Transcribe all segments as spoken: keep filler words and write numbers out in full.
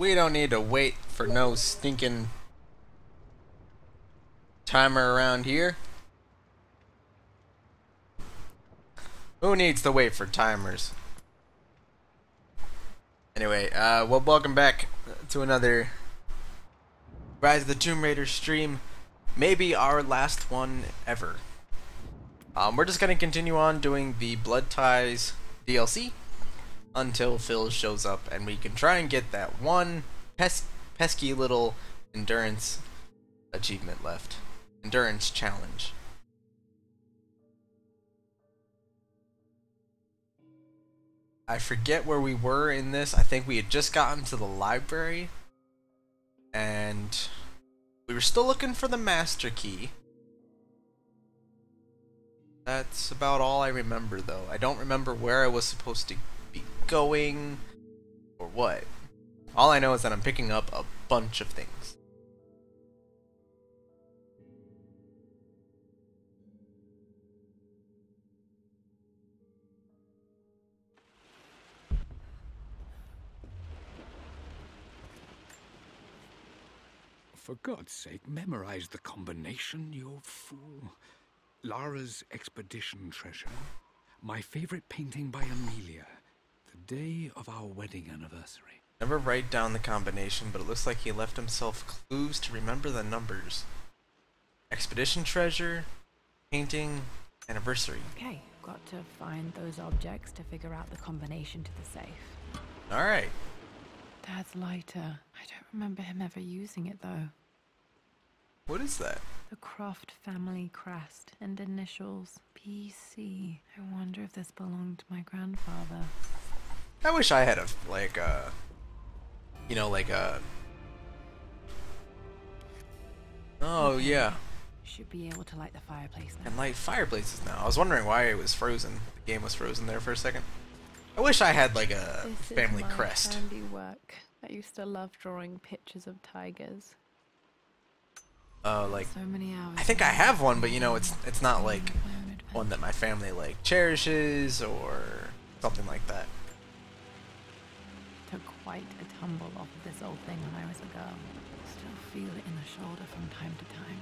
We don't need to wait for no stinking timer around here. Who needs to wait for timers? Anyway, uh, well, welcome back to another Rise of the Tomb Raider stream. Maybe our last one ever. Um, we're just going to continue on doing the Blood Ties D L C until Phil shows up and we can try and get that one pes pesky little endurance achievement left. Endurance challenge. I forget where we were in this. I think we had just gotten to the library and we were still looking for the master key. That's about all I remember though. I don't remember where I was supposed to be going or what. All I know is that I'm picking up a bunch of things. For God's sake, memorize the combination, you fool. Lara's expedition treasure. My favorite painting by Amelia. The day of our wedding anniversary. Never write down the combination, but it looks like he left himself clues to remember the numbers. Expedition treasure, painting, anniversary. Okay, got to find those objects to figure out the combination to the safe. Alright. Dad's lighter. I don't remember him ever using it though. What is that? The Croft family crest and initials P C. I wonder if this belonged to my grandfather. I wish I had a like a, you know, like a. Oh okay. Yeah. Should be able to light the fireplace now. And light fireplaces now. I was wondering why it was frozen. The game was frozen there for a second. I wish I had like a this family is my crest. Handiwork. I used to love drawing pictures of tigers. Uh, like so many hours I think I have one, but you know, it's it's not like one that my family like cherishes or something like that. Took quite a tumble off of this old thing when I was a girl. Still feel it in the shoulder from time to time.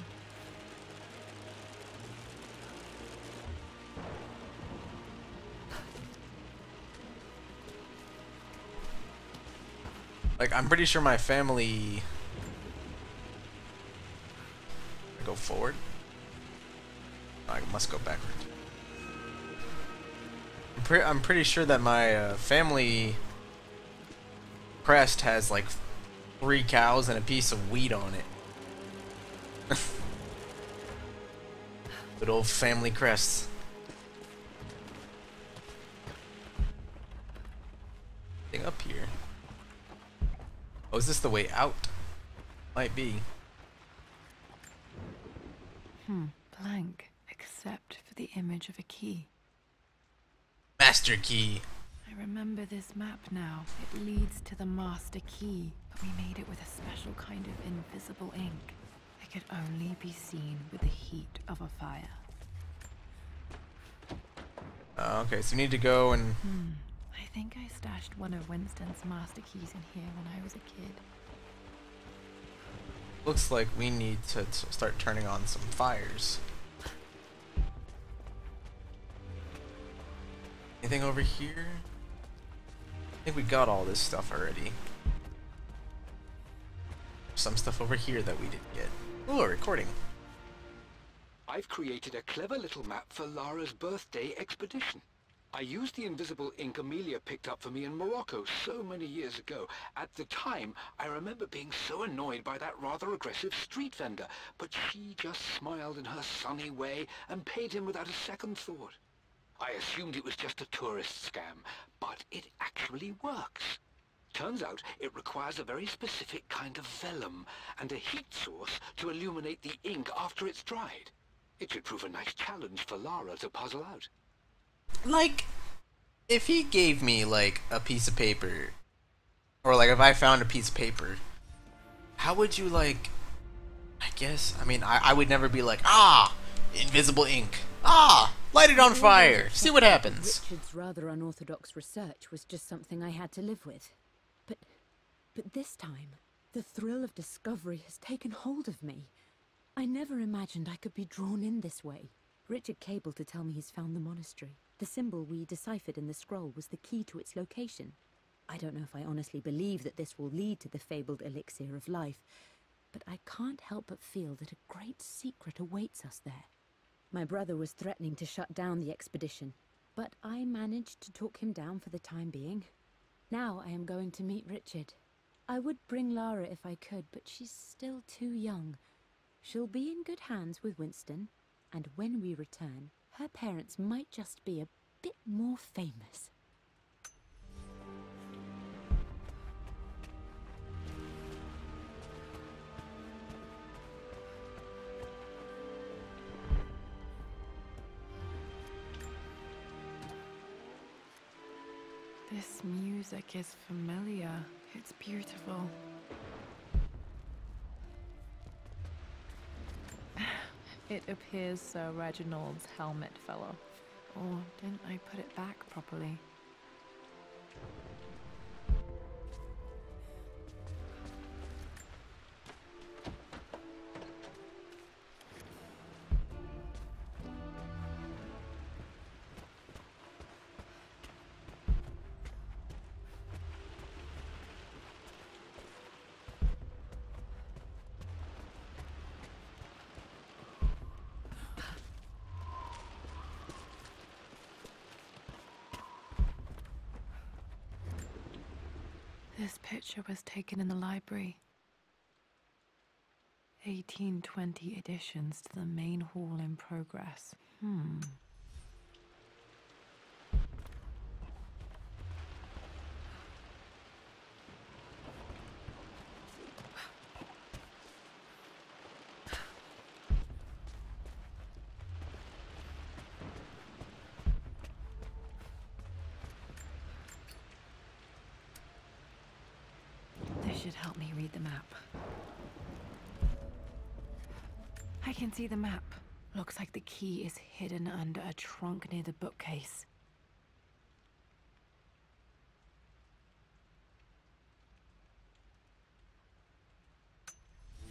Like I'm pretty sure my family. Go forward. I must go backward. I'm, pre I'm pretty sure that my uh, family crest has like three cows and a piece of wheat on it. Good old family crests. Thing up here. Oh, is this the way out? Might be. Hmm, blank, except for the image of a key. Master key. I remember this map now. It leads to the master key, but we made it with a special kind of invisible ink. It could only be seen with the heat of a fire. Uh, okay, so you need to go and... Hmm. I think I stashed one of Winston's master keys in here when I was a kid. Looks like we need to start turning on some fires. Anything over here? I think we got all this stuff already. Some stuff over here that we didn't get. Ooh, a recording. I've created a clever little map for Lara's birthday expedition. I used the invisible ink Amelia picked up for me in Morocco so many years ago. At the time, I remember being so annoyed by that rather aggressive street vendor, but she just smiled in her sunny way and paid him without a second thought. I assumed it was just a tourist scam, but it actually works. Turns out it requires a very specific kind of vellum and a heat source to illuminate the ink after it's dried. It should prove a nice challenge for Lara to puzzle out. Like, if he gave me, like, a piece of paper, or, like, if I found a piece of paper, how would you, like, I guess, I mean, I, I would never be like, ah, invisible ink, ah, light it on fire, see what happens. Richard's rather unorthodox research was just something I had to live with, but But this time, the thrill of discovery has taken hold of me. I never imagined I could be drawn in this way. Richard cabled to tell me he's found the monastery. The symbol we deciphered in the scroll was the key to its location. I don't know if I honestly believe that this will lead to the fabled elixir of life, but I can't help but feel that a great secret awaits us there. My brother was threatening to shut down the expedition, but I managed to talk him down for the time being. Now I am going to meet Richard. I would bring Lara if I could, but she's still too young. She'll be in good hands with Winston, and when we return, her parents might just be a bit more famous. This music is familiar. It's beautiful. It appears Sir Reginald's helmet fell off. Or didn't I put it back properly? This picture was taken in the library. eighteen twenty additions to the main hall in progress. Hmm. See the map. Looks like the key is hidden under a trunk near the bookcase.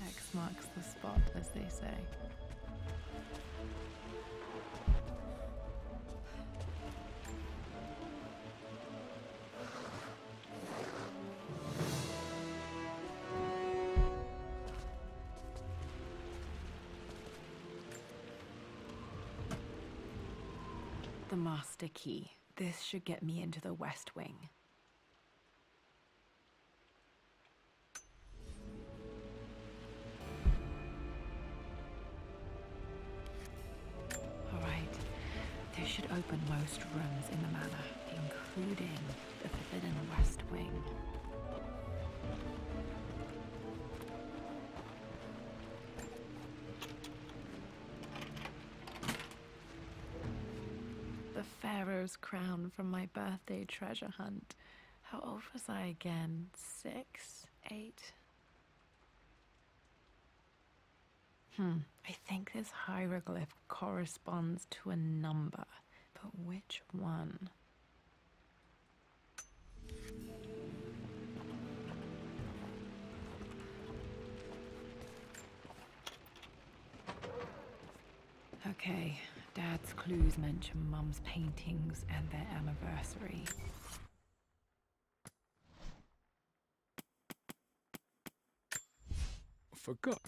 X marks the spot, as they say. Master key. This should get me into the West Wing. Alright. This should open most rooms in the manor, including the Forbidden West Wing. Crown from my birthday treasure hunt. How old was I again? Six? Eight? Hmm. I think this hieroglyph corresponds to a number, but which one? Okay. Dad's clues mention Mum's paintings and their anniversary. Forgot.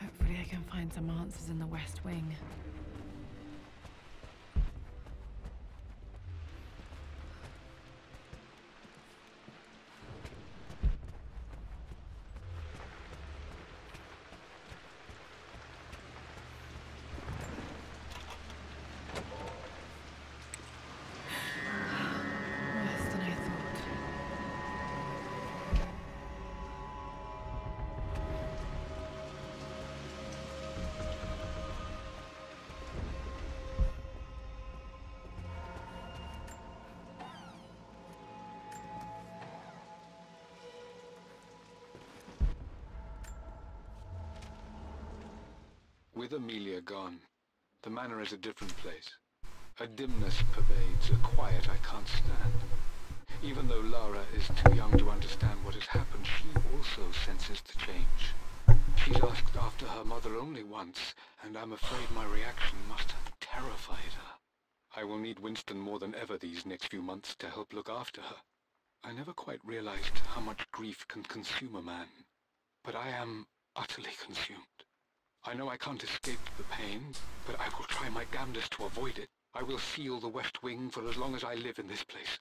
Hopefully I can find some answers in the West Wing. With Amelia gone, the manor is a different place. A dimness pervades, a quiet I can't stand. Even though Lara is too young to understand what has happened, she also senses the change. She's asked after her mother only once, and I'm afraid my reaction must have terrified her. I will need Winston more than ever these next few months to help look after her. I never quite realized how much grief can consume a man, but I am utterly consumed. I know I can't escape the pain, but I will try my damnedest to avoid it. I will seal the West Wing for as long as I live in this place.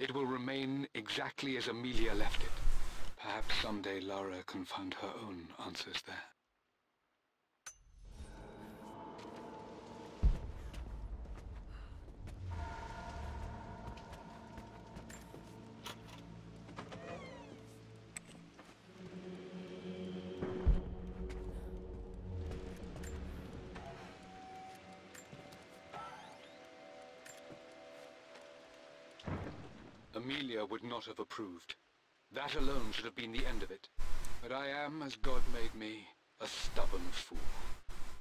It will remain exactly as Amelia left it. Perhaps someday Lara can find her own answers there. Amelia would not have approved. That alone should have been the end of it. But I am, as God made me, a stubborn fool.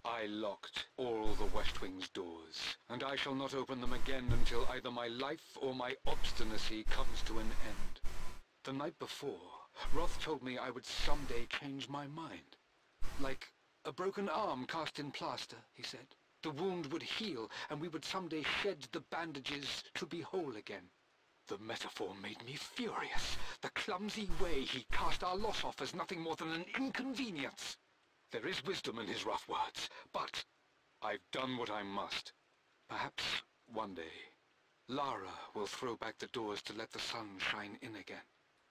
I locked all the West Wing's doors, and I shall not open them again until either my life or my obstinacy comes to an end. The night before, Roth told me I would someday change my mind. Like a broken arm cast in plaster, he said. The wound would heal, and we would someday shed the bandages to be whole again. The metaphor made me furious. The clumsy way he cast our loss off as nothing more than an inconvenience. There is wisdom in his rough words, but I've done what I must. Perhaps one day, Lara will throw back the doors to let the sun shine in again.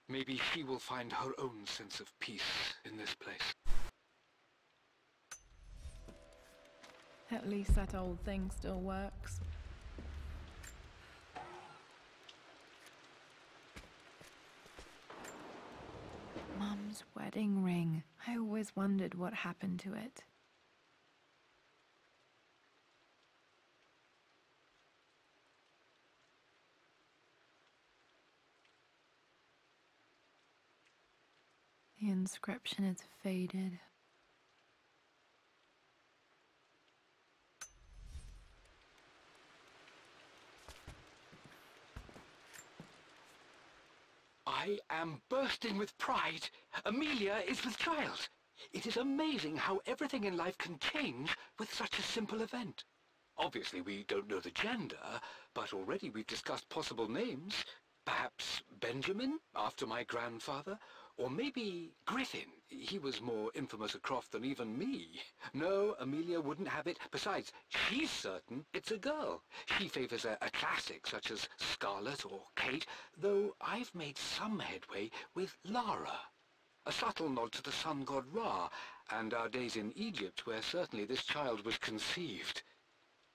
Maybe she will find her own sense of peace in this place. At least that old thing still works. Mum's wedding ring. I always wondered what happened to it. The inscription is faded. I am bursting with pride. Amelia is with child. It is amazing how everything in life can change with such a simple event. Obviously, we don't know the gender, but already we've discussed possible names. Perhaps Benjamin, after my grandfather, or maybe Griffin. He was more infamous at Croft than even me. No, Amelia wouldn't have it. Besides, she's certain it's a girl. She favors a, a classic such as Scarlet or Kate, though I've made some headway with Lara. A subtle nod to the sun god Ra, and our days in Egypt, where certainly this child was conceived.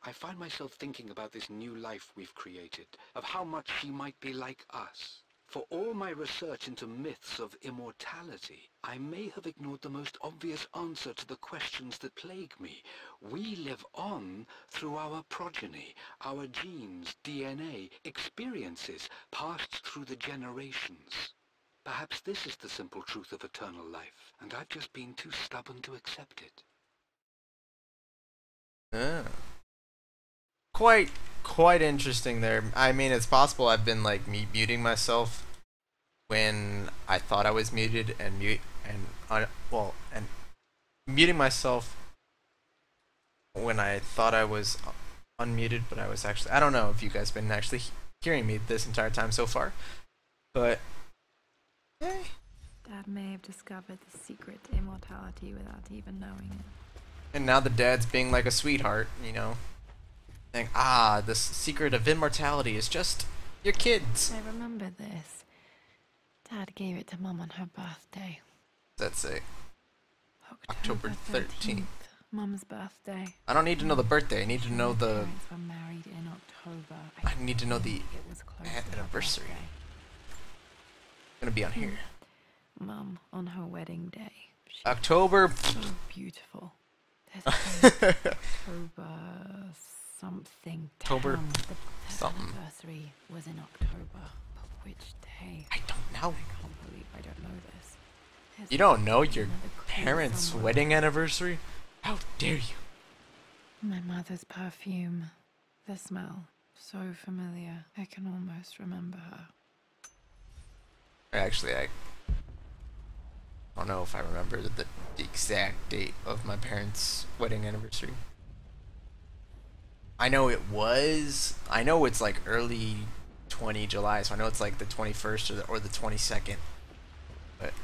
I find myself thinking about this new life we've created, of how much she might be like us. For all my research into myths of immortality, I may have ignored the most obvious answer to the questions that plague me. We live on through our progeny, our genes, D N A, experiences passed through the generations. Perhaps this is the simple truth of eternal life, and I've just been too stubborn to accept it. Ah. Quite... quite interesting there. I mean, it's possible I've been like me muting myself when I thought I was muted and mute and uh, well and muting myself when I thought I was unmuted, but I was actually, I don't know if you guys have been actually hearing me this entire time so far, but hey. Dad may have discovered the secret to immortality without even knowing it. And now the dad's being like a sweetheart, you know. Think, ah, the secret of immortality is just your kids. I remember this. Dad gave it to Mum on her birthday. That's it. October thirteenth. Mum's birthday. I don't need to know the birthday. I need to know the. Parents were married in October. I, I need to know the anniversary. It's gonna be on here. Mum on her wedding day. She October. So beautiful. October. Something. October. Town. The something. Anniversary was in October, but which day? I don't know. I can't believe I don't know this. There's you don't know your parents' wedding anniversary? How dare you? My mother's perfume. The smell. So familiar. I can almost remember her. Actually, I don't know if I remember the, the exact date of my parents' wedding anniversary. I know it was... I know it's like early twenty July, so I know it's like the twenty-first or the, or the twenty-second. But...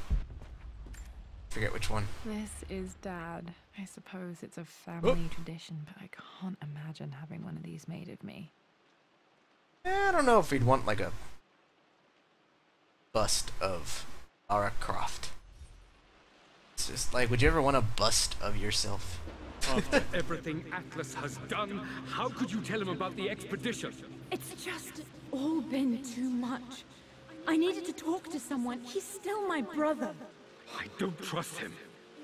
I forget which one. This is Dad. I suppose it's a family oh. tradition, but I can't imagine having one of these made of me. I don't know if we'd want like a bust of Lara Croft. It's just like, would you ever want a bust of yourself? After everything Atlas has done, how could you tell him about the expedition? It's just all been too much. I needed to talk to someone. He's still my brother. I don't trust him.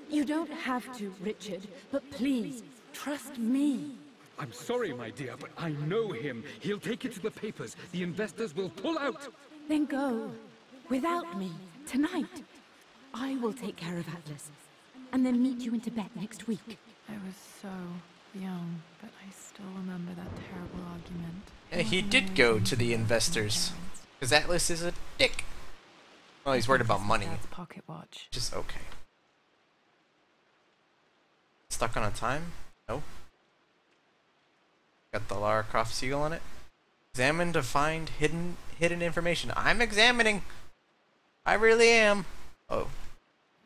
You don't have to, Richard, but please, trust me. I'm sorry, my dear, but I know him. He'll take it to the papers. The investors will pull out. Then go. Without me. Tonight. I will take care of Atlas. And then meet you in Tibet next week. I was so young, but I still remember that terrible argument. And he did go to the investors. Because Atlas is a dick. Well, he's worried about money. Dad's pocket watch. Which is okay. Stuck on a time? No. Got the Lara Croft seal on it. Examine to find hidden hidden information. I'm examining. I really am. Oh.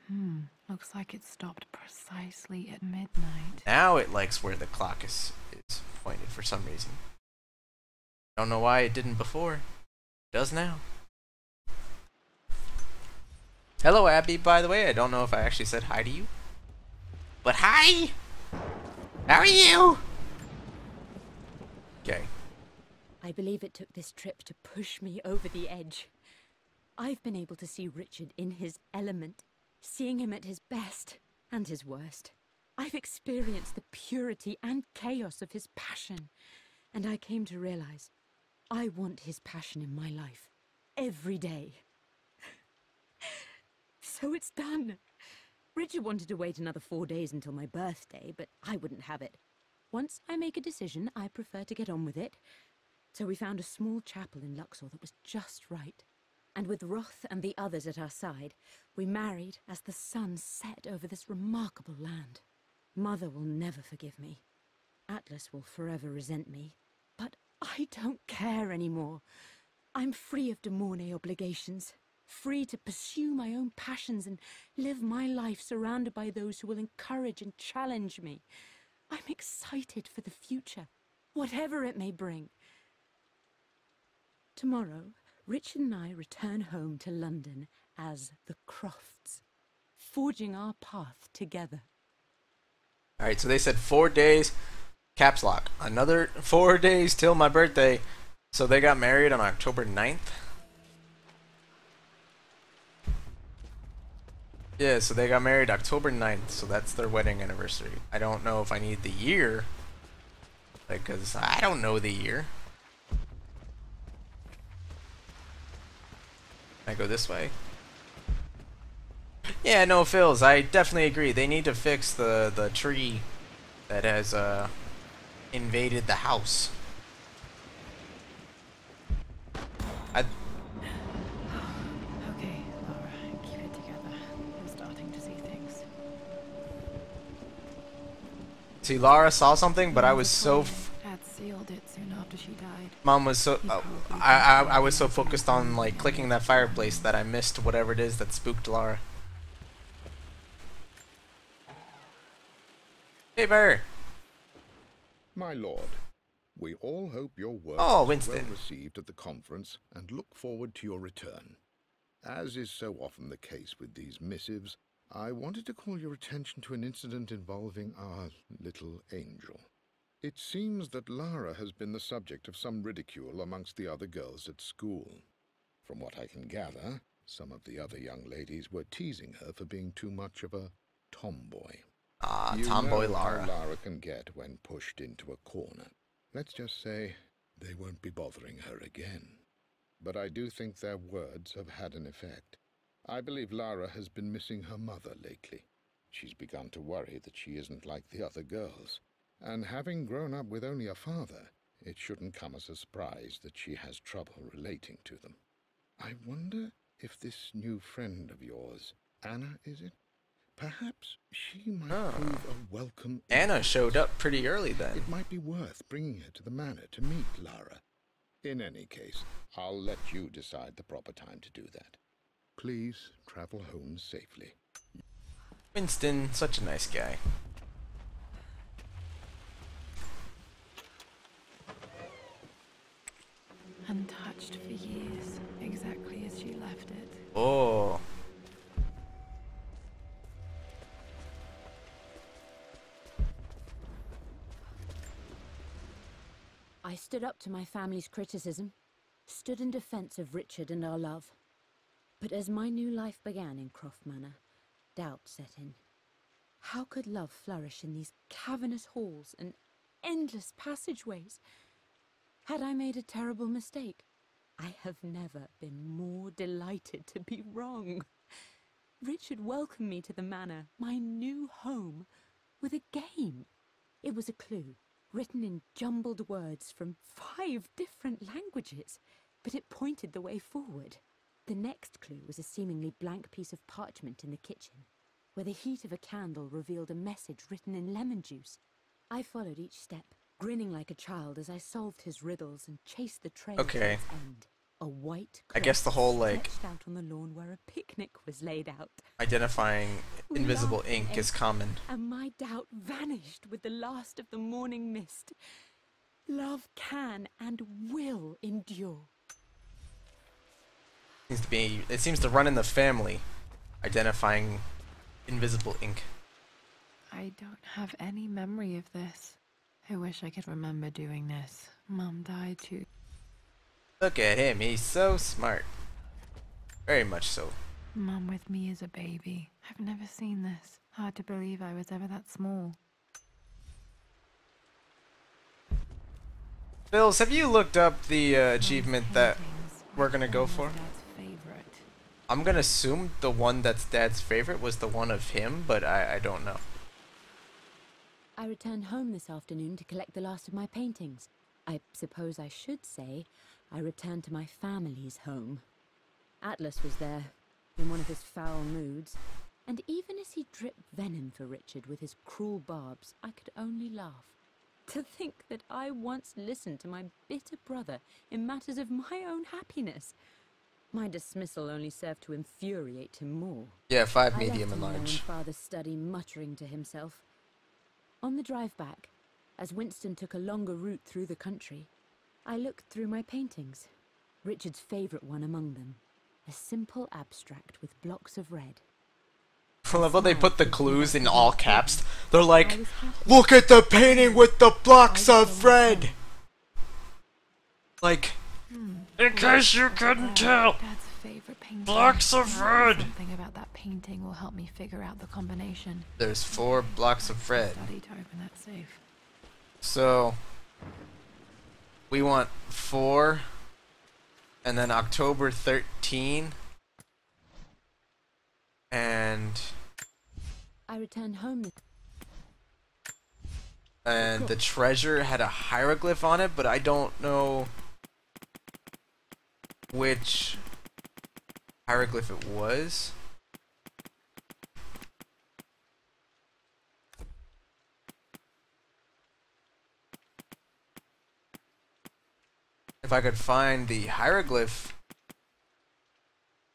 Hmm. Looks like it stopped precisely at midnight. Now it likes where the clock is is pointed for some reason. Don't know why it didn't before. It does now. Hello, Abby, by the way. I don't know if I actually said hi to you. But hi! How are you? Okay. I believe it took this trip to push me over the edge. I've been able to see Richard in his element, seeing him at his best and his worst. I've experienced the purity and chaos of his passion, and I came to realize I want his passion in my life every day. So it's done. Richard wanted to wait another four days until my birthday, but I wouldn't have it. Once I make a decision, I prefer to get on with it. So we found a small chapel in Luxor that was just right. And with Roth and the others at our side, we married as the sun set over this remarkable land. Mother will never forgive me. Atlas will forever resent me. But I don't care anymore. I'm free of De Mornay obligations. Free to pursue my own passions and live my life surrounded by those who will encourage and challenge me. I'm excited for the future, whatever it may bring. Tomorrow, Richard and I return home to London as the Crofts, forging our path together. All right, so they said four days, caps lock. Another four days till my birthday. So they got married on October ninth. Yeah, so they got married October ninth, so that's their wedding anniversary. I don't know if I need the year, because I don't know the year. I go this way. Yeah, no, Phils, I definitely agree. They need to fix the, the tree that has uh, invaded the house. I... See, Lara saw something, but I was so. F Dad sealed it soon after she died. Mom was so. Uh, I, I I was so focused on like clicking that fireplace that I missed whatever it is that spooked Lara. Hey, Bear. My lord, we all hope your work oh, was well received at the conference and look forward to your return. As is so often the case with these missives. I wanted to call your attention to an incident involving our little angel. It seems that Lara has been the subject of some ridicule amongst the other girls at school. From what I can gather, some of the other young ladies were teasing her for being too much of a tomboy. Ah, tomboy Lara. You know how Lara can get when pushed into a corner. Let's just say they won't be bothering her again. But I do think their words have had an effect. I believe Lara has been missing her mother lately. she's begun to worry that she isn't like the other girls. And having grown up with only a father, it shouldn't come as a surprise that she has trouble relating to them. I wonder if this new friend of yours, Anna, is it? Perhaps she might oh. prove a welcome... Anna interest. Showed up pretty early then. It might be worth bringing her to the manor to meet Lara. In any case, I'll let you decide the proper time to do that. Please travel home safely. Winston, such a nice guy. Untouched for years, exactly as she left it. Oh. I stood up to my family's criticism, stood in defense of Richard and our love. But as my new life began in Croft Manor, doubt set in. How could love flourish in these cavernous halls and endless passageways? Had I made a terrible mistake? I have never been more delighted to be wrong. Richard welcomed me to the manor, my new home, with a game. It was a clue. Written in jumbled words from five different languages, but it pointed the way forward. The next clue was a seemingly blank piece of parchment in the kitchen, where the heat of a candle revealed a message written in lemon juice. I followed each step, grinning like a child as I solved his riddles and chased the trail okay. to its end. A white I guess the whole like out on the lawn where a picnic was laid out. Identifying invisible ink is common. And my doubt vanished with the last of the morning mist. Love can and will endure. Seems to be it seems to run in the family. Identifying invisible ink. I don't have any memory of this. I wish I could remember doing this. Mum died too. Look at him, he's so smart. Very much so. Mum with me as a baby. I've never seen this. Hard to believe I was ever that small. Bills, have you looked up the uh, achievement that we're gonna go for? I'm gonna assume the one that's Dad's favorite was the one of him, but I, I don't know. I returned home this afternoon to collect the last of my paintings. I suppose I should say... I returned to my family's home. Atlas was there, in one of his foul moods, and even as he dripped venom for Richard with his cruel barbs, I could only laugh. To think that I once listened to my bitter brother in matters of my own happiness. My dismissal only served to infuriate him more. Yeah, five medium and large. I left him in my father's study, muttering to himself. On the drive back, as Winston took a longer route through the country, I looked through my paintings, Richard's favourite one among them, a simple abstract with blocks of red. I love how they put the clues in all caps. They're like, look at the painting with the blocks of red! Like, in case you couldn't tell, blocks of red! Something about that painting will help me figure out the combination. There's four blocks of red. So... we want four, and then October thirteenth, and I returned home. And the treasure had a hieroglyph on it, but I don't know which hieroglyph it was. If I could find the hieroglyph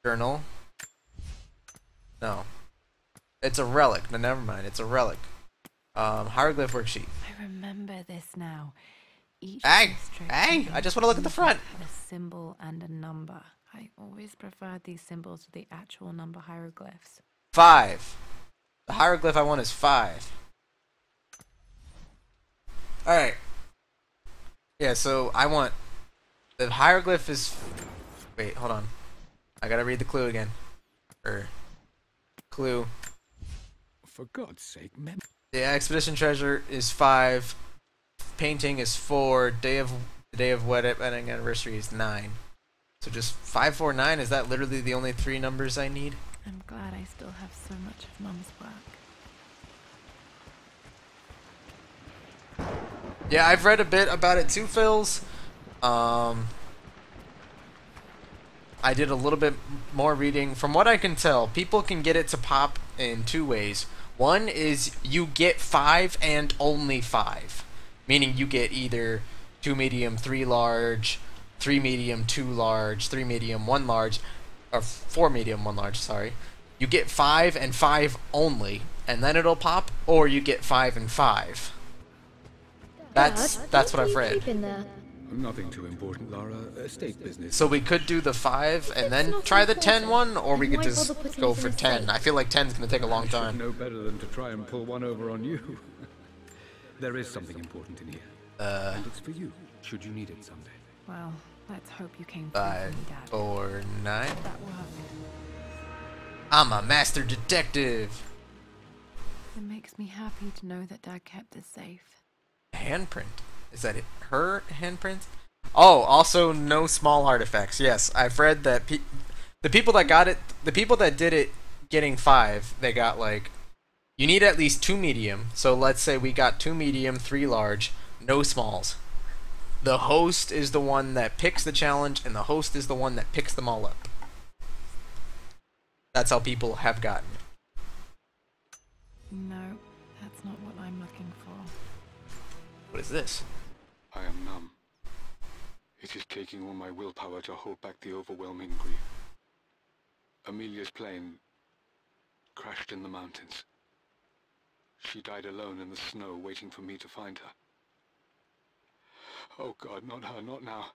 journal. No. It's a relic. No, never mind. It's a relic. Um, hieroglyph worksheet. I remember this now. Each hey! Hey! I just want to look at the front! A symbol and a number. I always preferred these symbols to the actual number hieroglyphs. Five! The hieroglyph I want is five. Alright. Yeah, so I want... the hieroglyph is... wait, hold on. I gotta read the clue again. Er... clue. For God's sake, man. The expedition treasure is five. Painting is four. Day of... the day of wedding anniversary is nine. So just five, four, nine? Is that literally the only three numbers I need? I'm glad I still have so much of Mum's work. Yeah, I've read a bit about it too, Phils. Um, I did a little bit more reading. From what I can tell, people can get it to pop in two ways. One is you get five and only five, meaning you get either two medium, three large, three medium, two large, three medium, one large, or four medium, one large, sorry. You get five and five only, and then it'll pop, or you get five and five. That's that's what I've read. Nothing too important, Lara. Estate business. So we could do the five and then try the ten one, or we could just go for ten. I feel like ten's gonna take a long time. No better than to try and pull one over on you. There is something important in here. Uh. And it's for you. Should you need it someday. Well, let's hope you came through for me, Dad. Or nine. That worked. I'm a master detective. It makes me happy to know that Dad kept us safe. Handprint. Is that it? Her handprint? Oh, also no small artifacts. Yes, I've read that pe the people that got it, the people that did it getting five, they got like, you need at least two medium. So let's say we got two medium, three large, no smalls. The host is the one that picks the challenge, and the host is the one that picks them all up. That's how people have gotten it. No, that's not what I'm looking for. What is this? I am numb. It is taking all my willpower to hold back the overwhelming grief. Amelia's plane crashed in the mountains. She died alone in the snow, waiting for me to find her. Oh God, not her, not now.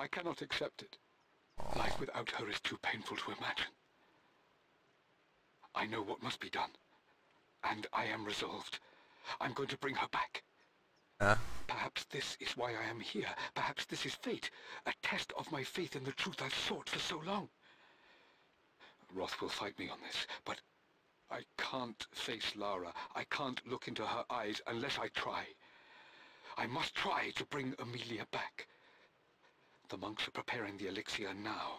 I cannot accept it. Life without her is too painful to imagine. I know what must be done, and I am resolved. I'm going to bring her back. Huh? Perhaps this is why I am here. Perhaps this is fate. A test of my faith in the truth I've sought for so long. Roth will fight me on this, but I can't face Lara. I can't look into her eyes unless I try. I must try to bring Amelia back. The monks are preparing the elixir now,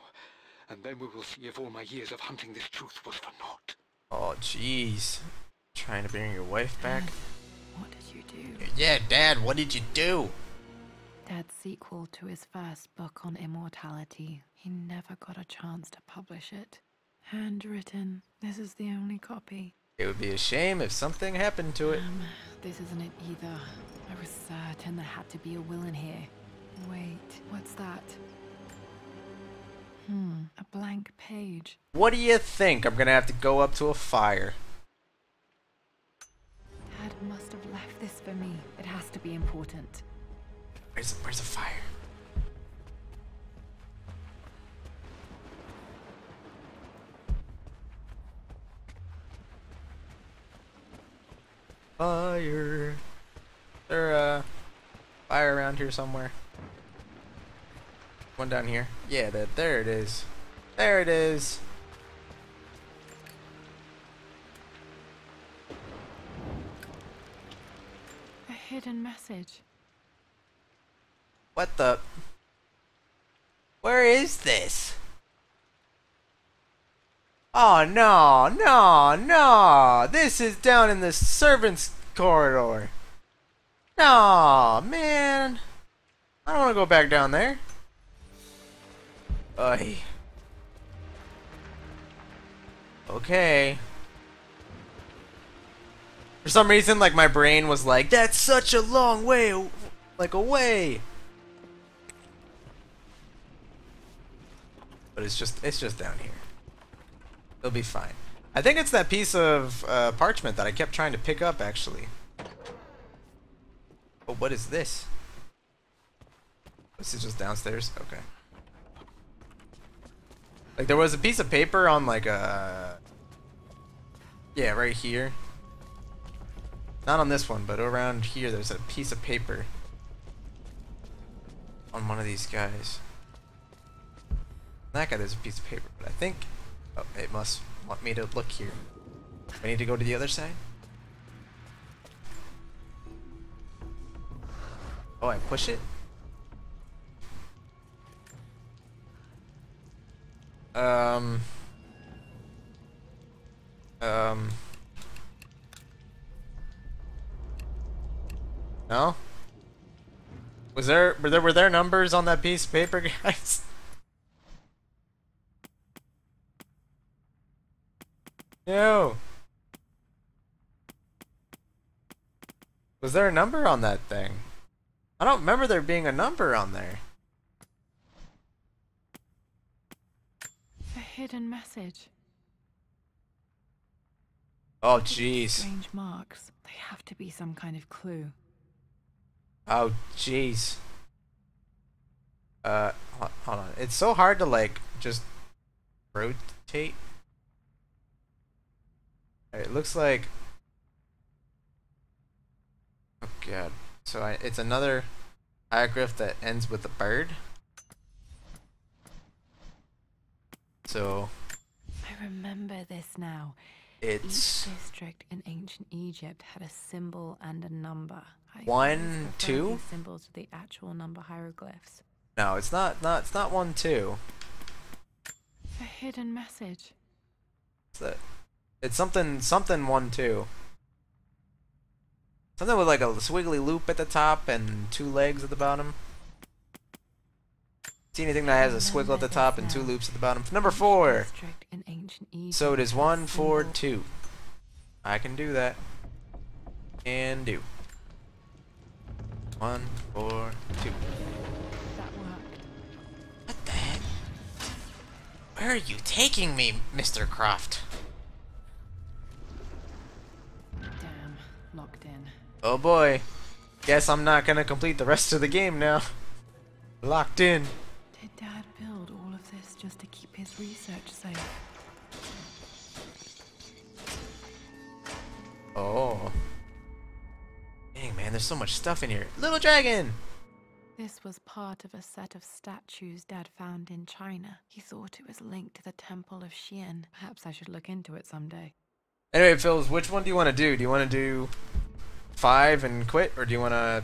and then we will see if all my years of hunting this truth was for naught. Oh, jeez. Trying to bring your wife back? What did you do? Yeah, Dad, what did you do? Dad's sequel to his first book on immortality. He never got a chance to publish it. Handwritten. This is the only copy. It would be a shame if something happened to it. Um, this isn't it either. I was certain there had to be a will in here. Wait, what's that? Hmm, a blank page. What do you think? I'm gonna have to go up to a fire. Dad must have left this for me. It has to be important. Where's, where's the fire? Fire. Is there a fire around here somewhere? One down here. Yeah, that. There it is. There it is. Hidden message. What the? Where is this? Oh no, no, no! This is down in the servants' corridor. No, man. I don't want to go back down there. Oy. Okay. For some reason, like, my brain was like, that's such a long way, like, away. But it's just, it's just down here. It'll be fine. I think it's that piece of uh, parchment that I kept trying to pick up, actually. Oh, what is this? This is just downstairs? Okay. Like, there was a piece of paper on, like, a... Yeah, right here. Not on this one, but around here there's a piece of paper on one of these guys. That guy, there's a piece of paper, but I think... Oh, it must want me to look here. I need to go to the other side? Oh, I push it? Um... Um... No? Was there were there were there numbers on that piece of paper, guys? No. Was there a number on that thing? I don't remember there being a number on there. A hidden message. Oh jeez. Strange marks. They have to be some kind of clue. Oh jeez. Uh, hold on. It's so hard to like just rotate. It looks like. Oh god. So I, it's another hieroglyph that ends with a bird. So. I remember this now. It's. Each district in ancient Egypt had a symbol and a number. I one two. Symbols with the actual number hieroglyphs. No, it's not. Not. It's not one two. A hidden message. What's that? It's something, something one, two. Something with like a swiggly loop at the top and two legs at the bottom. See anything that has a squiggle at the top and two loops at the bottom? Number four! So it is one, four, two. I can do that. And do. One, four, two. That worked. What the heck? Where are you taking me, Mister Croft? Oh boy, guess I'm not gonna complete the rest of the game now. Locked in. Did Dad build all of this just to keep his research safe? Oh. Dang man, there's so much stuff in here. Little dragon! This was part of a set of statues Dad found in China. He thought it was linked to the Temple of Xian. Perhaps I should look into it someday. Anyway, Phils, which one do you want to do? Do you want to do five and quit, or do you want to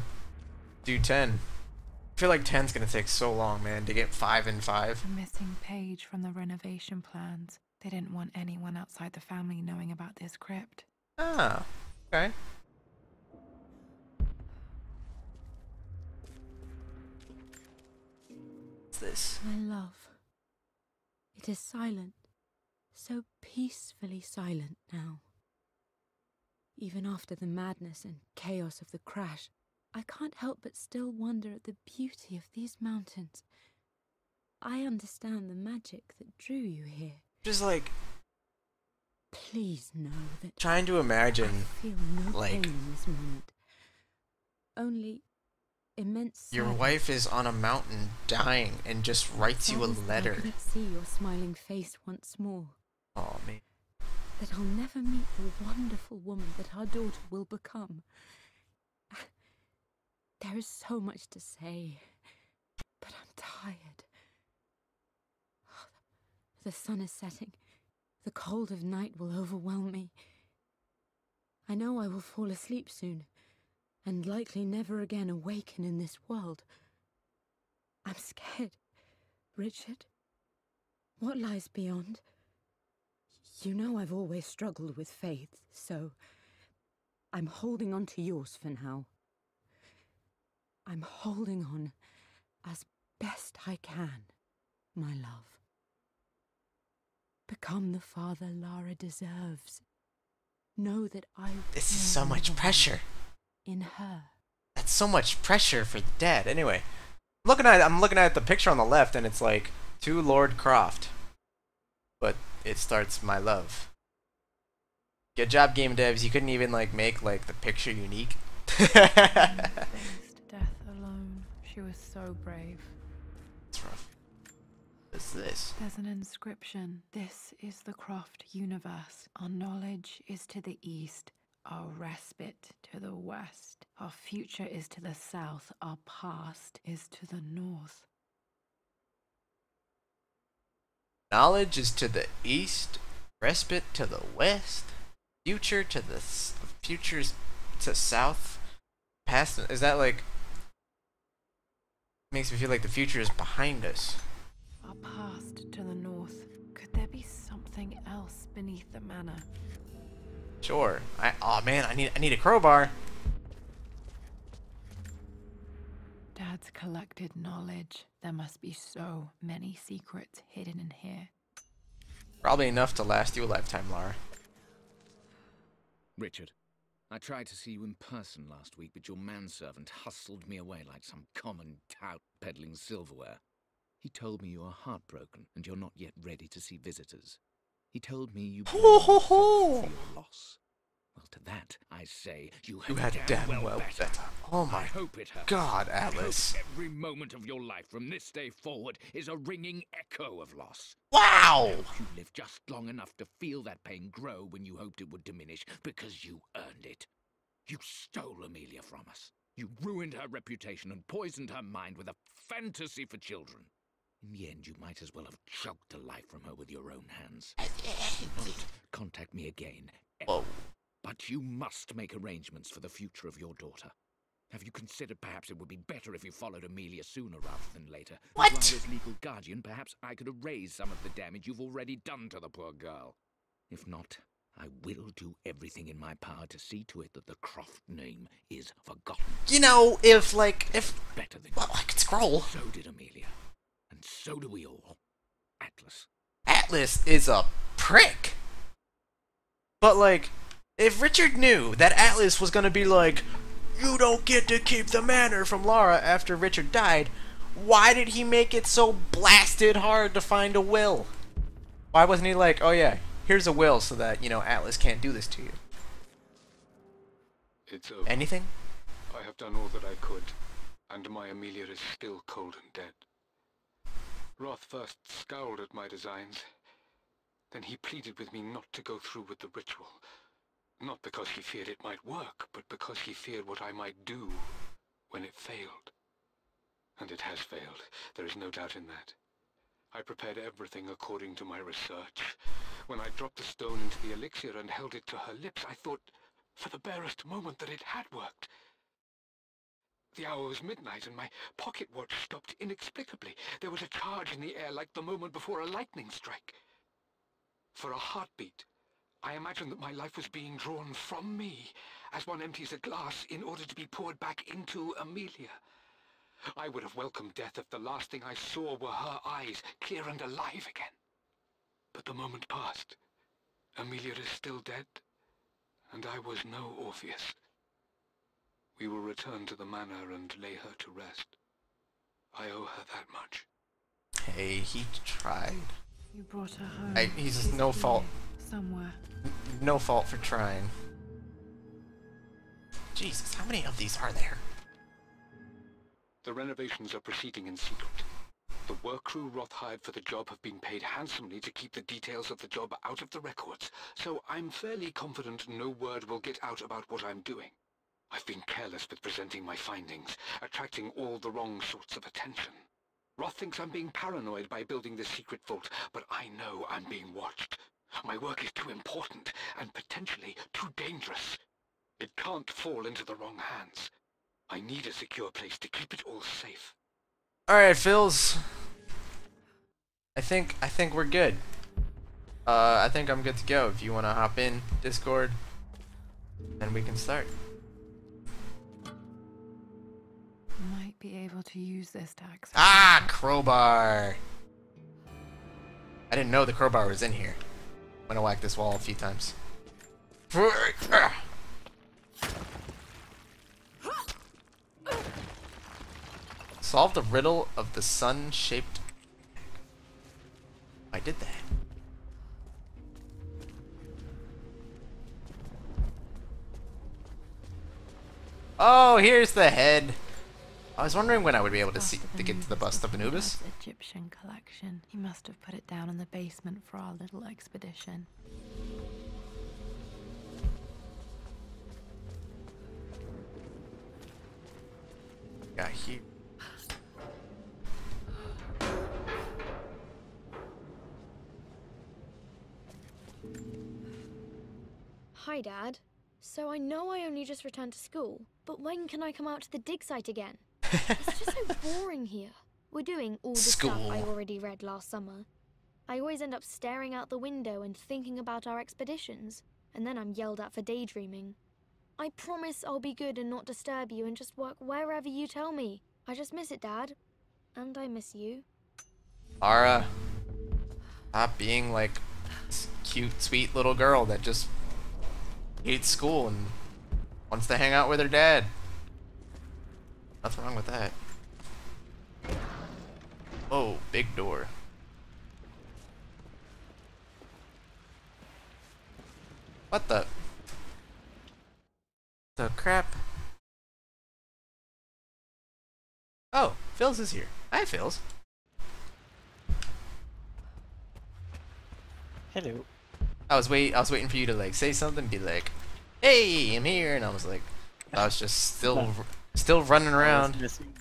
do ten? I feel like ten's gonna take so long, man, to get five and five. A missing page from the renovation plans. They didn't want anyone outside the family knowing about this crypt. Ah, okay. What's this? My love. It is silent. So peacefully silent now. Even after the madness and chaos of the crash, I can't help but still wonder at the beauty of these mountains. I understand the magic that drew you here. Just like... Please know that... Trying to imagine, I feel no like... pain in this moment. Only immense... Your silence. Wife is on a mountain dying and just writes that you a letter. I can see your smiling face once more. Oh, man. That I'll never meet the wonderful woman that our daughter will become. There is so much to say, but I'm tired. The sun is setting. The cold of night will overwhelm me. I know I will fall asleep soon, and likely never again awaken in this world. I'm scared, Richard. What lies beyond? You know I've always struggled with faith, so I'm holding on to yours for now. I'm holding on as best I can, my love. Become the father Lara deserves. Know that I... This is so much pressure. In her. That's so much pressure for Dad. Anyway, I'm looking at I'm looking at the picture on the left, and it's like, to Lord Croft. But... It starts, my love. Good job, game devs. You couldn't even like make like the picture unique. She faced death alone. She was so brave. It's rough. What's this? There's an inscription. This is the Croft universe. Our knowledge is to the east. Our respite to the west. Our future is to the south. Our past is to the north. Knowledge is to the east, respite to the west, future to the futures to south, past. Is that like makes me feel like the future is behind us? Our past to the north. Could there be something else beneath the manor? Sure. I oh man, I need I need a crowbar. Dad's collected knowledge. There must be so many secrets hidden in here. Probably enough to last you a lifetime, Lara. Richard, I tried to see you in person last week, but your manservant hustled me away like some common tout peddling silverware. He told me you are heartbroken and you're not yet ready to see visitors. He told me you ho, ho, ho. For your loss. Well, to that I say you had, you had damn, damn well, well better. better. Oh my I hope it hurts. God, Atlas! I hope every moment of your life from this day forward is a ringing echo of loss. Wow! You lived just long enough to feel that pain grow when you hoped it would diminish, because you earned it. You stole Amelia from us. You ruined her reputation and poisoned her mind with a fantasy for children. In the end, you might as well have chugged the life from her with your own hands. Don't contact me again. Whoa. But you must make arrangements for the future of your daughter. Have you considered perhaps it would be better if you followed Amelia sooner rather than later? What? As well as legal guardian, perhaps I could erase some of the damage you've already done to the poor girl. If not, I will do everything in my power to see to it that the Croft name is forgotten. You know, if like, if... Better than well, I could scroll. So did Amelia. And so do we all. Atlas. Atlas is a prick. But like... If Richard knew that Atlas was gonna be like, you don't get to keep the manor from Lara after Richard died, why did he make it so blasted hard to find a will? Why wasn't he like, oh yeah, here's a will so that, you know, Atlas can't do this to you? It's over. Anything? I have done all that I could, and my Amelia is still cold and dead. Roth first scowled at my designs, then he pleaded with me not to go through with the ritual. Not because he feared it might work, but because he feared what I might do when it failed. And it has failed. There is no doubt in that. I prepared everything according to my research. When I dropped the stone into the elixir and held it to her lips, I thought for the barest moment that it had worked. The hour was midnight and my pocket watch stopped inexplicably. There was a charge in the air like the moment before a lightning strike. For a heartbeat, I imagined that my life was being drawn from me, as one empties a glass in order to be poured back into Amelia. I would have welcomed death if the last thing I saw were her eyes, clear and alive again. But the moment passed. Amelia is still dead, and I was no Orpheus. We will return to the manor and lay her to rest. I owe her that much. Hey, he tried. You brought her home. I, he's no fault. Somewhere. No fault for trying. Jesus, how many of these are there? The renovations are proceeding in secret. The work crew Roth hired for the job have been paid handsomely to keep the details of the job out of the records, so I'm fairly confident no word will get out about what I'm doing. I've been careless with presenting my findings, attracting all the wrong sorts of attention. Roth thinks I'm being paranoid by building this secret vault, but I know I'm being watched. My work is too important, and potentially too dangerous. It can't fall into the wrong hands. I need a secure place to keep it all safe. Alright, Phils. I think, I think we're good. Uh, I think I'm good to go. If you want to hop in Discord, then we can start. Might be able to use this tax. Ah, crowbar! I didn't know the crowbar was in here. I'm gonna whack this wall a few times. Solve the riddle of the sun-shaped... I did that. Oh, here's the head. I was wondering when I would be able to see to get to the bust of Anubis. Egyptian collection. He must have put it down in the basement for our little expedition. Yeah, he. Hi, Dad. So I know I only just returned to school, but when can I come out to the dig site again? It's just so boring here. We're doing all the stuff I already read last summer. I always end up staring out the window and thinking about our expeditions, and then I'm yelled at for daydreaming. I promise I'll be good and not disturb you and just work wherever you tell me. I just miss it, Dad. And I miss you. Lara, stop being like this cute, sweet little girl that just hates school and wants to hang out with her dad. Nothing wrong with that. Oh, big door. What the? The crap? Oh, Phil's is here. Hi, Phil's. Hello. I was wait. I was waiting for you to like say something, be like, "Hey, I'm here," and I was like, I was just still, no. still running around. I was missing,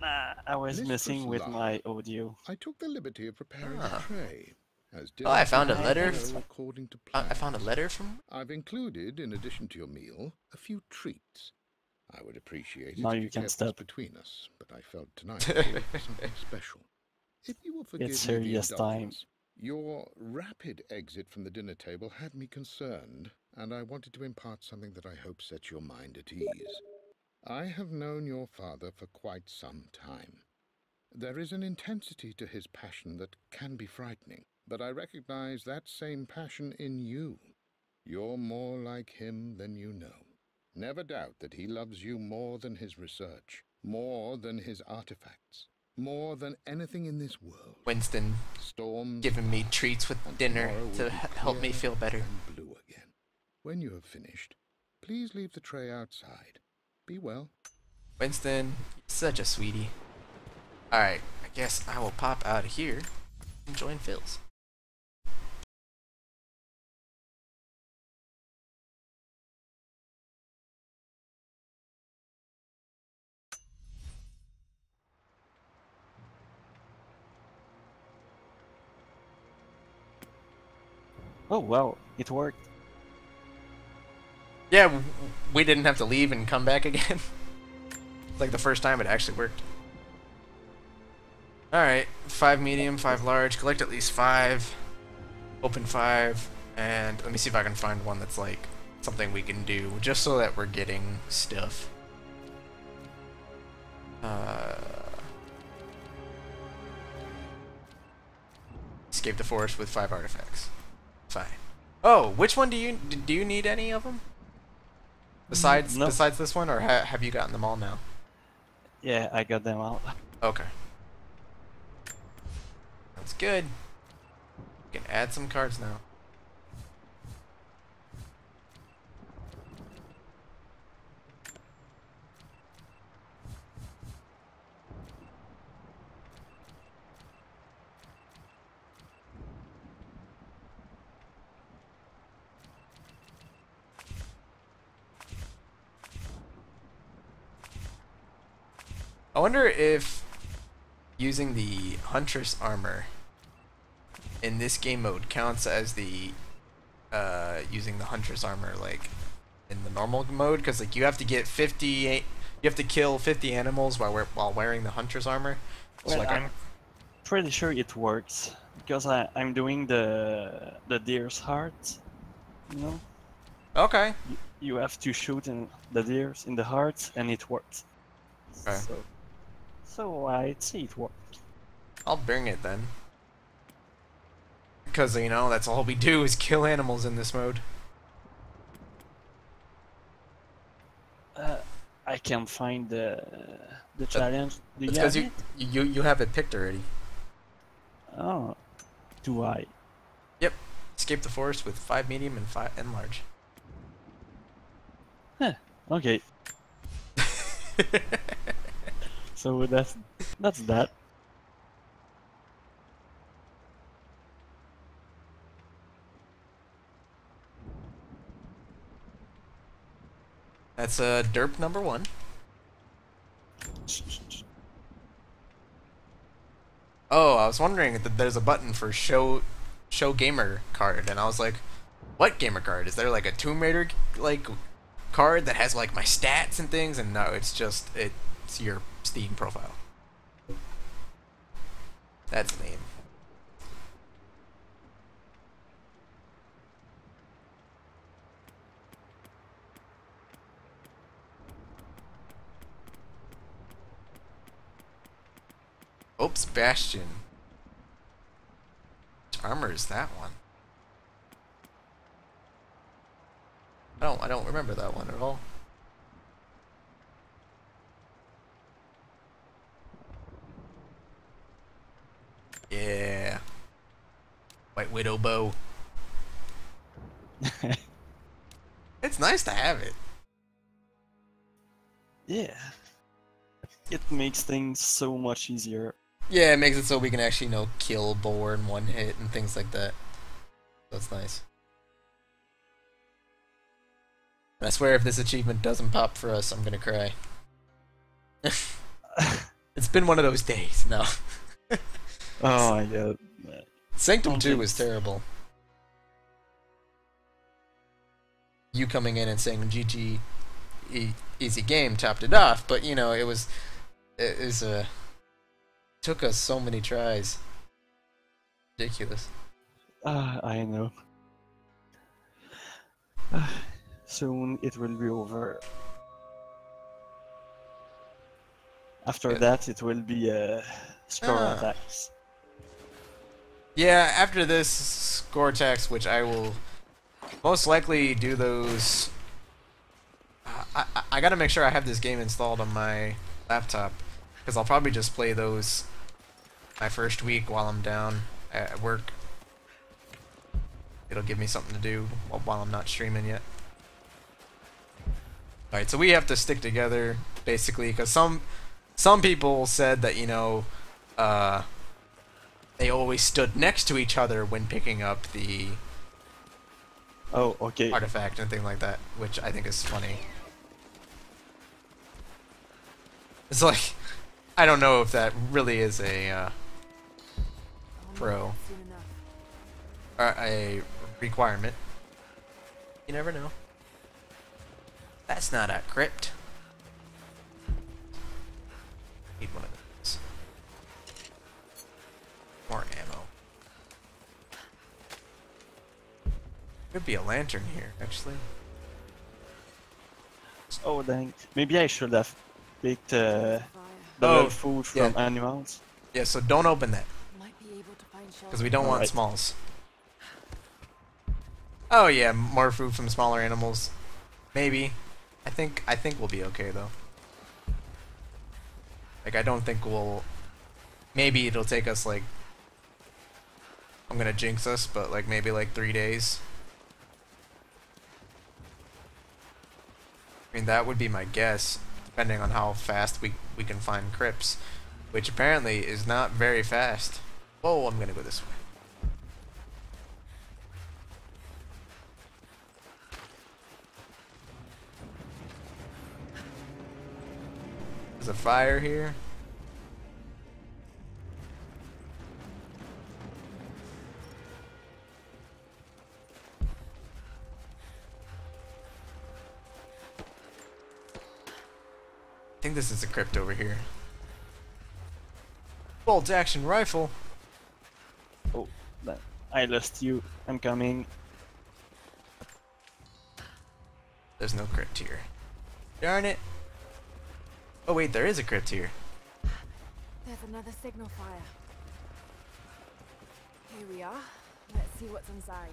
nah, I was missing with Lara, my audio. I took the liberty of preparing ah. a tray. As oh, I found a letter. According to plan, I found a letter from. I've included, in addition to your meal, a few treats. I would appreciate it now if you can stop between us, but I felt tonight something special. If you will forgive it's serious time. Your rapid exit from the dinner table had me concerned, and I wanted to impart something that I hope sets your mind at ease. I have known your father for quite some time. There is an intensity to his passion that can be frightening, but I recognize that same passion in you. You're more like him than you know. Never doubt that he loves you more than his research, more than his artifacts, more than anything in this world. Winston Storm giving me treats with dinner to help me feel better. Blue again. When you have finished, please leave the tray outside. Be well. Winston, such a sweetie. Alright, I guess I will pop out of here and join Phil's. Oh, well, it worked. Yeah, we didn't have to leave and come back again. It's like the first time it actually worked. Alright, five medium, five large, collect at least five, open five, and let me see if I can find one that's like something we can do, just so that we're getting stuff. Uh, escape the forest with five artifacts. Fine. Oh, which one do you do you need any of them? Besides nope. besides this one, or ha have you gotten them all now? Yeah, I got them all. Okay. That's good. We can add some cards now. I wonder if using the Huntress armor in this game mode counts as the uh, using the Huntress armor like in the normal mode, because like you have to get fifty, you have to kill fifty animals while we're, while wearing the Huntress armor. So well, like I'm, I'm pretty sure it works because I I'm doing the the deer's heart, you know. Okay. You, you have to shoot in the deers in the heart, and it works. Okay. So. So I'd see it work. I'll bring it then. Because, you know, that's all we do is kill animals in this mode. Uh, I can't find the, the challenge. Do it's because you, you, you, you have it picked already. Oh, do I? Yep. Escape the forest with five medium and five and large. Huh, okay. So that's that's that. That's a uh, derp number one. Oh, I was wondering if there's a button for show show gamer card, and I was like, what gamer card? Is there like a Tomb Raider like card that has like my stats and things? And no, it's just it. It's your Steam profile. That's the name. Pope's Bastion. Which armor is that one? I don't, I don't remember that one at all. Yeah. White Widow bow. It's nice to have it. Yeah. It makes things so much easier. Yeah, it makes it so we can actually, you know, kill boar in one hit and things like that. That's nice. I swear if this achievement doesn't pop for us, I'm gonna cry. It's been one of those days, no. Oh, I get it. Sanctum two was terrible. You coming in and saying G G, e easy game, topped it off, but you know, it was... It was a... Uh, took us so many tries. Ridiculous. Ah, uh, I know. Uh. Soon it will be over. After Good. that, it will be uh, score ah. attacks. Yeah, after this score attacks, which I will most likely do those. Uh, I, I I gotta make sure I have this game installed on my laptop because I'll probably just play those my first week while I'm down at work. It'll give me something to do while I'm not streaming yet. Alright, so we have to stick together, basically, because some some people said that, you know, uh, they always stood next to each other when picking up the oh, okay. artifact and thing like that, which I think is funny. It's like, I don't know if that really is a uh, pro, or a requirement. You never know. That's not a crypt. Need one of those. More ammo. Could be a lantern here, actually. Oh dang! Maybe I should have picked uh, the oh, food from yeah. animals. Yeah, so don't open that. Because we don't All want right. smalls. Oh yeah, more food from smaller animals. Maybe. I think I think we'll be okay though. Like I don't think we'll. Maybe it'll take us like. I'm gonna jinx us, but like maybe like three days. I mean that would be my guess, depending on how fast we we can find crypts, which apparently is not very fast. Whoa! I'm gonna go this way. There's a fire here. I think this is a crypt over here. Bolt action rifle. Oh, I lost you. I'm coming. There's no crypt here. Darn it. Oh wait, there is a crypt here. There's another signal fire. Here we are. Let's see what's inside.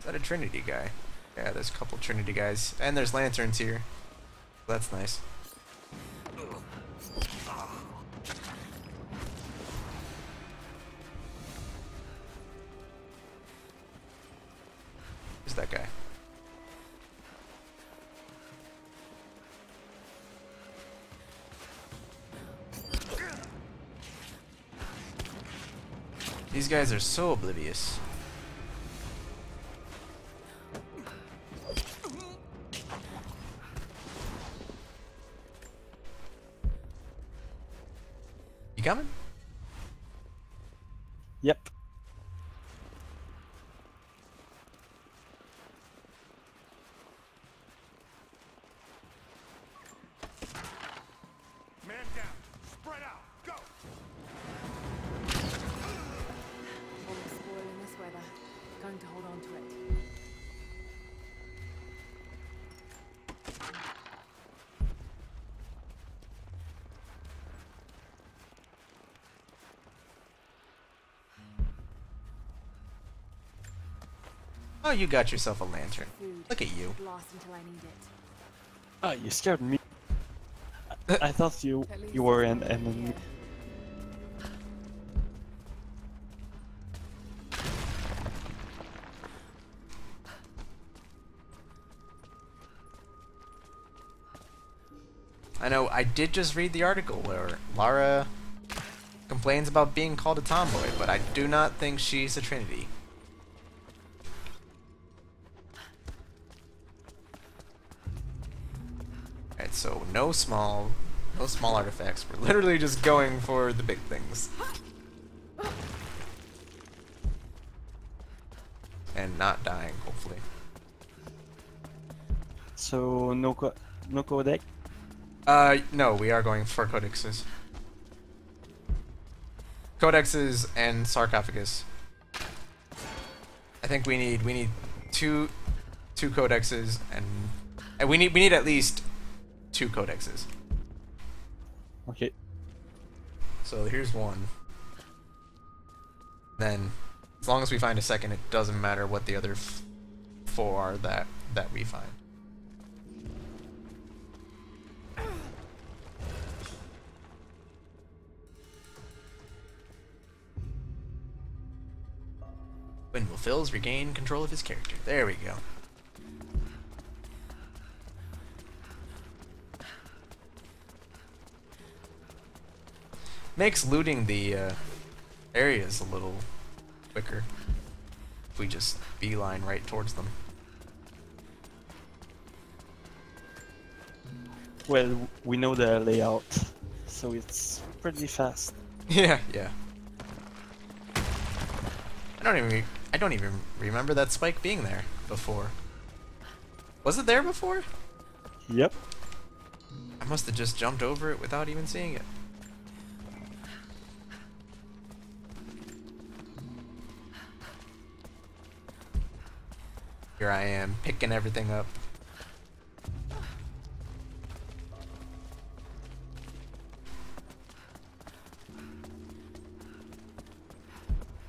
Is that a Trinity guy? Yeah, there's a couple Trinity guys. And there's lanterns here. That's nice. Who's that guy? These guys are so oblivious. You coming? Yep. Oh, you got yourself a lantern. Look at you. Oh, you scared me. I, I thought you you were an enemy. I know, I did just read the article where Lara complains about being called a tomboy, but I do not think she's a Trinity. Alright, so no small, no small artifacts. We're literally just going for the big things. And not dying, hopefully. So, no, co no codec? Uh, no, we are going for codexes. Codexes and sarcophagus. I think we need we need two two codexes and and we need we need at least two codexes. Okay. So here's one. Then, as long as we find a second, it doesn't matter what the other f four are that that we find. When will Phil's regain control of his character? There we go. Makes looting the uh, areas a little quicker if we just beeline right towards them. Well, we know the layout, so it's pretty fast. Yeah, yeah. I don't even. I don't even remember that spike being there before. Was it there before? Yep. I must have just jumped over it without even seeing it. Here I am, picking everything up.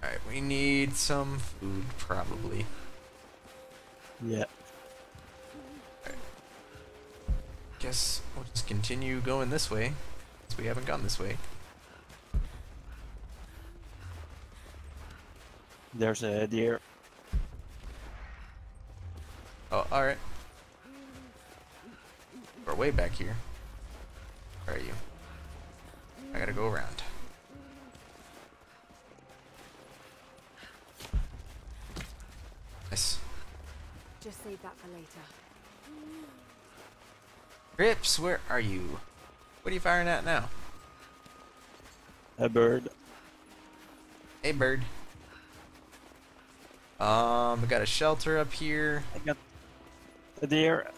Alright, we need some food, probably. Yeah. Alright. Guess we'll just continue going this way, since we haven't gone this way. There's a deer. Oh, alright. We're way back here. Where are you? I gotta go around. Nice. Just save that for later. Rips, where are you? What are you firing at now? A bird. Hey, bird. Um, we got a shelter up here. I got a deer.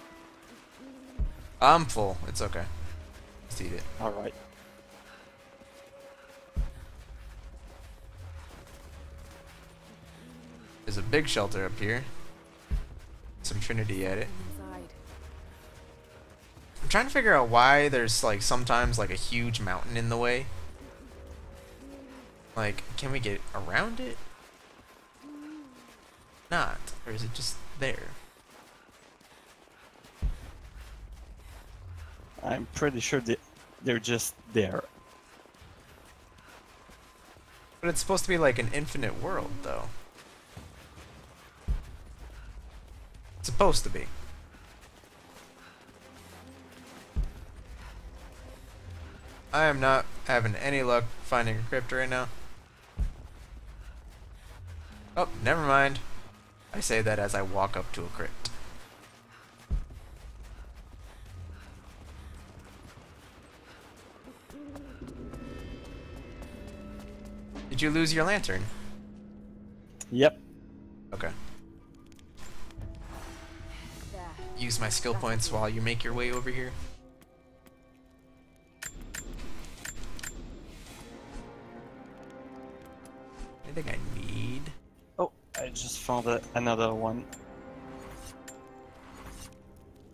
I'm full. It's okay. Just eat it. All right. There's a big shelter up here. Some Trinity at it. I'm trying to figure out why there's like sometimes like a huge mountain in the way. Like, can we get around it? Not, or is it just there? I'm pretty sure that they're just there. But it's supposed to be like an infinite world, though. Supposed to be. I am not having any luck finding a crypt right now. Oh, never mind. I say that as I walk up to a crypt. Did you lose your lantern? Yep. Okay. Use my skill points while you make your way over here. Anything I need? Oh, I just found a, another one.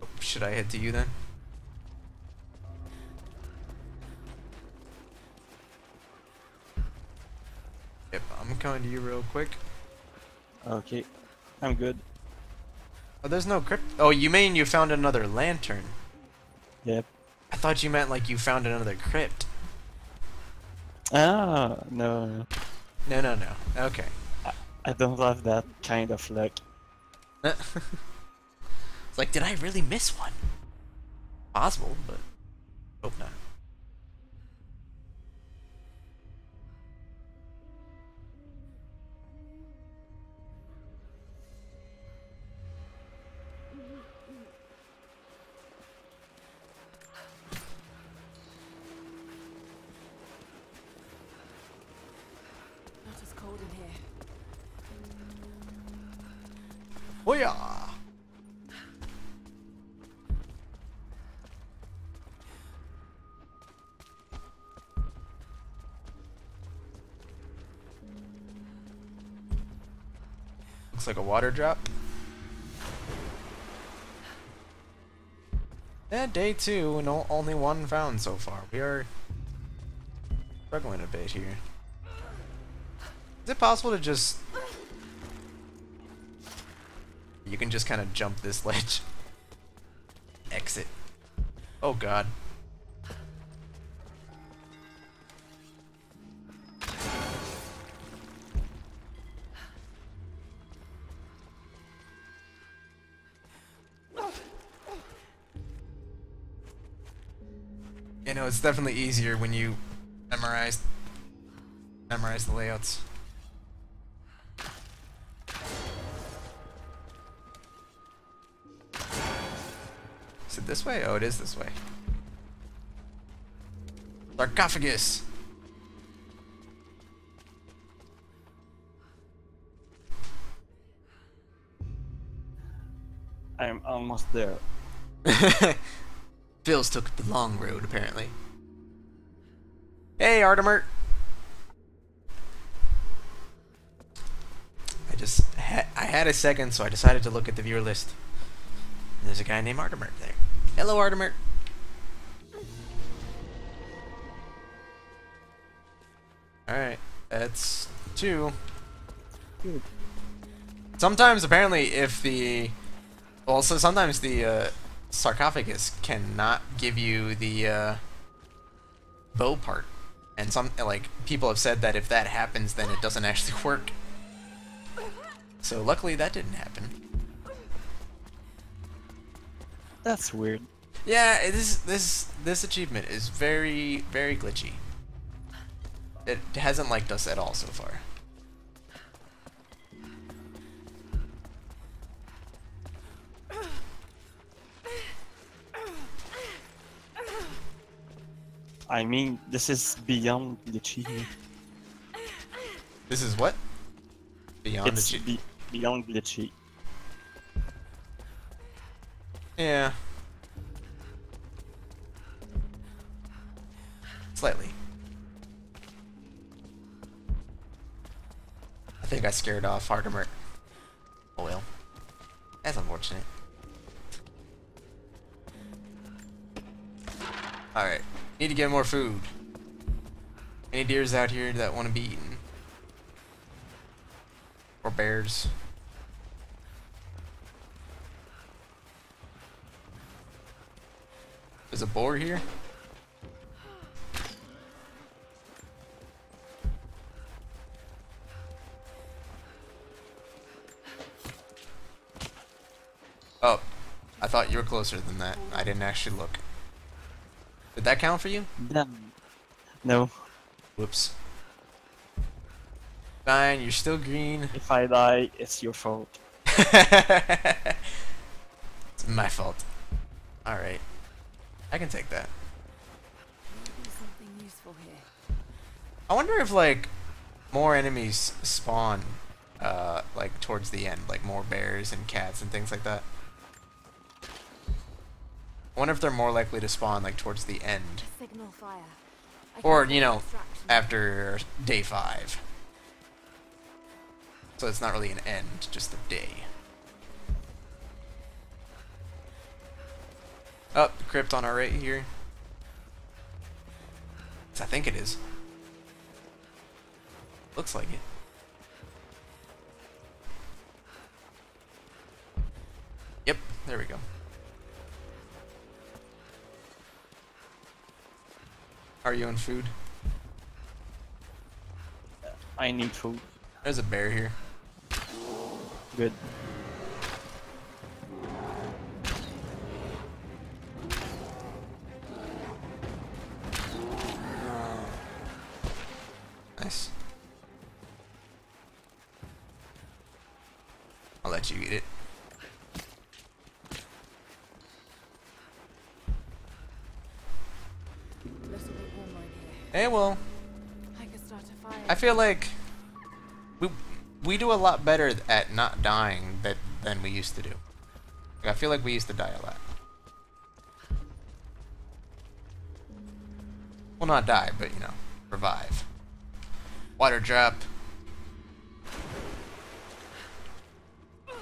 Oh, should I head to you then? Yep, I'm coming to you real quick. Okay, I'm good. Oh, there's no crypt. Oh, you mean you found another lantern? Yep. I thought you meant like you found another crypt. Ah, no, no. No, no, no. Okay. I, I don't have that kind of luck. It's like, did I really miss one? Possible, but hope not. Booyah! Looks like a water drop. And day two, and no, only one found so far. We are struggling a bit here. Is it possible to just... You can just kind of jump this ledge. Exit. Oh god. You know, it's definitely easier when you memorize memorize the layouts. Is it this way? Oh, it is this way. Sarcophagus! I'm almost there. Phil's took the long road, apparently. Hey, Artemert! I just ha I had a second, so I decided to look at the viewer list. There's a guy named Artemert there. Hello, Artemert. Alright, that's two. Good. Sometimes, apparently, if the... Also, sometimes the uh, sarcophagus cannot give you the uh, bow part. And some, like, people have said that if that happens, then it doesn't actually work. So luckily that didn't happen. That's weird. Yeah, this this this achievement is very very glitchy. It hasn't liked us at all so far. I mean, this is beyond glitchy. This is what? Beyond glitchy. Be beyond glitchy. Yeah. Slightly. I think I scared off Artemert. Oh well. That's unfortunate. Alright. Need to get more food. Any deers out here that want to be eaten? Or bears? There's a boar here. Oh, I thought you were closer than that. I didn't actually look. Did that count for you? No. No. Whoops. Fine, you're still green. If I die, it's your fault. It's my fault. All right. I can take that. Maybe something useful here. I wonder if like more enemies spawn uh, like towards the end, like more bears and cats and things like that. I wonder if they're more likely to spawn like towards the end, signal fire. Or you know, after day five. So it's not really an end, just a day. Up, oh, crypt on our right here. I think it is. Looks like it. There we go. How are you on food? I need food. There's a bear here. Good. Nice. I'll let you eat it. Hey, well, I feel like we we do a lot better at not dying that, than we used to do. I feel like we used to die a lot. Well, not die, but, you know, revive. Water drop. Oh,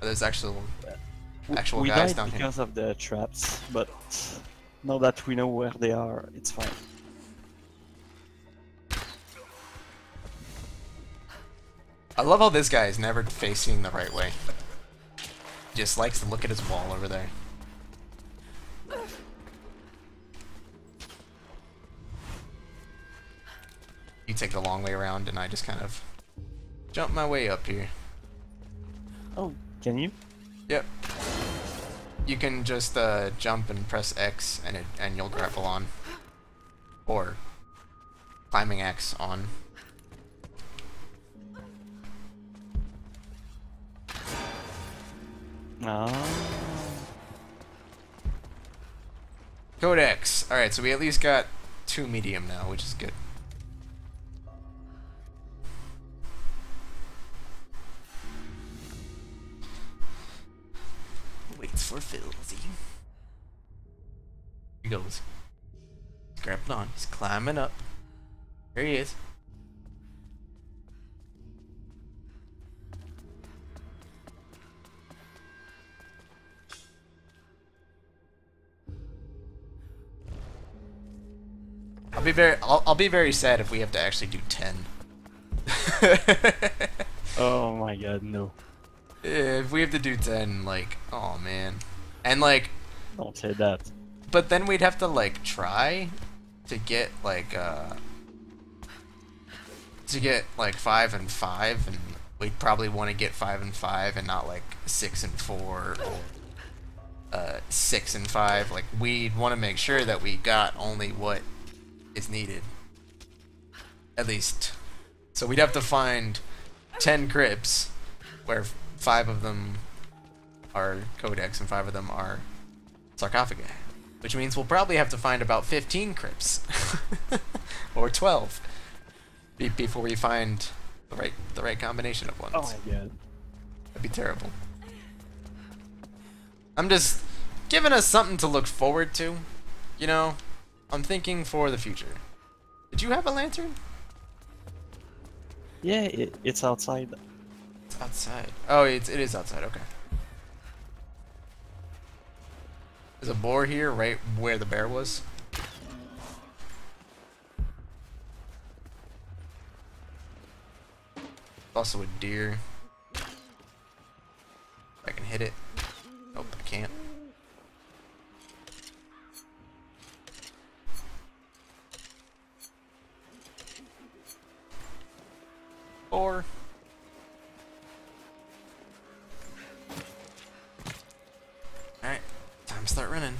there's actual actual we guys died down here. We died because of the traps, but now that we know where they are, it's fine. I love how this guy is never facing the right way. Just likes to look at his wall over there. You take the long way around and I just kind of jump my way up here. Oh, can you? Yep. You can just uh, jump and press X and, it, and you'll grapple on. Or climbing X on. Oh. Codex. Alright, so we at least got two medium now, which is good. Waits for Filzy. Here he goes. He's grabbing on. He's climbing up. There he is. I'll be very I'll, I'll be very sad if we have to actually do ten. Oh my god, no. If we have to do ten, like, oh man. And like, don't say that. But then we'd have to like try to get like uh to get like five and five, and we'd probably want to get five and five and not like six and four or uh six and five. Like, we'd want to make sure that we got only what is needed, at least. So we'd have to find ten crypts, where five of them are codex and five of them are sarcophagi, which means we'll probably have to find about fifteen crypts or twelve be before we find the right the right combination of ones. Oh my god, that'd be terrible. I'm just giving us something to look forward to, you know. I'm thinking for the future. Did you have a lantern? Yeah, it, it's outside. It's outside. Oh, it's, it is outside, okay. There's a boar here, right where the bear was. Also a deer. If I can hit it. Nope, I can't. Or alright, time to start running.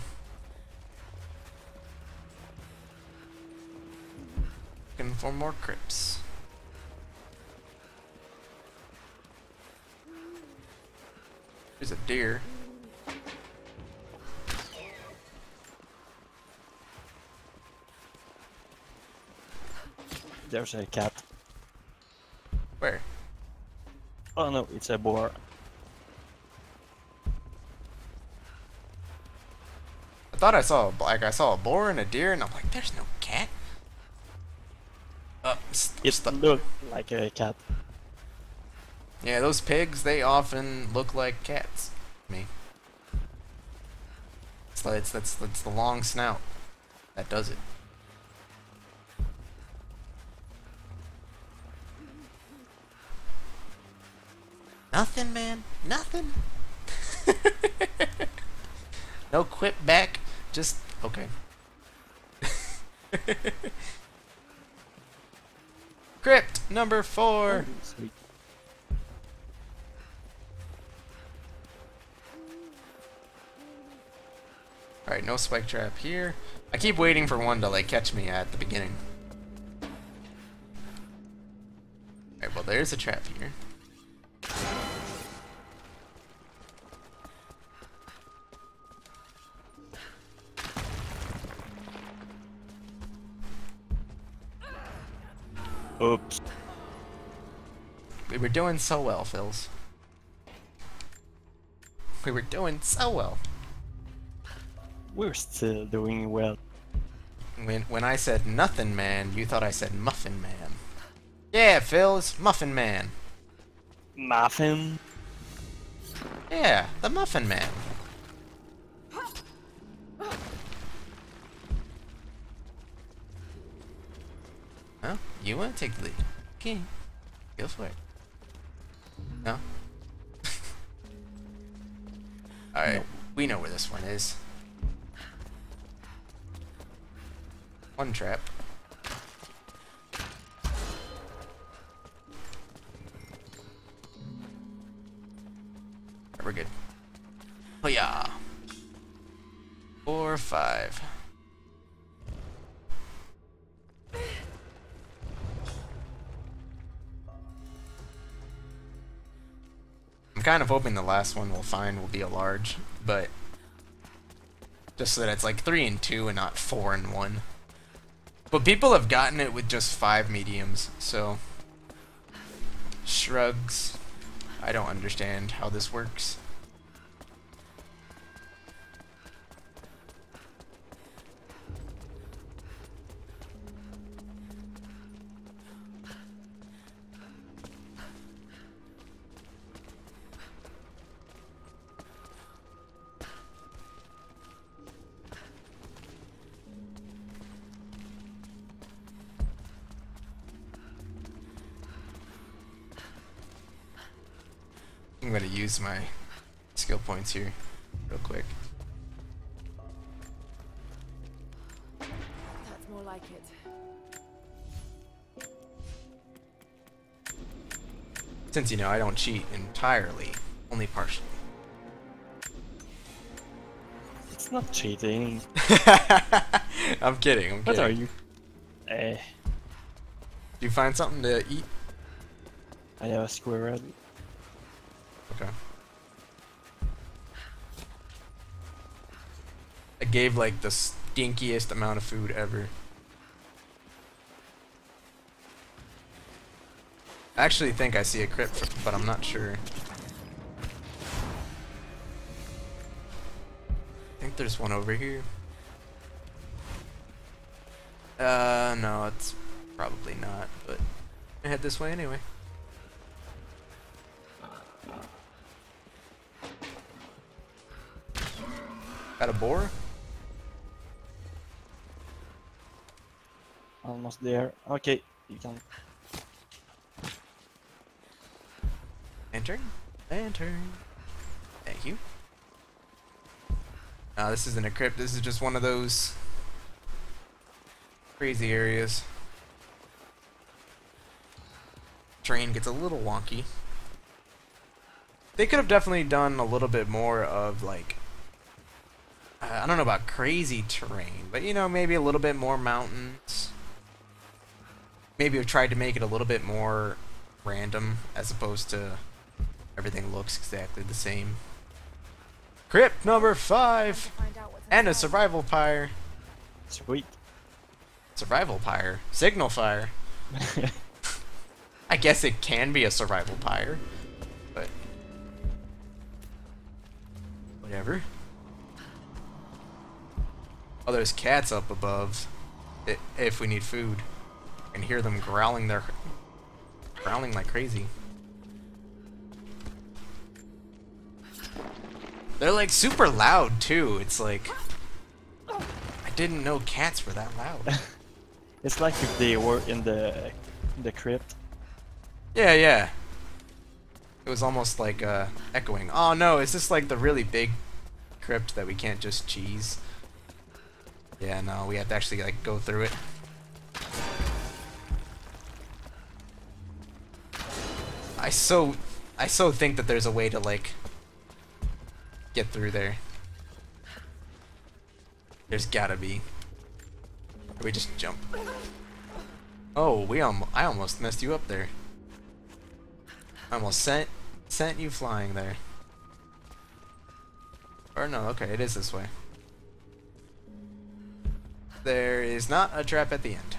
Looking for more crypts. There's a deer. There's a cat. Where? Oh no, it's a boar. I thought I saw a like I saw a boar and a deer, and I'm like, there's no cat. Uh, it looked like a cat. Yeah, those pigs, they often look like cats. I mean, it's like, it's that's that's the long snout that does it. Nothing, man. Nothing. No quip back. Just, okay. Crypt number four. Oh, alright, no spike trap here. I keep waiting for one to like catch me at the beginning. Alright, well there's a trap here. Oops. We were doing so well, Phils. We were doing so well. We're still doing well. When when I said nothing man, you thought I said muffin man. Yeah, Phils, muffin man. Muffin? Yeah, the muffin man. Huh? You wanna take the lead? Okay. Go for it. No? Alright, no. We know where this one is. One trap. Right, we're good. Oh yeah. Four or five. I'm kind of hoping the last one we'll find will be a large, but just so that it's like three and two and not four and one. But people have gotten it with just five mediums, so shrugs. I don't understand how this works. I'm gonna use my skill points here real quick. That's more like it. Since you know I don't cheat entirely, only partially. It's not cheating. I'm kidding, I'm kidding. What are you? Eh. Do you find something to eat? I have a squirrel. Okay. I gave like the stinkiest amount of food ever. I actually think I see a crypt, but I'm not sure. I think there's one over here. Uh, no, it's probably not, but I head this way anyway. Got a boar? Almost there. Okay, you can. Lantern? Lantern. Thank you. Nah, this isn't a crypt. This is just one of those crazy areas. Terrain gets a little wonky. They could have definitely done a little bit more of like. Uh, I don't know about crazy terrain, but you know, maybe a little bit more mountains. Maybe we've tried to make it a little bit more random, as opposed to everything looks exactly the same. Crypt number five! And a survival pyre! Sweet. Survival pyre? Signal fire! I guess it can be a survival pyre, but whatever. Oh, there's cats up above, if we need food, and hear them growling their, growling like crazy. They're like super loud too. It's like I didn't know cats were that loud. It's like if they were in the, in the crypt. Yeah, yeah. It was almost like uh, echoing. Oh no, is this like the really big crypt that we can't just cheese? Yeah, no, we have to actually like go through it. I so, I so think that there's a way to like get through there. There's gotta be. Or we just jump. Oh, we almost, I almost messed you up there. I almost sent sent you flying there. Or no, okay, it is this way. There is not a trap at the end.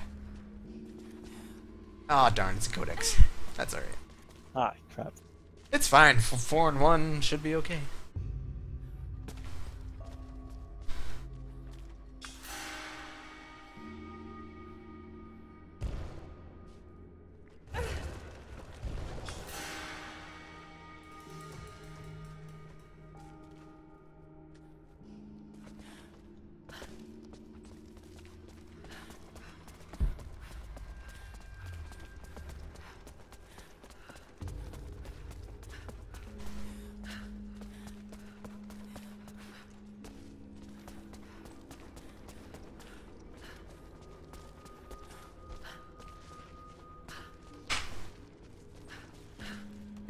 Ah, oh, darn, it's a codex. That's alright. Ah, crap. It's fine. Four and one should be okay.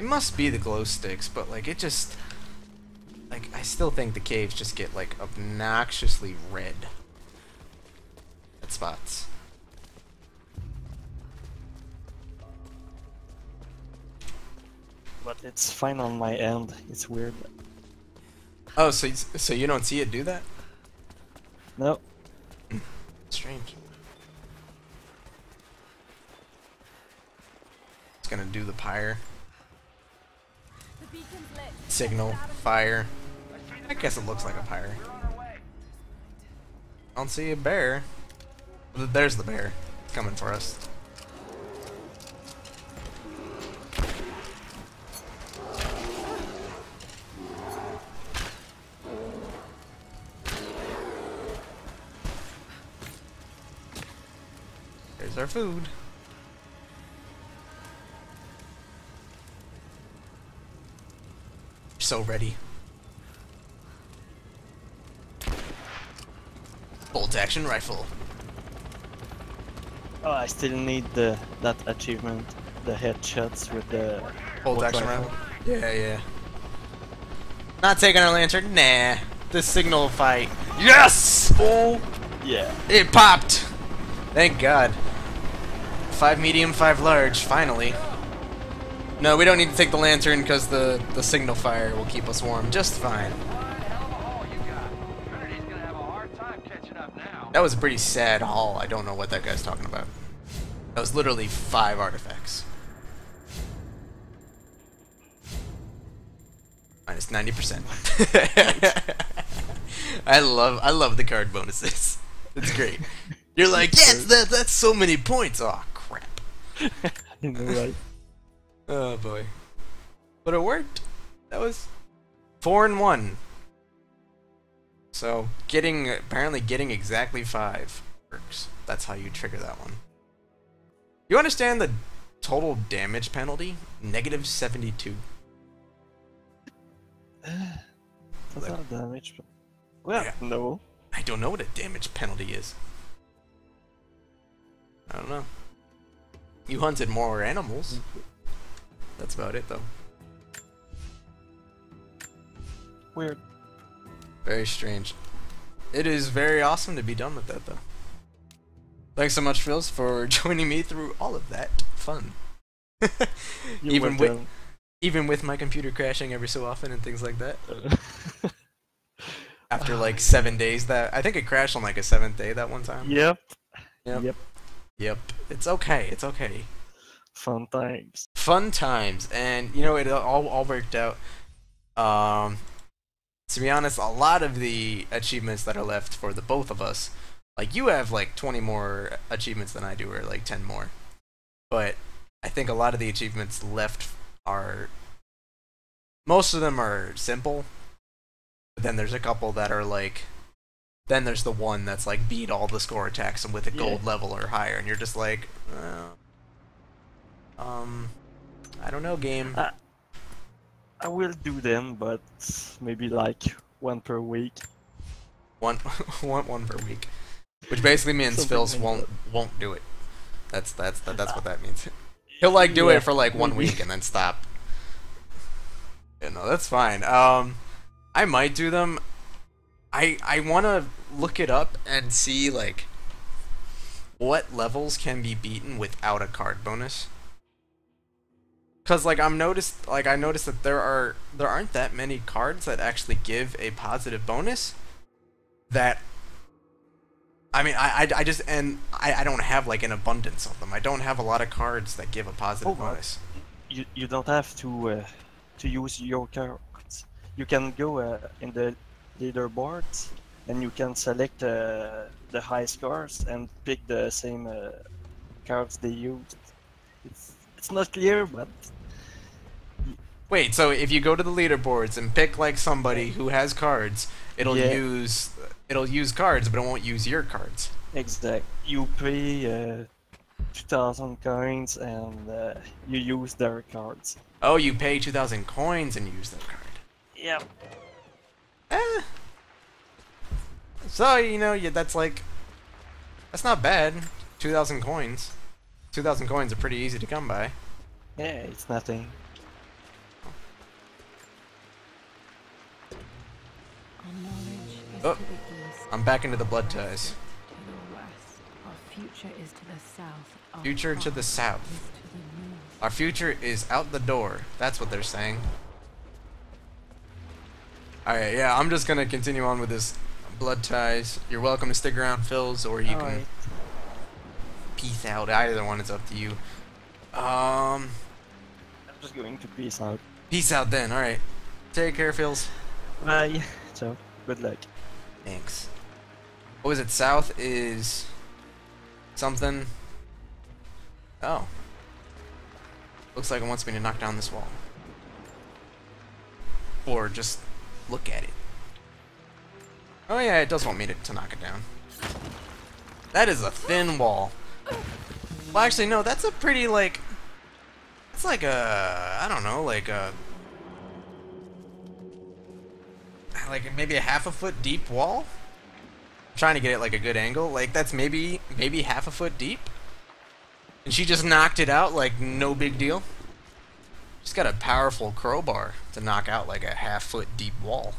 Must be the glow sticks, but like it just like I still think the caves just get like obnoxiously red at spots. But it's fine on my end. It's weird. Oh, so so you don't see it do that? No. Strange. It's gonna do the pyre. Signal, fire. I guess it looks like a pyre. I don't see a bear. There's the bear. It's coming for us. There's our food. So ready. Bolt action rifle. Oh, I still need the that achievement, the headshots with the bolt action rifle. Yeah, yeah. Not taking our lantern. Nah. The signal fight. Yes. Oh, yeah. It popped. Thank God. Five medium, five large. Finally. No, we don't need to take the lantern because the, the signal fire will keep us warm just fine. That was a pretty sad haul. I don't know what that guy's talking about. That was literally five artifacts. Minus ninety percent. I love I love the card bonuses. It's great. You're like, yes, that, that's so many points. Oh, crap. I know, right? Oh boy. But it worked. That was four and one. So getting apparently getting exactly five works. That's how you trigger that one. You understand the total damage penalty? Negative seventy-two. That's not damage. Well, yeah. No. I don't know what a damage penalty is. I don't know. You hunted more animals. That's about it, though. Weird. Very strange. It is very awesome to be done with that, though. Thanks so much, Phils, for joining me through all of that fun. even with down. even with my computer crashing every so often and things like that. After like seven days, that I think it crashed on like a seventh day that one time. Yep. Yep. Yep. Yep. It's okay. It's okay. Fun times. Fun times, and you know it all all worked out. Um, to be honest, a lot of the achievements that are left for the both of us, like you have like twenty more achievements than I do, or like ten more. But I think a lot of the achievements left are most of them are simple. But then there's a couple that are like, then there's the one that's like beat all the score attacks and with a yeah. gold level or higher, and you're just like. Uh, Um, I don't know, game. Uh, I will do them, but maybe like one per week. One, one, one per week, which basically means Phil's won't won't do it. That's that's that, that's what that means. He'll like do yeah, it for like one maybe. week and then stop. Yeah, no, that's fine. Um, I might do them. I I want to look it up and see like what levels can be beaten without a card bonus. Cause like I'm noticed, like I noticed that there are there aren't that many cards that actually give a positive bonus. That, I mean, I I, I just and I, I don't have like an abundance of them. I don't have a lot of cards that give a positive oh, bonus. You you don't have to uh, to use your cards. You can go uh, in the leaderboard and you can select uh, the highest cards and pick the same uh, cards they used. It's it's not clear, but. Wait, so if you go to the leaderboards and pick like somebody who has cards, it'll yeah. use it'll use cards, but it won't use your cards. Exactly. You pay uh, two thousand coins and uh, you use their cards. Oh, you pay two thousand coins and use their card. Yep. Eh. So you know, yeah, that's like that's not bad. Two thousand coins. Two thousand coins are pretty easy to come by. Yeah, it's nothing. Oh, I'm back into the blood ties. Future to the south. Our future is out the door. That's what they're saying. Alright, yeah, I'm just gonna continue on with this blood ties. You're welcome to stick around, Phils, or you All can right. peace out. Either one, it's up to you. Um, I'm just going to peace out. Peace out then, alright. Take care, Phils. Bye. So, good luck. Thanks. What was it? South is something. Oh. Looks like it wants me to knock down this wall. Or just look at it. Oh yeah, it does want me to, to knock it down. That is a thin wall. Well, actually, no, that's a pretty, like... It's like a... I don't know, like a... like maybe a half a foot deep wall. I'm trying to get it like a good angle. Like that's maybe maybe half a foot deep. And she just knocked it out like no big deal. She's got a powerful crowbar to knock out like a half foot deep wall.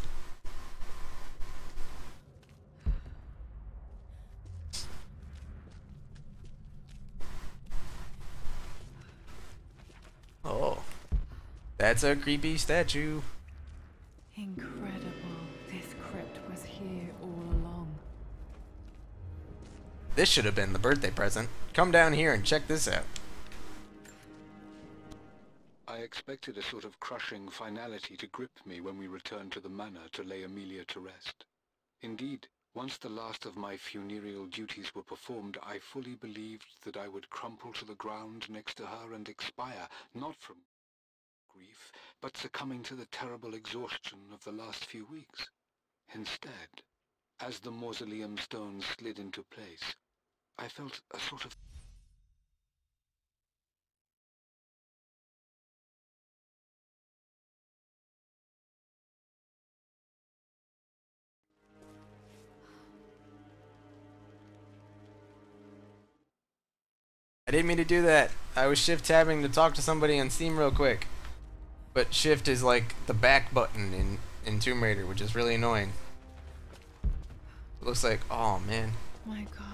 Oh. That's a creepy statue. Incredible. This should have been the birthday present. Come down here and check this out. I expected a sort of crushing finality to grip me when we returned to the manor to lay Amelia to rest. Indeed, once the last of my funereal duties were performed, I fully believed that I would crumple to the ground next to her and expire, not from grief, but succumbing to the terrible exhaustion of the last few weeks. Instead, as the mausoleum stones slid into place, I felt a sort of I didn't mean to do that. I was shift tabbing to talk to somebody on Steam real quick. But shift is like the back button in, in Tomb Raider, which is really annoying. It looks like, oh man. My God.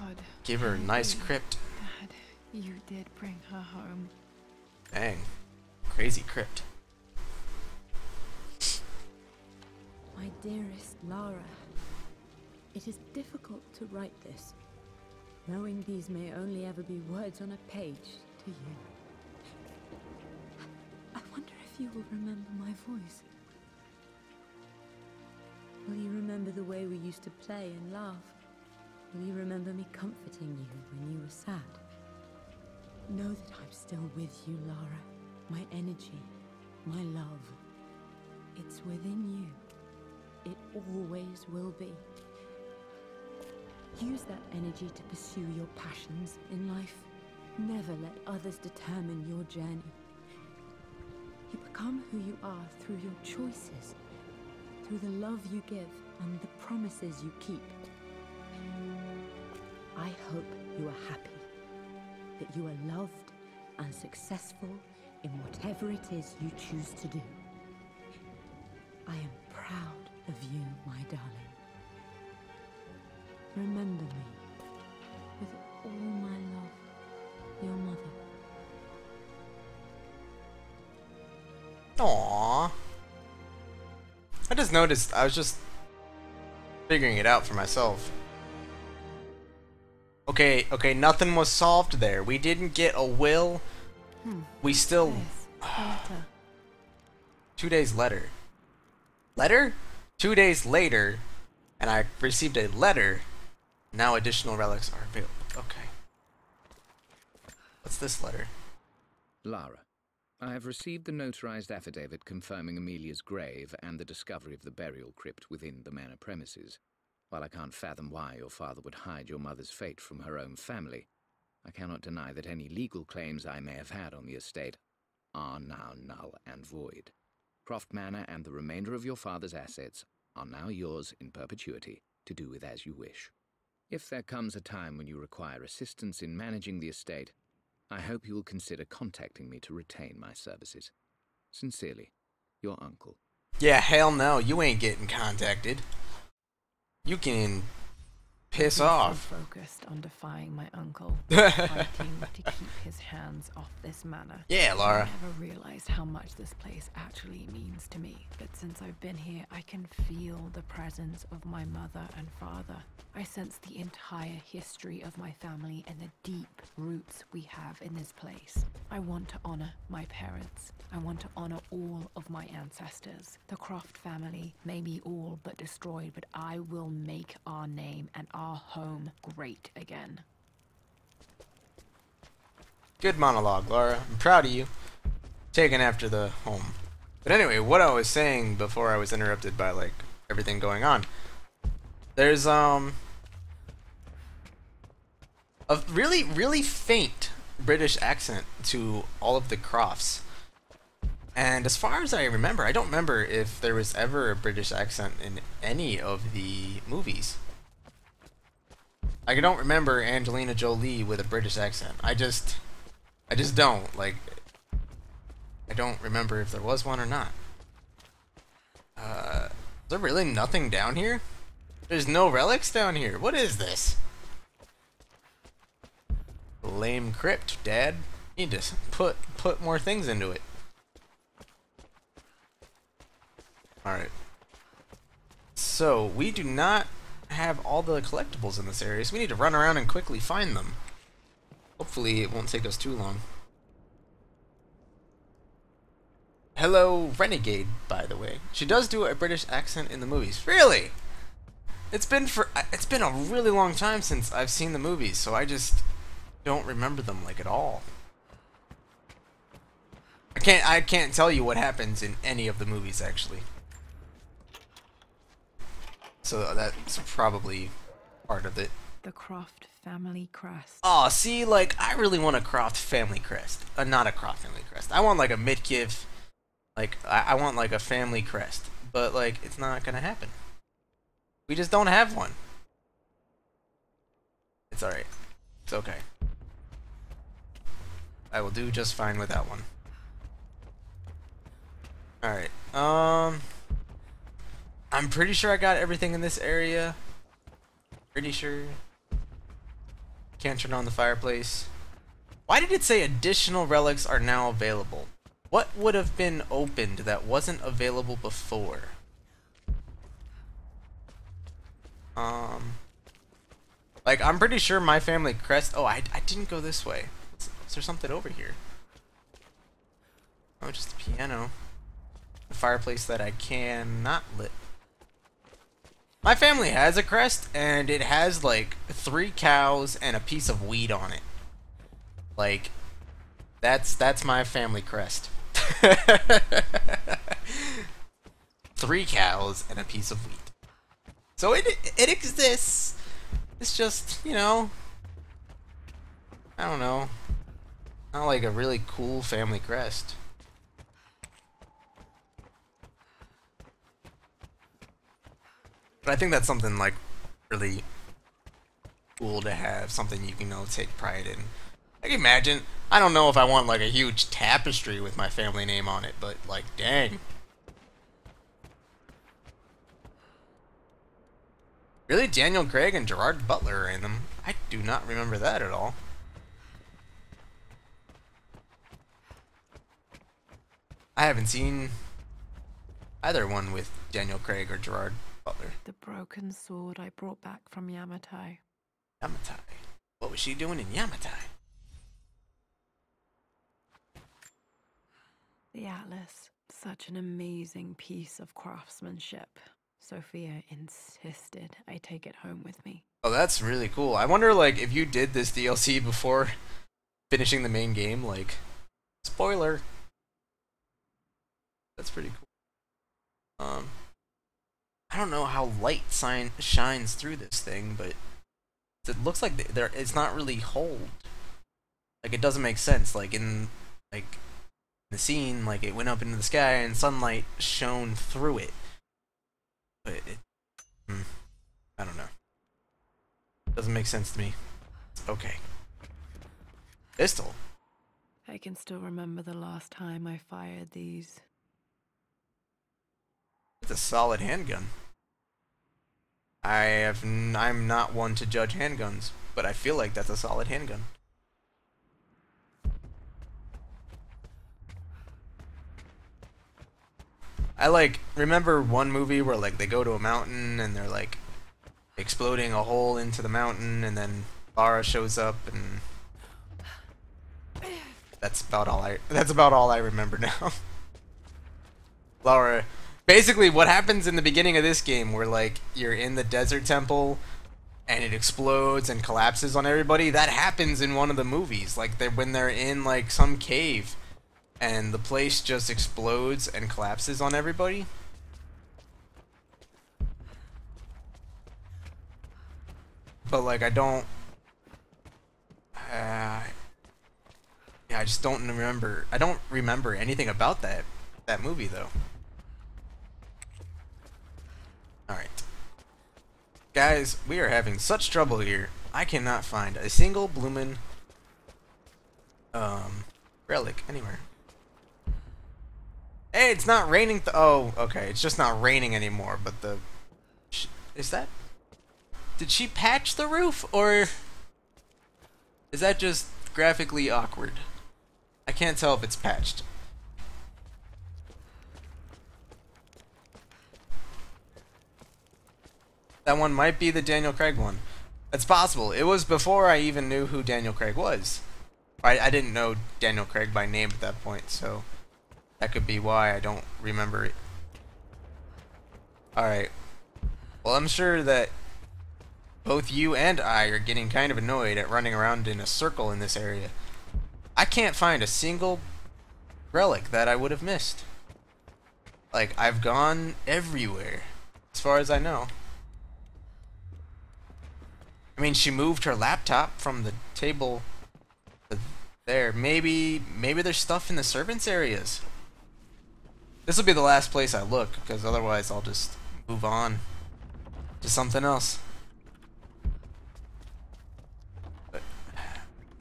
Give her a nice crypt. Dad, you did bring her home. Dang. Crazy crypt. My dearest Lara, it is difficult to write this, knowing these may only ever be words on a page to you. I wonder if you will remember my voice. Will you remember the way we used to play and laugh? Will you remember me comforting you when you were sad? Know that I'm still with you, Lara. My energy, my love. It's within you. It always will be. Use that energy to pursue your passions in life. Never let others determine your journey. You become who you are through your choices, through the love you give and the promises you keep. I hope you are happy, that you are loved and successful in whatever it is you choose to do. I am proud of you, my darling. Remember me with all my love, your mother. Aww. I just noticed, I was just figuring it out for myself. Okay, okay, nothing was solved there. We didn't get a will. Hmm. We still... Yes. Two days later. Letter? Two days later, and I received a letter. Now additional relics are available. Okay. What's this letter? Lara, I have received the notarized affidavit confirming Amelia's grave and the discovery of the burial crypt within the manor premises. While I can't fathom why your father would hide your mother's fate from her own family, I cannot deny that any legal claims I may have had on the estate are now null and void. Croft Manor and the remainder of your father's assets are now yours in perpetuity to do with as you wish. If there comes a time when you require assistance in managing the estate, I hope you will consider contacting me to retain my services. Sincerely, your uncle. Yeah, hell no, you ain't getting contacted. You can piss I'm off. So focused on defying my uncle, fighting to keep his hands off this manor. Yeah, Lara. I never realized how much this place actually means to me. But since I've been here, I can feel the presence of my mother and father. I sense the entire history of my family and the deep roots we have in this place. I want to honor my parents. I want to honor all of my ancestors. The Croft family may be all but destroyed, but I will make our name and our home great again. Good monologue, Lara. I'm proud of you. Taken after the home. But anyway, what I was saying before I was interrupted by like everything going on. There's um a really, really faint British accent to all of the Crofts. And as far as I remember, I don't remember if there was ever a British accent in any of the movies. I don't remember Angelina Jolie with a British accent. I just, I just don't, like, I don't remember if there was one or not. Uh, is there really nothing down here? There's no relics down here. What is this? Lame crypt, Dad. You need to put, put more things into it. Alright. So, we do not have all the collectibles in this area, so we need to run around and quickly find them. Hopefully it won't take us too long. Hello, Renegade, by the way. She does do a British accent in the movies. Really? It's been for it's been a really long time since I've seen the movies, so I just don't remember them like at all. I can't I can't tell you what happens in any of the movies actually. So that's probably part of it. The Croft family crest. Oh, see, like, I really want a Croft family crest. Uh, not a Croft family crest. I want, like, a midkiff. Like, I, I want, like, a family crest. But, like, it's not gonna happen. We just don't have one. It's alright. It's okay. I will do just fine without one. Alright. Um... I'm pretty sure I got everything in this area. Pretty sure. Can't turn on the fireplace. Why did it say additional relics are now available? What would have been opened that wasn't available before? Um, like, I'm pretty sure my family crest... Oh, I, I didn't go this way. Is, is there something over here? Oh, just a piano. A fireplace that I cannot lit. My family has a crest, and it has, like, three cows and a piece of wheat on it. Like, that's that's my family crest. Three cows and a piece of wheat. So it, it exists. It's just, you know, I don't know. Not like a really cool family crest. But I think that's something like really cool to have, something you can, you know, take pride in. I can imagine. I don't know if I want like a huge tapestry with my family name on it, but like, dang. Really, Daniel Craig and Gerard Butler are in them? I do not remember that at all. I haven't seen either one with Daniel Craig or Gerard Butler. The broken sword I brought back from Yamatai. Yamatai? What was she doing in Yamatai? The Atlas. Such an amazing piece of craftsmanship. Sophia insisted I take it home with me. Oh, that's really cool. I wonder, like, if you did this D L C before finishing the main game, like, spoiler. That's pretty cool. Um, I don't know how light sign shines through this thing, but it looks like there it's not really hold. Like, it doesn't make sense. Like in like the scene, like it went up into the sky and sunlight shone through it. But it, hmm, I don't know. Doesn't make sense to me. Okay. Pistol. I can still remember the last time I fired these. It's a solid handgun. I have n I'm not one to judge handguns, but I feel like that's a solid handgun. I like remember one movie where like they go to a mountain and they're like exploding a hole into the mountain, and then Lara shows up, and that's about all I that's about all I remember now. Lara, basically what happens in the beginning of this game, where like you're in the desert temple and it explodes and collapses on everybody, that happens in one of the movies. Like they're, when they're in like some cave and the place just explodes and collapses on everybody. But like I don't uh, yeah, I just don't remember I don't remember anything about that that movie though. Alright. Guys, we are having such trouble here. I cannot find a single bloomin' um relic anywhere. Hey, it's not raining. Th oh, okay. It's just not raining anymore, but the... Sh is that... Did she patch the roof, or... Is that just graphically awkward? I can't tell if it's patched. That one might be the Daniel Craig one. That's possible. It was before I even knew who Daniel Craig was. I, I didn't know Daniel Craig by name at that point, so... That could be why I don't remember it. Alright. Well, I'm sure that both you and I are getting kind of annoyed at running around in a circle in this area. I can't find a single relic that I would have missed. Like, I've gone everywhere, as far as I know. I mean, she moved her laptop from the table to there. Maybe, maybe there's stuff in the servants' areas. This will be the last place I look, because otherwise I'll just move on to something else. But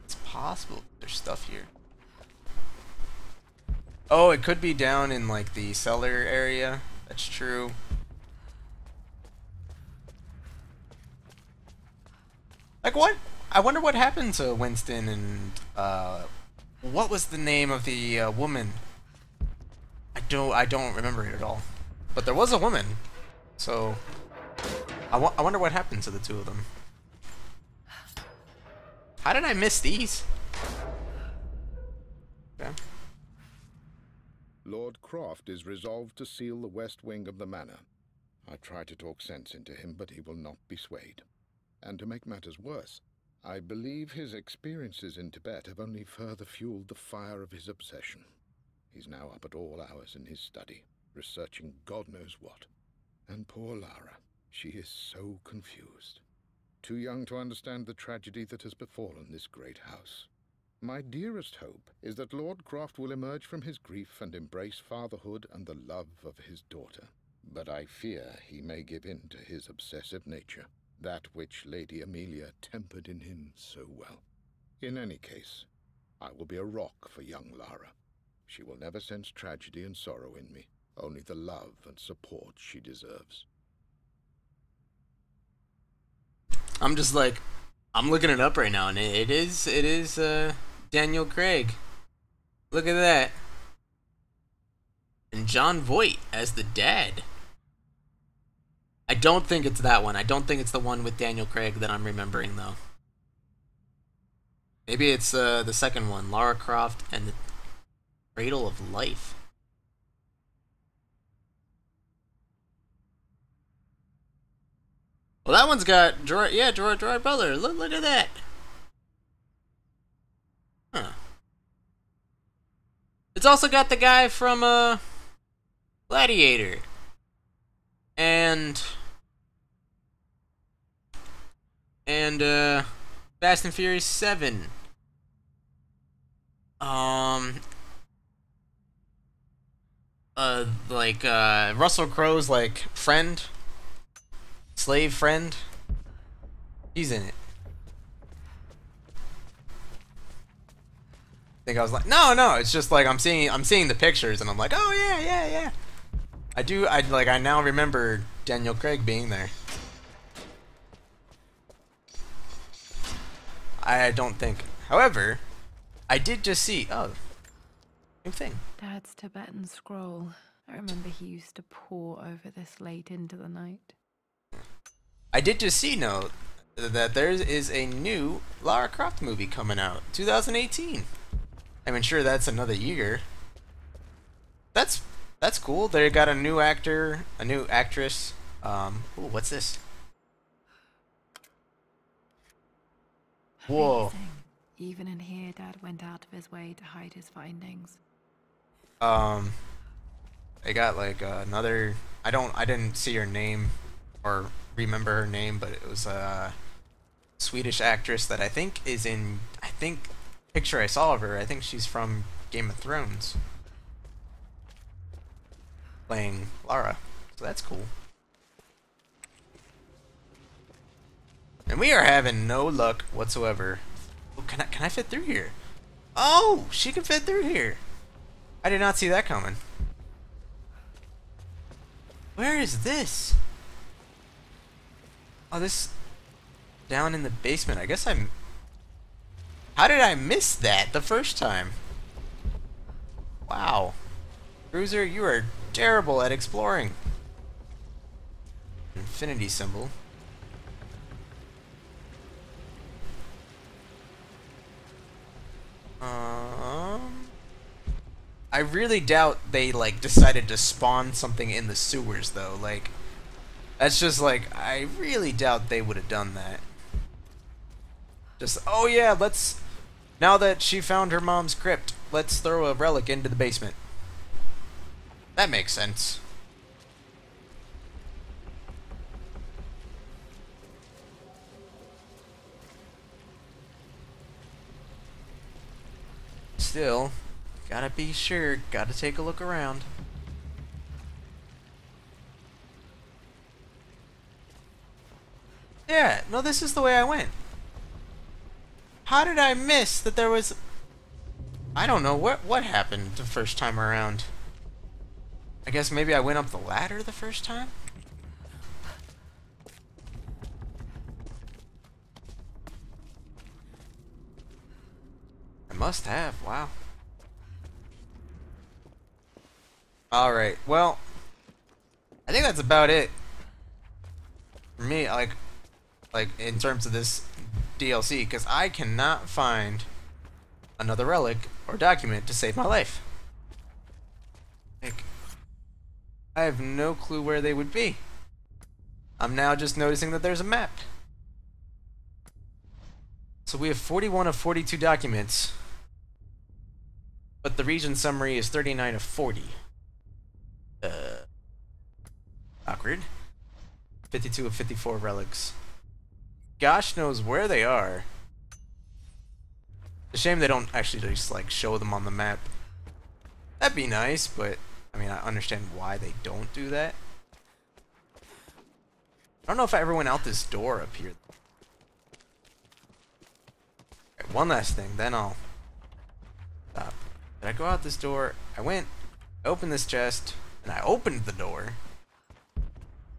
it's possible there's stuff here. Oh, it could be down in like the cellar area. That's true. Like what? I wonder what happened to Winston and uh, what was the name of the uh, woman? I don't, I don't remember it at all. But there was a woman, so I, I wonder what happened to the two of them. How did I miss these? Okay. Lord Croft is resolved to seal the west wing of the manor. I try to talk sense into him, but he will not be swayed. And to make matters worse, I believe his experiences in Tibet have only further fueled the fire of his obsession. He's now up at all hours in his study, researching God knows what. And poor Lara, she is so confused. Too young to understand the tragedy that has befallen this great house. My dearest hope is that Lord Croft will emerge from his grief and embrace fatherhood and the love of his daughter. but I fear he may give in to his obsessive nature, that which Lady Amelia tempered in him so well. In any case, I will be a rock for young Lara. She will never sense tragedy and sorrow in me, only the love and support she deserves. I'm just like, I'm looking it up right now, and it is, it is, uh, Daniel Craig. Look at that. And John Voight as the dad. I don't think it's that one. I don't think it's the one with Daniel Craig that I'm remembering, though. Maybe it's, uh, the second one, Lara Croft and the Cradle of Life. Well, that one's got Gerard, yeah, Gerard, Gerard Butler. Look, look at that. Huh. It's also got the guy from uh, Gladiator, and and uh, Fast and Furious Seven. Um. Uh, like uh, Russell Crowe's like friend. Slave friend. He's in it. I think I was like, no, no. It's just like I'm seeing, I'm seeing the pictures, and I'm like, oh yeah, yeah, yeah. I do, I like, I now remember Daniel Craig being there. I don't think. However, I did just see. Oh, same thing. Dad's Tibetan scroll. I remember he used to pore over this late into the night. I did just see, note, that there is a new Lara Croft movie coming out, two thousand eighteen. I mean, sure, that's another year. That's that's cool. They got a new actor, a new actress. Um, ooh, what's this? Whoa! Amazing. Even in here, Dad went out of his way to hide his findings. Um, they got like uh, another. I don't. I didn't see her name. Or remember her name, but it was a Swedish actress that I think is in, I think, picture I saw of her, I think she's from Game of Thrones. Playing Lara, so that's cool. And we are having no luck whatsoever. Oh, can I, can I fit through here? Oh, she can fit through here. I did not see that coming. Where is this? Oh, this down in the basement. I guess I'm. How did I miss that the first time? Wow, Cruiser, you are terrible at exploring. Infinity symbol. Um, I really doubt they like decided to spawn something in the sewers though. Like. That's just like, I really doubt they would have done that. Just, oh yeah, let's, now that she found her mom's crypt, let's throw a relic into the basement. That makes sense. Still, gotta be sure, gotta take a look around. Yeah, no, this is the way I went. How did I miss that there was... I don't know, what what happened the first time around? I guess maybe I went up the ladder the first time? I must have, wow. Alright, well... I think that's about it. For me, like... Like, in terms of this D L C, because I cannot find another relic or document to save my life. Like, I have no clue where they would be. I'm now just noticing that there's a map. So we have forty-one of forty-two documents, but the region summary is thirty-nine of forty. Uh, awkward. fifty-two of fifty-four relics. Gosh knows where they are. It's a shame they don't actually just like show them on the map. That'd be nice, but I mean I understand why they don't do that. I don't know if I ever went out this door up here. Right, one last thing, then I'll stop. Did I go out this door? I went, opened this chest, and I opened the door.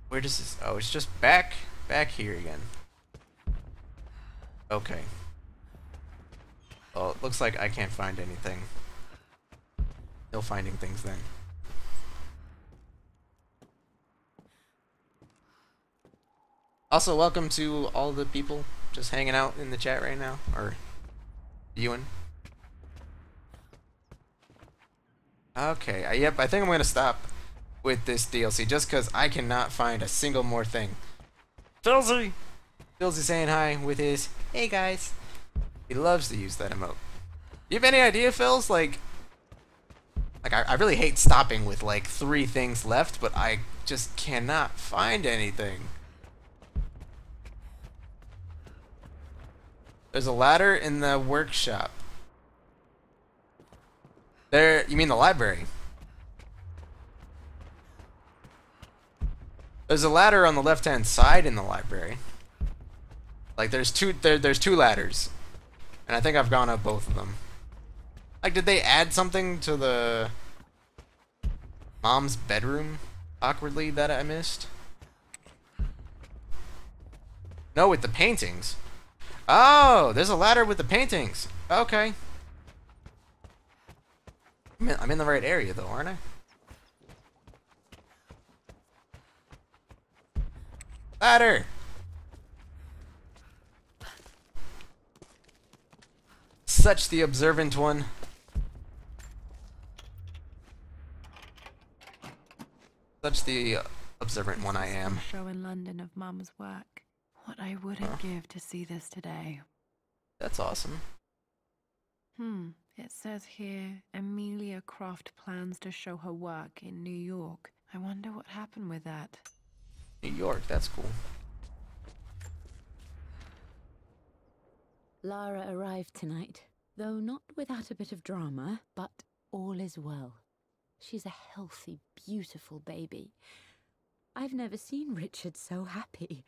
Where does this? Oh, it's just back, back here again. Okay. Well, it looks like I can't find anything. Still finding things then. Also, welcome to all the people just hanging out in the chat right now, or viewing. Okay, I, yep, I think I'm going to stop with this D L C, just because I cannot find a single more thing. Filzy! Filzy saying hi with his, hey guys. He loves to use that emote. You have any idea, Phils? Like, like I, I really hate stopping with like three things left, but I just cannot find anything. There's a ladder in the workshop. There, you mean the library? There's a ladder on the left-hand side in the library. Like there's two, there, there's two ladders, and I think I've gone up both of them. Like, did they add something to the mom's bedroom awkwardly that I missed? No, with the paintings. Oh, there's a ladder with the paintings. Okay. I'm in, I'm in the right area, though, aren't I? Ladder! Such the observant one. Such the observant one I am. Show in London of Mum's work. What I wouldn't huh. give to see this today. That's awesome. Hmm. It says here, Amelia Croft plans to show her work in New York. I wonder what happened with that. New York, that's cool. Lara arrived tonight, though not without a bit of drama, but all is well. She's a healthy, beautiful baby. I've never seen Richard so happy.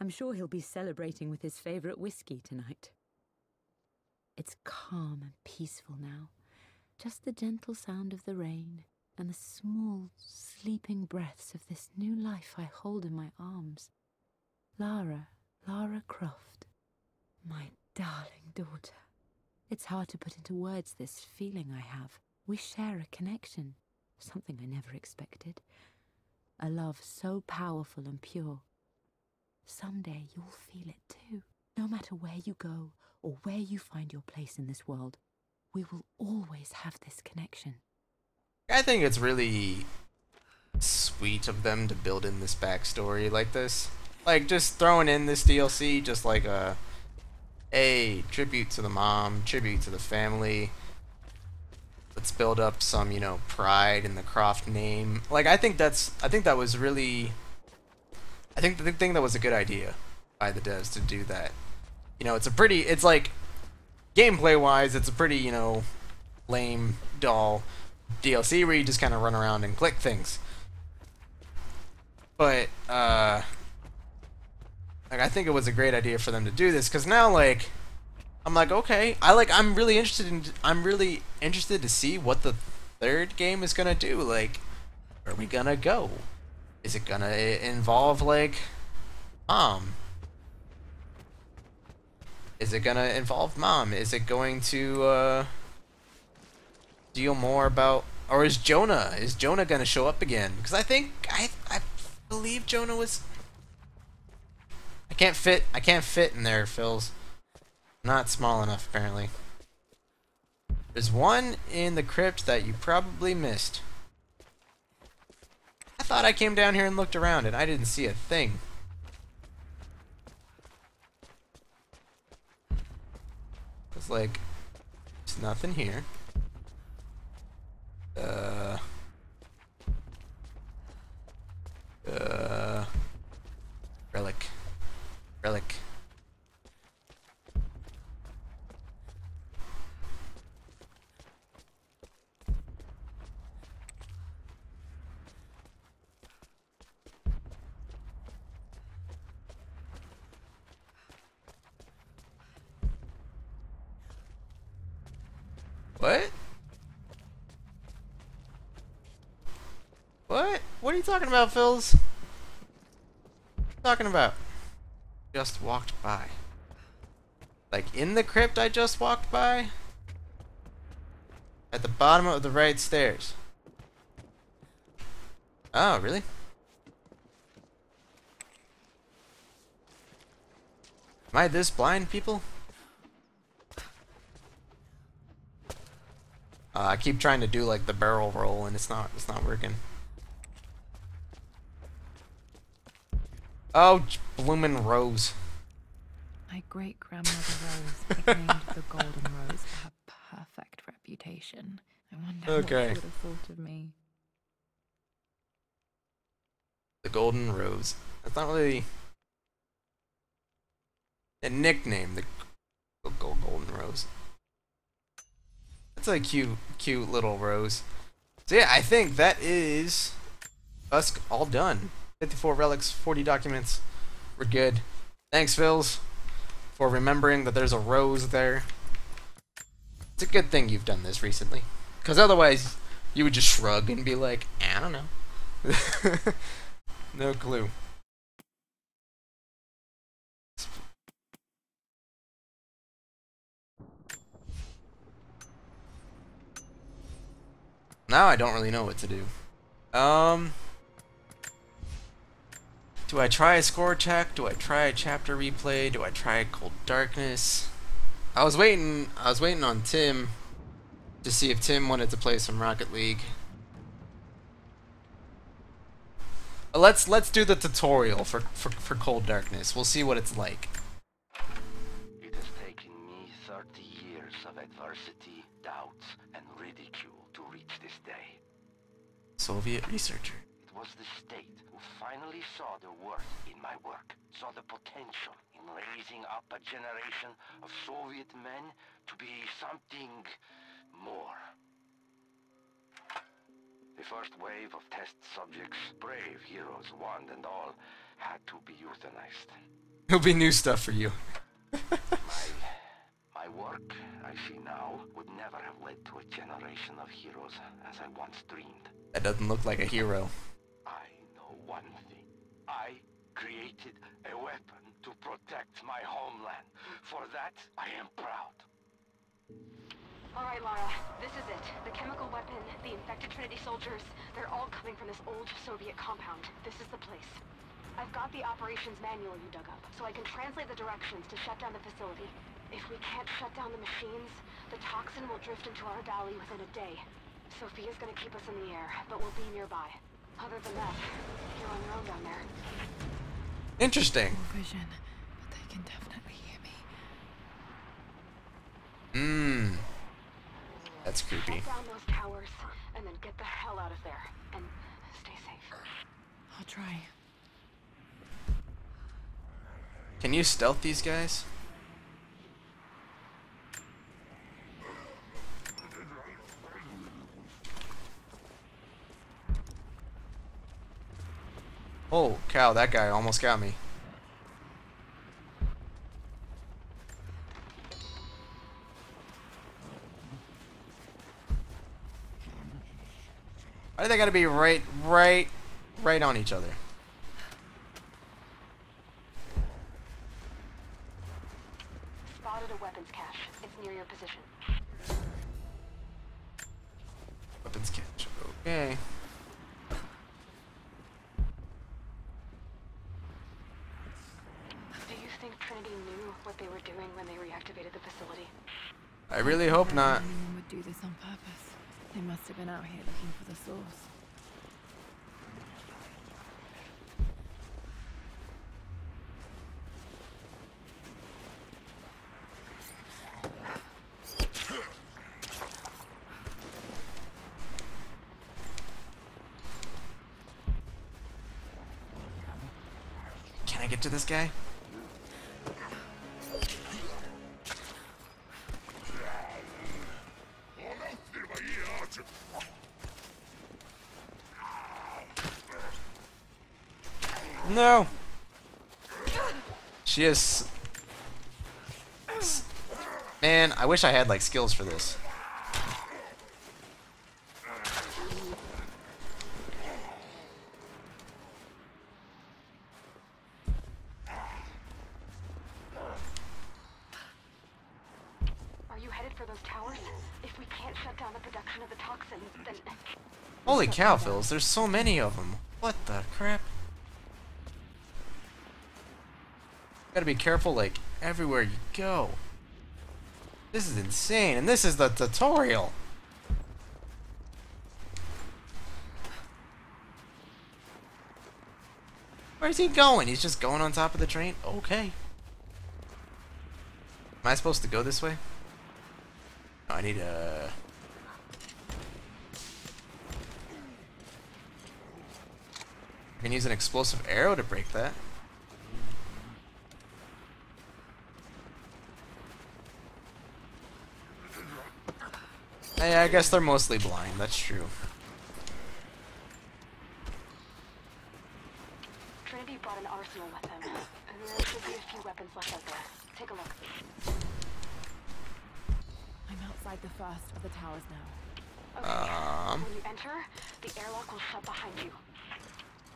I'm sure he'll be celebrating with his favorite whiskey tonight. It's calm and peaceful now. Just the gentle sound of the rain and the small, sleeping breaths of this new life I hold in my arms. Lara, Lara Croft, my darling daughter. It's hard to put into words this feeling I have. We share a connection, something I never expected. A love so powerful and pure. Someday you'll feel it too. No matter where you go or where you find your place in this world, we will always have this connection. I think it's really sweet of them to build in this backstory like this. Like, just throwing in this D L C, just like a, a tribute to the mom, tribute to the family. Let's build up some, you know, pride in the Croft name. Like, I think that's, I think that was really... I think the thing that was a good idea by the devs to do that. You know, it's a pretty, it's like, gameplay-wise, it's a pretty, you know, lame, dull D L C where you just kind of run around and click things. But, uh, like, I think it was a great idea for them to do this, because now, like, I'm like, okay, I like, I'm really interested in, I'm really interested to see what the third game is gonna do. Like, where are we gonna go? Is it gonna involve, like, Mom? Is it gonna involve Mom? Is it going to, uh, deal more about... Or is Jonah? Is Jonah gonna show up again? Because I think... I, I believe Jonah was... I can't fit... I can't fit in there, Phils. Not small enough, apparently. There's one in the crypt that you probably missed. I thought I came down here and looked around, and I didn't see a thing. It's like, there's nothing here. Uh. Uh. Relic. Relic. What? What? What are you talking about, Phils? What are you talking about? Just walked by. Like in the crypt I just walked by? At the bottom of the right stairs. Oh, really? Am I this blind, people? Uh, I keep trying to do like the barrel roll and it's not it's not working. Oh, bloomin' rose. My great-grandmother Rose named the golden rose for her perfect reputation. I wonder okay. what she would have thought of me. The golden rose. That's not really a nickname, the golden rose. That's a cute, cute little rose. So yeah, I think that is us all done. fifty-four relics, forty documents. We're good. Thanks, Phils, for remembering that there's a rose there. It's a good thing you've done this recently, because otherwise you would just shrug and be like, I don't know. No clue. Now I don't really know what to do. Um... Do I try a score check? Do I try a chapter replay? Do I try Cold Darkness? I was waiting I was waiting on Tim to see if Tim wanted to play some Rocket League. Let's let's do the tutorial for, for, for Cold Darkness. We'll see what it's like. It has taken me thirty years of adversity, doubts, and ridicule. This day. Soviet researcher. It was the state who finally saw the worth in my work, saw the potential in raising up a generation of Soviet men to be something more. The first wave of test subjects, brave heroes, one and all, had to be euthanized. It'll be new stuff for you. my My work, I see now, would never have led to a generation of heroes as I once dreamed. That doesn't look like a hero. I know one thing. I created a weapon to protect my homeland. For that, I am proud. Alright, Lara. This is it. The chemical weapon, the infected Trinity soldiers. They're all coming from this old Soviet compound. This is the place. I've got the operations manual you dug up, so I can translate the directions to shut down the facility. If we can't shut down the machines, the toxin will drift into our valley within a day. Sophia's gonna keep us in the air, but we'll be nearby. Other than that, you're on your own down there. Interesting. Vision, but they can definitely hear me. Mmm. That's creepy. Shut down those towers, and then get the hell out of there. And stay safe. I'll try. Can you stealth these guys? Oh, cow, that guy almost got me. Why do they gotta be right, right, right on each other? Spotted a weapons cache. It's near your position. Weapons cache. Okay. They were doing when they reactivated the facility. I really hope not. Anyone would do this on purpose. They must have been out here looking for the source. Can I get to this guy? No. She is. Man, I wish I had like skills for this. those towers. If we can't shut down the production of the toxin, then... Holy cow, Phils, there's so many of them. What the crap? Gotta be careful, like, everywhere you go. This is insane, and this is the tutorial! Where's he going? He's just going on top of the train? Okay. Am I supposed to go this way? No, I need a... I can use an explosive arrow to break that. Hey, I guess they're mostly blind, that's true. Trinity brought an arsenal with him. There should be a few weapons left out there. Take a look. I'm outside the first of the towers now. Okay. Um. When you enter, the airlock will shut behind you.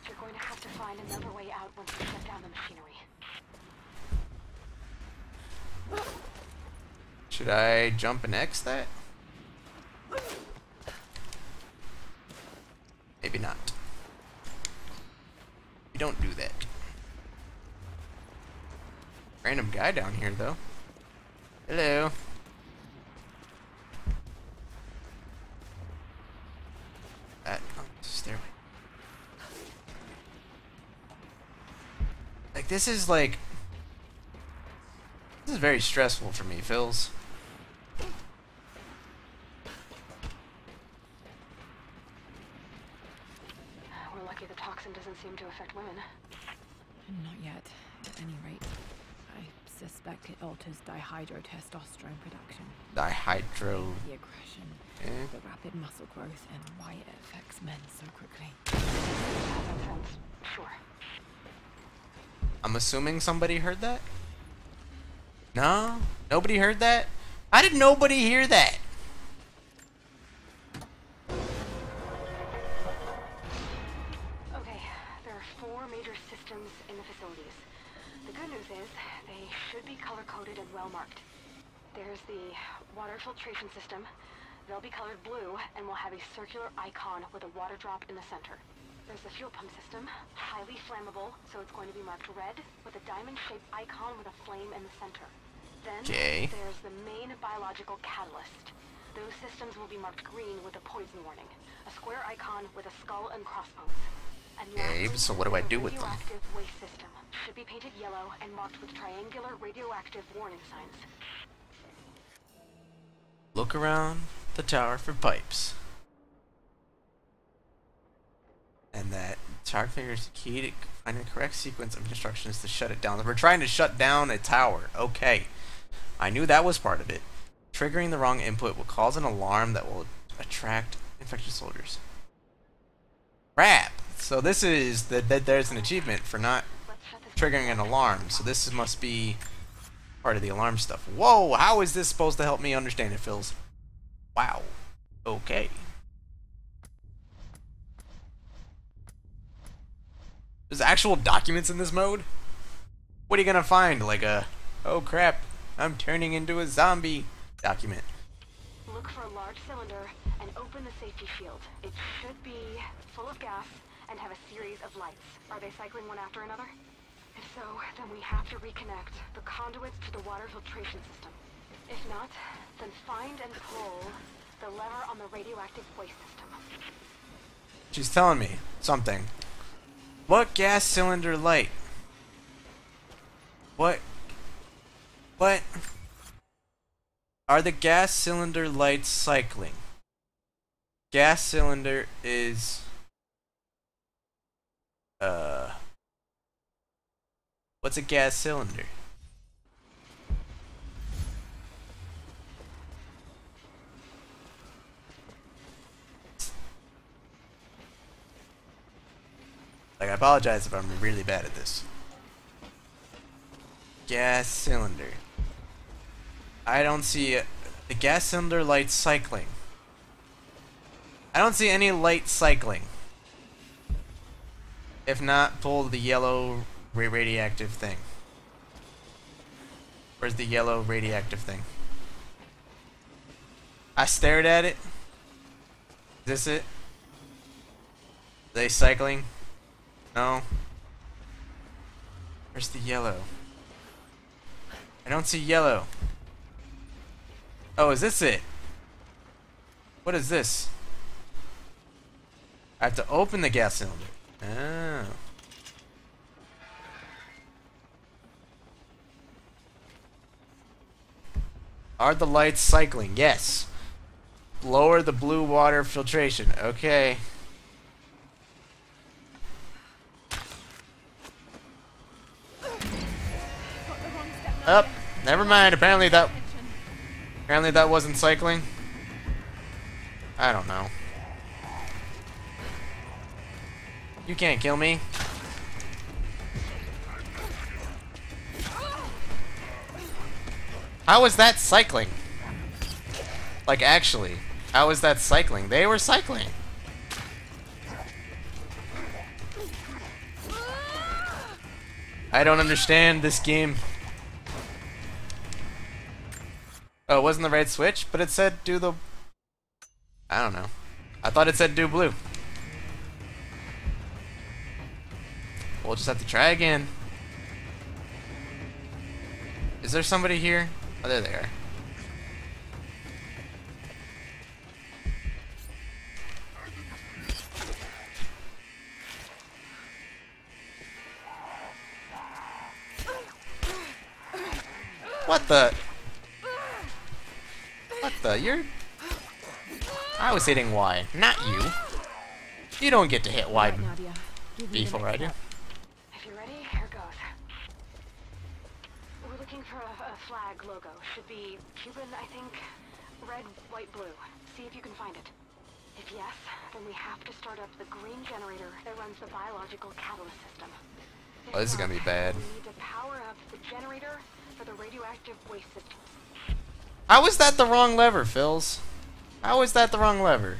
You're going to have to find another way out once we shut down the machinery. Should I jump and X that? Maybe not. You don't do that. Random guy down here, though. Hello. That oh, stairway. Like this is like this is very stressful for me, Phils. Seem to affect women. Not yet, at any rate. I suspect it alters dihydrotestosterone production. Dihydro. The aggression, okay. The rapid muscle growth, and why it affects men so quickly. Sure. I'm assuming somebody heard that? No? Nobody heard that? How did nobody hear that? Filtration system. They'll be colored blue and will have a circular icon with a water drop in the center. There's the fuel pump system, highly flammable, so it's going to be marked red with a diamond-shaped icon with a flame in the center. Then Jay. There's the main biological catalyst. Those systems will be marked green with a poison warning, a square icon with a skull and crossbones. And yeah, lastly, so what do I do with them? Radioactive waste system should be painted yellow and marked with triangular radioactive warning signs. Look around the tower for pipes. And that tower figure's key to find the correct sequence of instructions to shut it down. We're trying to shut down a tower. Okay. I knew that was part of it. Triggering the wrong input will cause an alarm that will attract infected soldiers. Crap! So this is that the, there's an achievement for not triggering an alarm. So this is, must be... part of the alarm stuff. Whoa, how is this supposed to help me understand it, Phils? Wow. Okay. There's actual documents in this mode? What are you gonna find? Like a, oh crap, I'm turning into a zombie document. Look for a large cylinder and open the safety shield. It should be full of gas and have a series of lights. Are they cycling one after another? If so, then we have to reconnect the conduits to the water filtration system. If not, then find and pull the lever on the radioactive waste system. She's telling me something. What gas cylinder light? What? What? Are the gas cylinder lights cycling? Gas cylinder is... Uh... What's a gas cylinder? Like, I apologize if I'm really bad at this. Gas cylinder. I don't see a, the gas cylinder light cycling. I don't see any light cycling. If not, pull the yellow... radioactive thing. Where's the yellow radioactive thing? I stared at it. Is this it? Are they cycling? No. Where's the yellow? I don't see yellow. Oh, is this it? What is this? I have to open the gas cylinder. Oh. Are the lights cycling? Yes. Lower the blue water filtration. Okay. Up. Oh, never mind. Apparently that. Apparently that wasn't cycling. I don't know. You can't kill me. How is that cycling? Like, actually, how is that cycling? They were cycling. I don't understand this game. Oh, it wasn't the right switch, but it said do the... I don't know. I thought it said do blue. We'll just have to try again. Is there somebody here? Oh, there they are. What the? What the? You're... I was hitting Y, not you. You don't get to hit Y before I do. Flag logo should be Cuban, I think. Red, white, blue. See if you can find it. If yes, then we have to start up the green generator that runs the biological catalyst system. If oh, this not, is gonna be bad. We need to power up the generator for the radioactive waste system. How is that the wrong lever, Phils? How is that the wrong lever?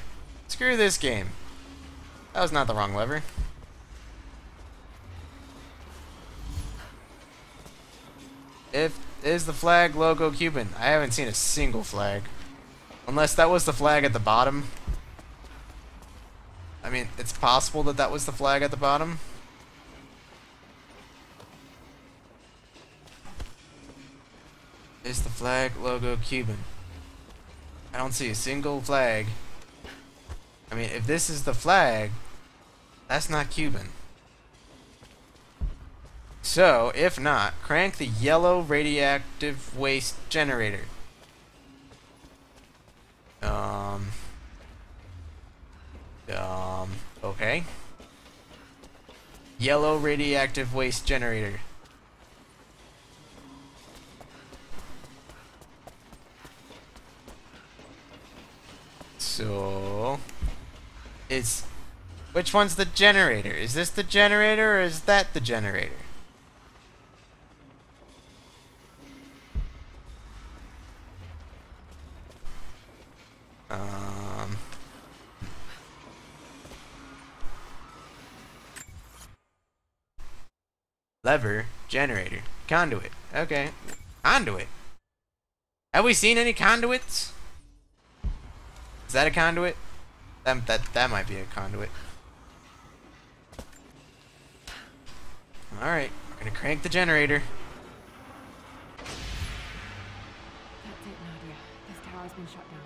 Screw this game. That was not the wrong lever. If Is the flag logo Cuban? I haven't seen a single flag. Unless that was the flag at the bottom. I mean, it's possible that that was the flag at the bottom. Is the flag logo Cuban? I don't see a single flag. I mean, if this is the flag, that's not Cuban. So, if not, crank the yellow radioactive waste generator. Um. Um. Okay. Yellow radioactive waste generator. So, it's... Which one's the generator? Is this the generator or is that the generator? Um. Lever, generator, conduit. Okay. Conduit. Have we seen any conduits? Is that a conduit? That that, that might be a conduit. Alright, we're gonna crank the generator. That's it, Nadia. This tower's been shut down.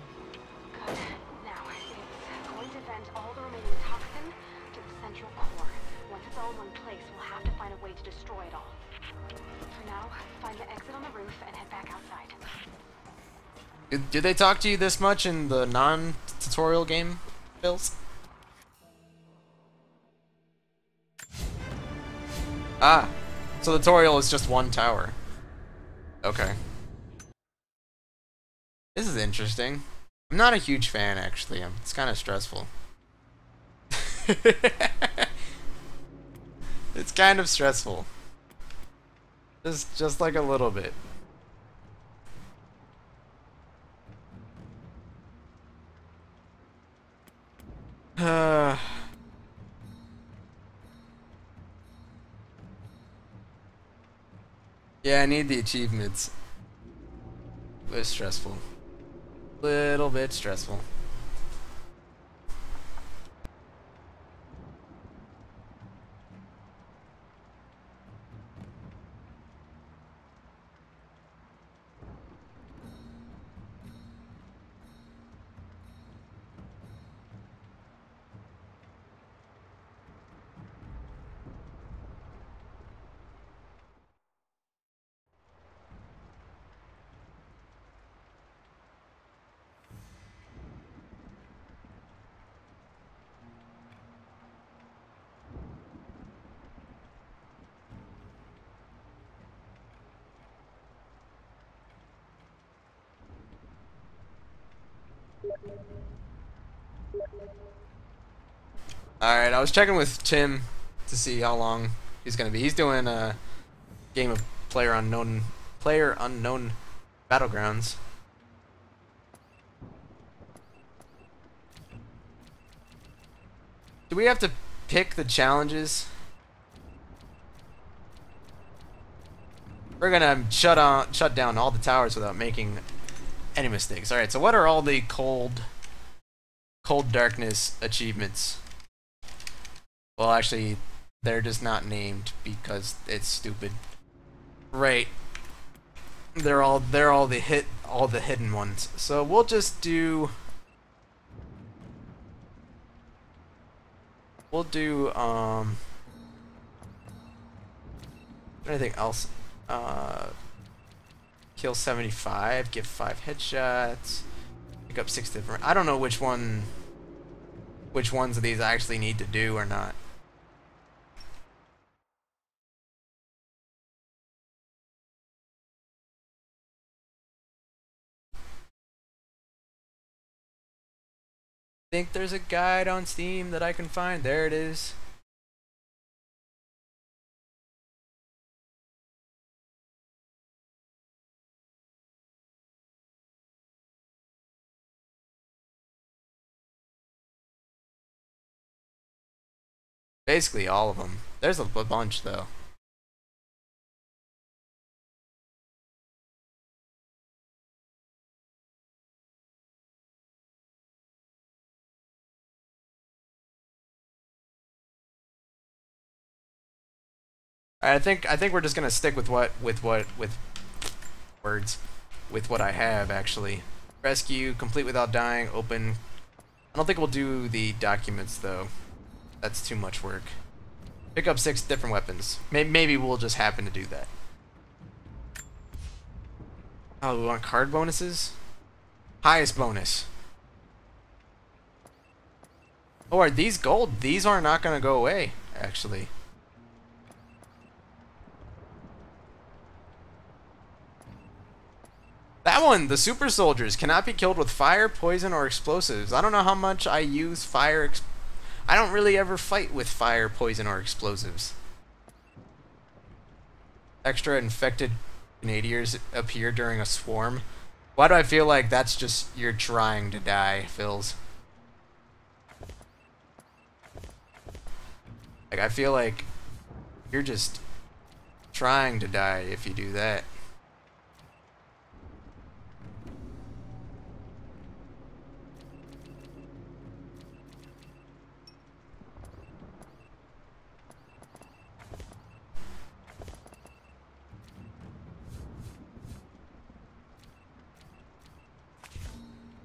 Now, it's going to vent all the remaining toxin to the central core. Once it's all in one place, we'll have to find a way to destroy it all. For now, find the exit on the roof and head back outside. Did, did they talk to you this much in the non-tutorial game, Phils? Ah, so the tutorial is just one tower. Okay. This is interesting. I'm not a huge fan, actually. I'm, it's kind of stressful. It's kind of stressful. Just, just like a little bit. Uh... Yeah, I need the achievements. It was stressful. Little bit stressful. Alright, I was checking with Tim to see how long he's gonna be. He's doing a game of player unknown player unknown battlegrounds. Do we have to pick the challenges? We're gonna shut on shut down all the towers without making any mistakes. Alright, so what are all the cold Cold Darkness achievements? Well, actually, they're just not named because it's stupid. Right. They're all they're all the hit all the hidden ones. So we'll just do We'll do um anything else. Uh kill seventy-five, give five headshots, pick up six different. I don't know which one which ones of these I actually need to do or not. I think there's a guide on Steam that I can find. There it is. Basically all of them. There's a bunch though. I think I think we're just gonna stick with what with what with words with what I have actually. Rescue, complete without dying, open. I don't think we'll do the documents though. That's too much work. Pick up six different weapons. Maybe we'll just happen to do that. Oh, we want card bonuses? Highest bonus. Oh, are these gold? These are not going to go away, actually. That one, the super soldiers, cannot be killed with fire, poison, or explosives. I don't know how much I use fire explosives. I don't really ever fight with fire, poison, or explosives. Extra infected grenadiers appear during a swarm. Why do I feel like that's just you're trying to die, Phils? Like, I feel like you're just trying to die if you do that.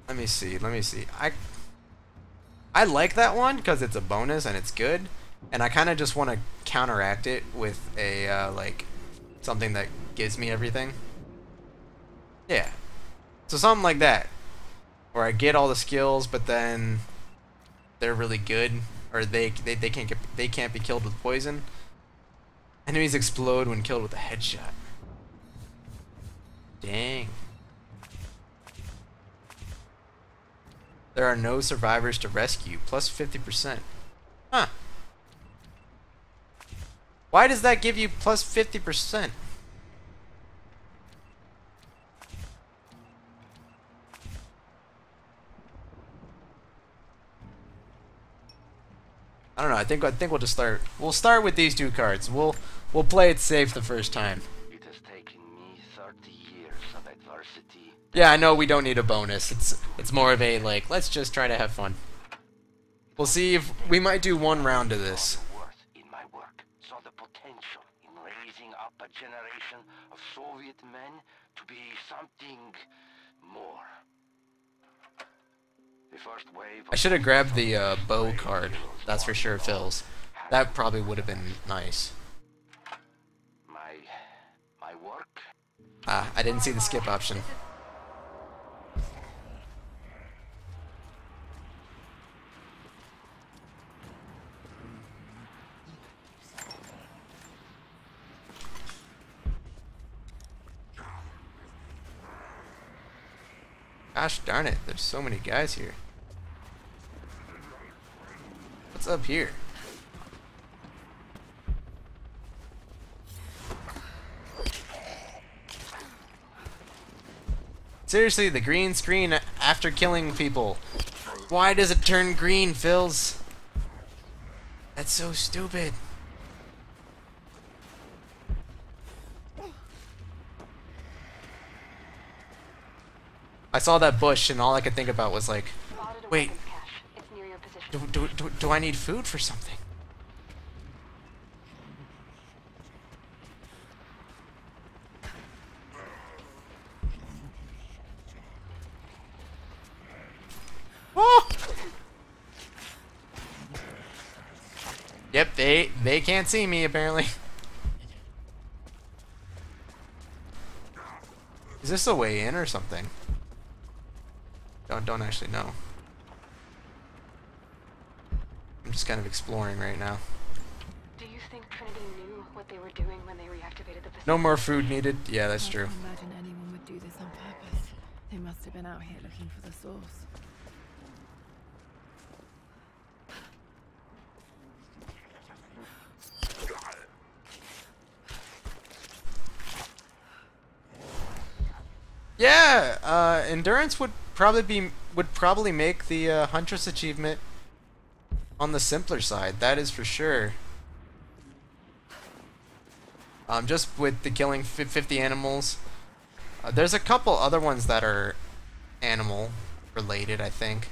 Let me see, let me see. I I like that one because it's a bonus and it's good, and I kind of just want to counteract it with a, uh, like, something that gives me everything. Yeah. So something like that, where I get all the skills, but then they're really good, or they, they, they, can't, get, they can't be killed with poison. Enemies explode when killed with a headshot. Dang. There are no survivors to rescue. Plus fifty percent. Huh. Why does that give you plus fifty percent? I don't know. I think I think we'll just start. We'll start with these two cards. We'll we'll play it safe the first time. It has taken me are the years of adversity. Yeah, I know we don't need a bonus. It's it's more of a, like, let's just try to have fun. We'll see if we might do one round of this. Worth in my work, saw the potential in raising up a generation of Soviet men to be something more. The first wave. I should have grabbed the uh, bow card. That's for sure, Phil's. That probably would have been nice. My my work. Ah, I didn't see the skip option. Gosh darn it, there's so many guys here. What's up here? Seriously, the green screen after killing people. Why does it turn green, Phils? That's so stupid. I saw that bush and all I could think about was like, wait, do, do, do, do I need food for something? Oh! Yep, they, they can't see me apparently. Is this a way in or something? Don't, don't actually know. I'm just kind of exploring right now. Do you think Trinity knew what they were doing when they reactivated the facility? No more food needed. Yeah, that's true. I can't imagine anyone would do this on purpose. They must have been out here looking for the source. Yeah, uh, endurance would probably be would probably make the uh, Huntress achievement on the simpler side. That is for sure. Um, just with the killing fifty animals. Uh, there's a couple other ones that are animal related, I think.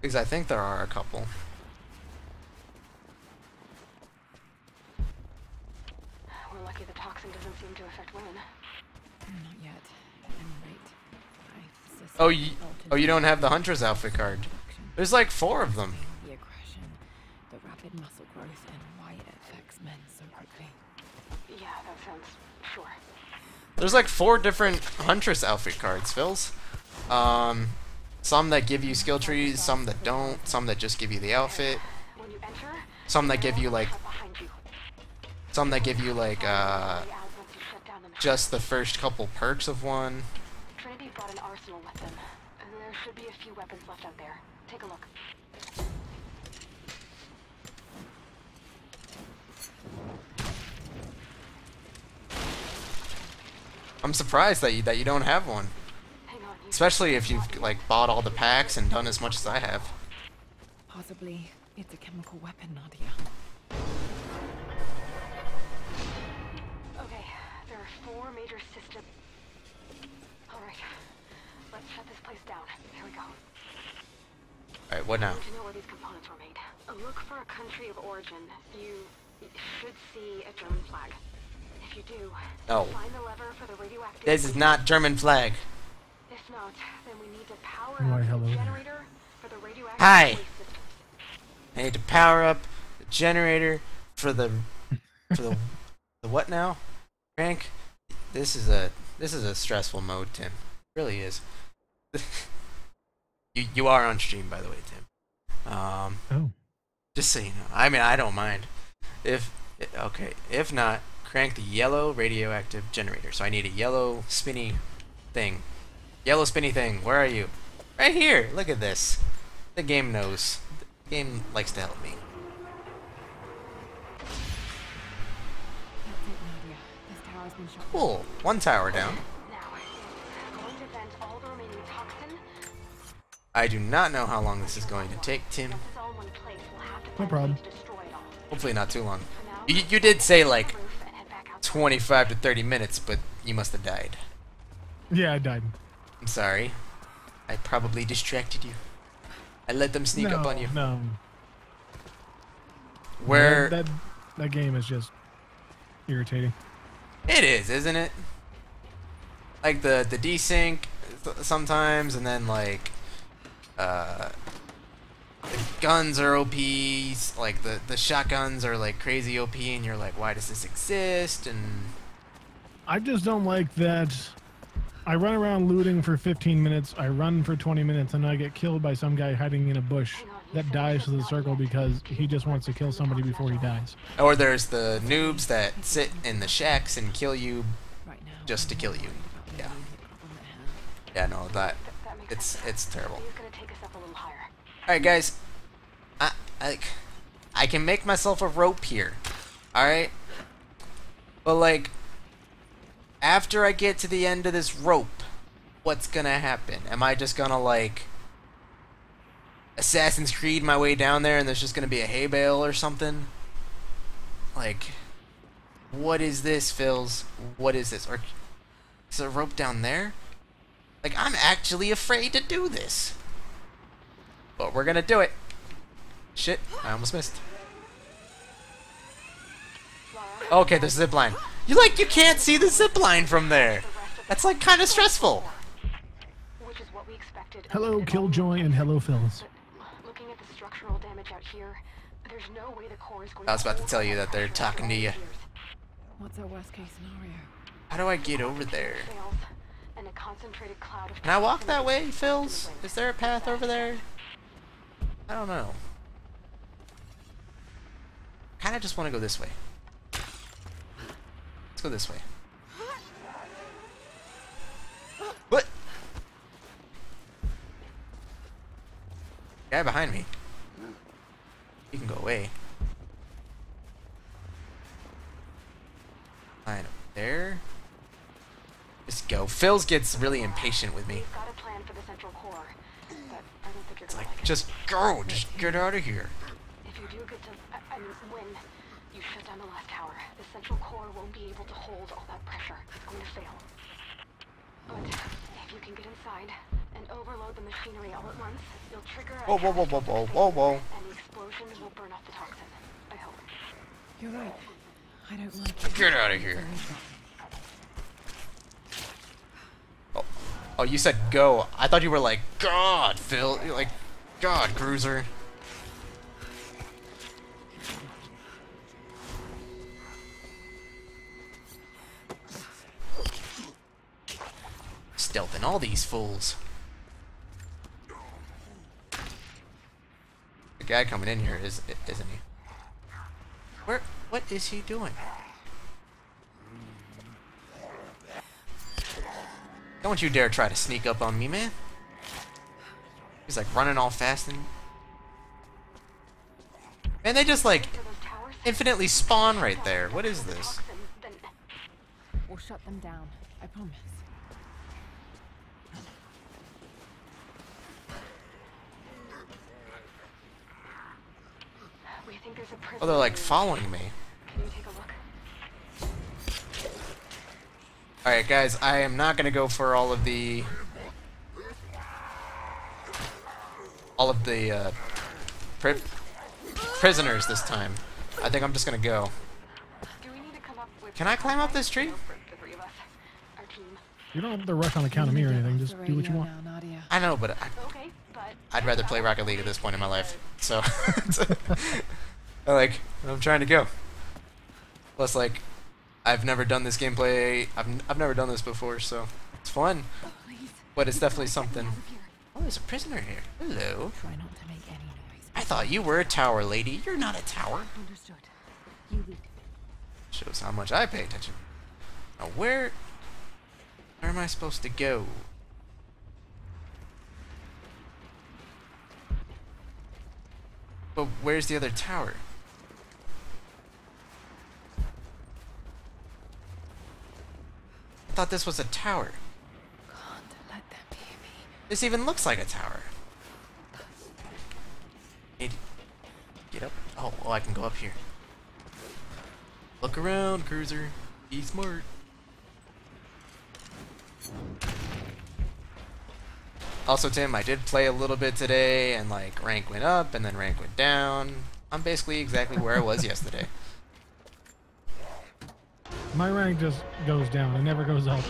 Because I think there are a couple. Oh, you, oh, you don't have the Hunter's outfit card. There's like four of them. The aggression, the rapid muscle growth, and why it affects men so quickly. Yeah, that sounds sure. There's like four different Hunter's outfit cards, Phils. Um, some that give you skill trees, some that don't, some that just give you the outfit. Some that give you like, some that give you like uh, just the first couple perks of one. Got an arsenal with them. There should be a few weapons left out there. Take a look. I'm surprised that you that you don't have one. Hang on, you especially if you've like bought all the packs and done as much as I have. Possibly it's a chemical weapon, Nadia. Okay, there are four major systems. Alright, let's shut this place down. Here we go. Alright, what now? You know where these components were made. Look for a country of origin. You should see a German flag. If you do, oh. Find the lever for the radioactive... This is not German flag. If not, then we need to power oh, up hello. the generator for the radioactive... Hi! I need to power up the generator for the... for the... the what now? Frank? This is a... This is a stressful mode, Tim. It really is. you you are on stream, by the way, Tim. Um, oh. Just so you know. I mean, I don't mind. If okay, if not, crank the yellow radioactive generator. So I need a yellow spinny thing. Yellow spinny thing. Where are you? Right here. Look at this. The game knows. The game likes to help me. Cool. One tower down. I do not know how long this is going to take, Tim. No problem. Hopefully not too long. You, you did say, like, twenty-five to thirty minutes, but you must have died. Yeah, I died. I'm sorry. I probably distracted you. I let them sneak no, up on you. No. Where that, that that game is just irritating. It is, isn't it? Like the the desync sometimes, and then like uh the guns are O P, like the the shotguns are like crazy O P, and you're like, why does this exist? And I just don't like that. I run around looting for fifteen minutes, I run for twenty minutes, and I get killed by some guy hiding in a bush that dies to the circle because he just wants to kill somebody before he dies. Or there's the noobs that sit in the shacks and kill you just to kill you. Yeah. Yeah, no, that it's it's terrible. Alright guys, I, I, I can make myself a rope here, alright? But like, after I get to the end of this rope, what's gonna happen? Am I just gonna like, Assassin's Creed my way down there and there's just gonna be a hay bale or something? Like, what is this, Phils? What is this? Or, is there a rope down there? Like, I'm actually afraid to do this. But we're gonna do it. Shit, I almost missed. Okay, there's a zip line. You like you can't see the zip line from there. That's like kind of stressful. Hello, Killjoy, and hello, Phils. I was about to tell you that they're talking to you. What's our worst case scenario? How do I get over there? Can I walk that way, Phils? Is there a path over there? I don't know. I kind of just want to go this way. Let's go this way. What? Guy behind me. You can go away. Line up there. Just go. Phils gets really impatient with me. It's like, just go! Just get out of here! If you do get to, I mean, win, you shut down the last tower. The central core won't be able to hold all that pressure. It's going to fail. But if you can get inside and overload the machinery all at once, you'll trigger a... Whoa, whoa, whoa, whoa, whoa, whoa, whoa. And the explosions will burn off the toxin. I hope. You're right. I don't like it. Get out of here! Oh. Oh, you said go. I thought you were like, God, Phil. You're like, God, Cruiser. Stealthing all these fools. The guy coming in here is, isn't he? Where? What is he doing? Don't you dare try to sneak up on me, man. He's like running all fast and... Man, they just like infinitely spawn right there. What is this? We'll shut them down. I promise. Oh, they're like following me. Alright guys, I am not gonna go for all of the all of the uh, pri prisoners this time. I think I'm just gonna go. Can I climb up this tree? You don't have to rush on account of me or anything, just do what you want. I know, but I, I'd rather play Rocket League at this point in my life. So I like I'm trying to go. Plus like I've never done this gameplay. I've I've never done this before, so it's fun. But it's definitely something. Oh, there's a prisoner here. Hello. Try not to make any noise. I thought you were a tower lady. You're not a tower. Understood. You lead. Shows how much I pay attention. Now where where am I supposed to go? But where's the other tower? I thought this was a tower. God, let that be me. This even looks like a tower. Need get up. Oh, oh, I can go up here. Look around, Cruiser. Be smart. Also, Tim, I did play a little bit today, and like rank went up, and then rank went down. I'm basically exactly where I was yesterday. My rank just goes down; it never goes up.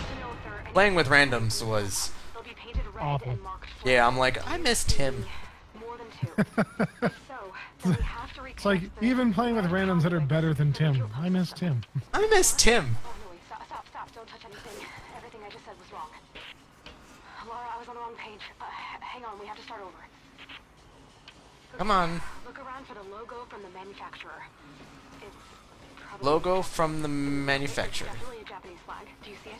Playing with randoms was awful. Yeah, I'm like, I missed him. It's like even playing with randoms that are better than Tim. I miss Tim. I miss Tim. Come on. Look around for the logo from the manufacturer. It's logo from the manufacturer. It's a Japanese flag. Do you see it?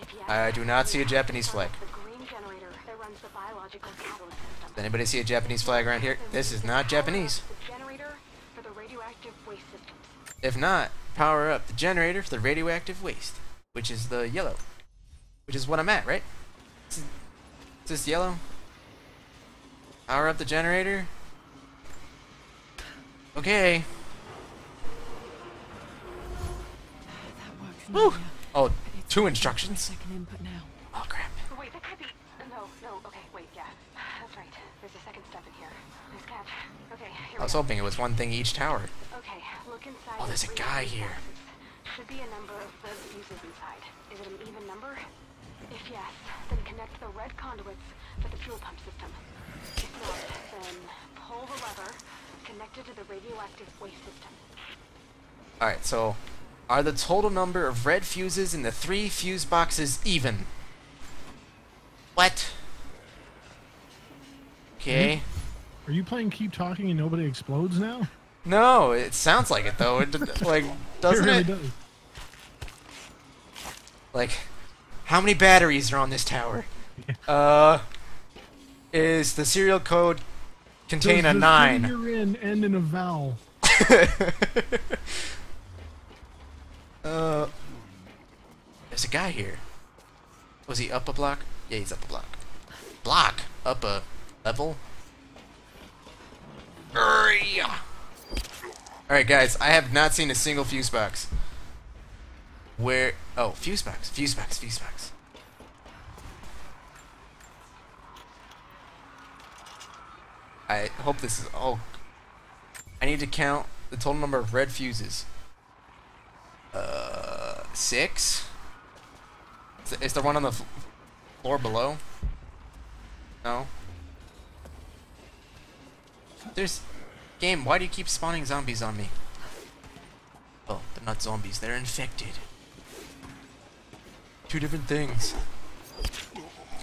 If yes, I do not see a Japanese flag. The green generator that runs the biological catalyst system. Does anybody see a Japanese flag around here? This is not Japanese. Generator for the radioactive waste system. If not, power up the generator for the radioactive waste, which is the yellow, which is what I'm at, right? Is this yellow? Power up the generator. Okay. That works. Woo! Oh, two instructions. Second input now. Oh crap. Wait, that could be. No, no. Okay, wait. Yeah, that's right. There's a second step in here. Nice catch. Okay. Here I was hoping it was one thing each tower. Okay. Look inside. Oh, there's a guy here. Should be a number of those fuses inside. Is it an even number? If yes, then connect the red conduits for the fuel pump system. If not, then pull the lever connected to the radioactive waste system. Alright, so are the total number of red fuses in the three fuse boxes even? What? Okay. Are you playing Keep Talking and Nobody Explodes now? No, it sounds like it though. It, like, doesn't it? Really it? Does. Like, how many batteries are on this tower? Yeah. Uh... Is the serial code contain Does a nine? Does the thing you're in end in a vowel? uh, there's a guy here. Was he up a block? Yeah, he's up a block. Block? Up a level? Alright guys, I have not seen a single fuse box. Where? Oh, fuse box, fuse box, fuse box. I hope this is all... I need to count the total number of red fuses. Uh, six? Is there one on the floor below? No. There's... Game, why do you keep spawning zombies on me? Oh, they're not zombies, they're infected. Two different things.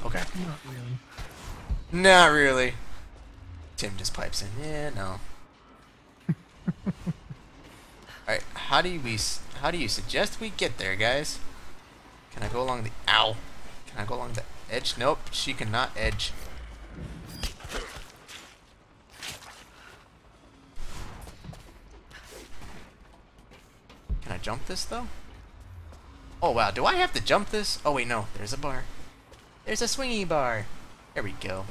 Okay. Not really. Not really. Tim just pipes in. Yeah, no. Alright, how do we how do you suggest we get there, guys? Can I go along the ow? Can I go along the edge? Nope, she cannot edge. Can I jump this though? Oh wow, do I have to jump this? Oh wait, no. There's a bar. There's a swingy bar. There we go.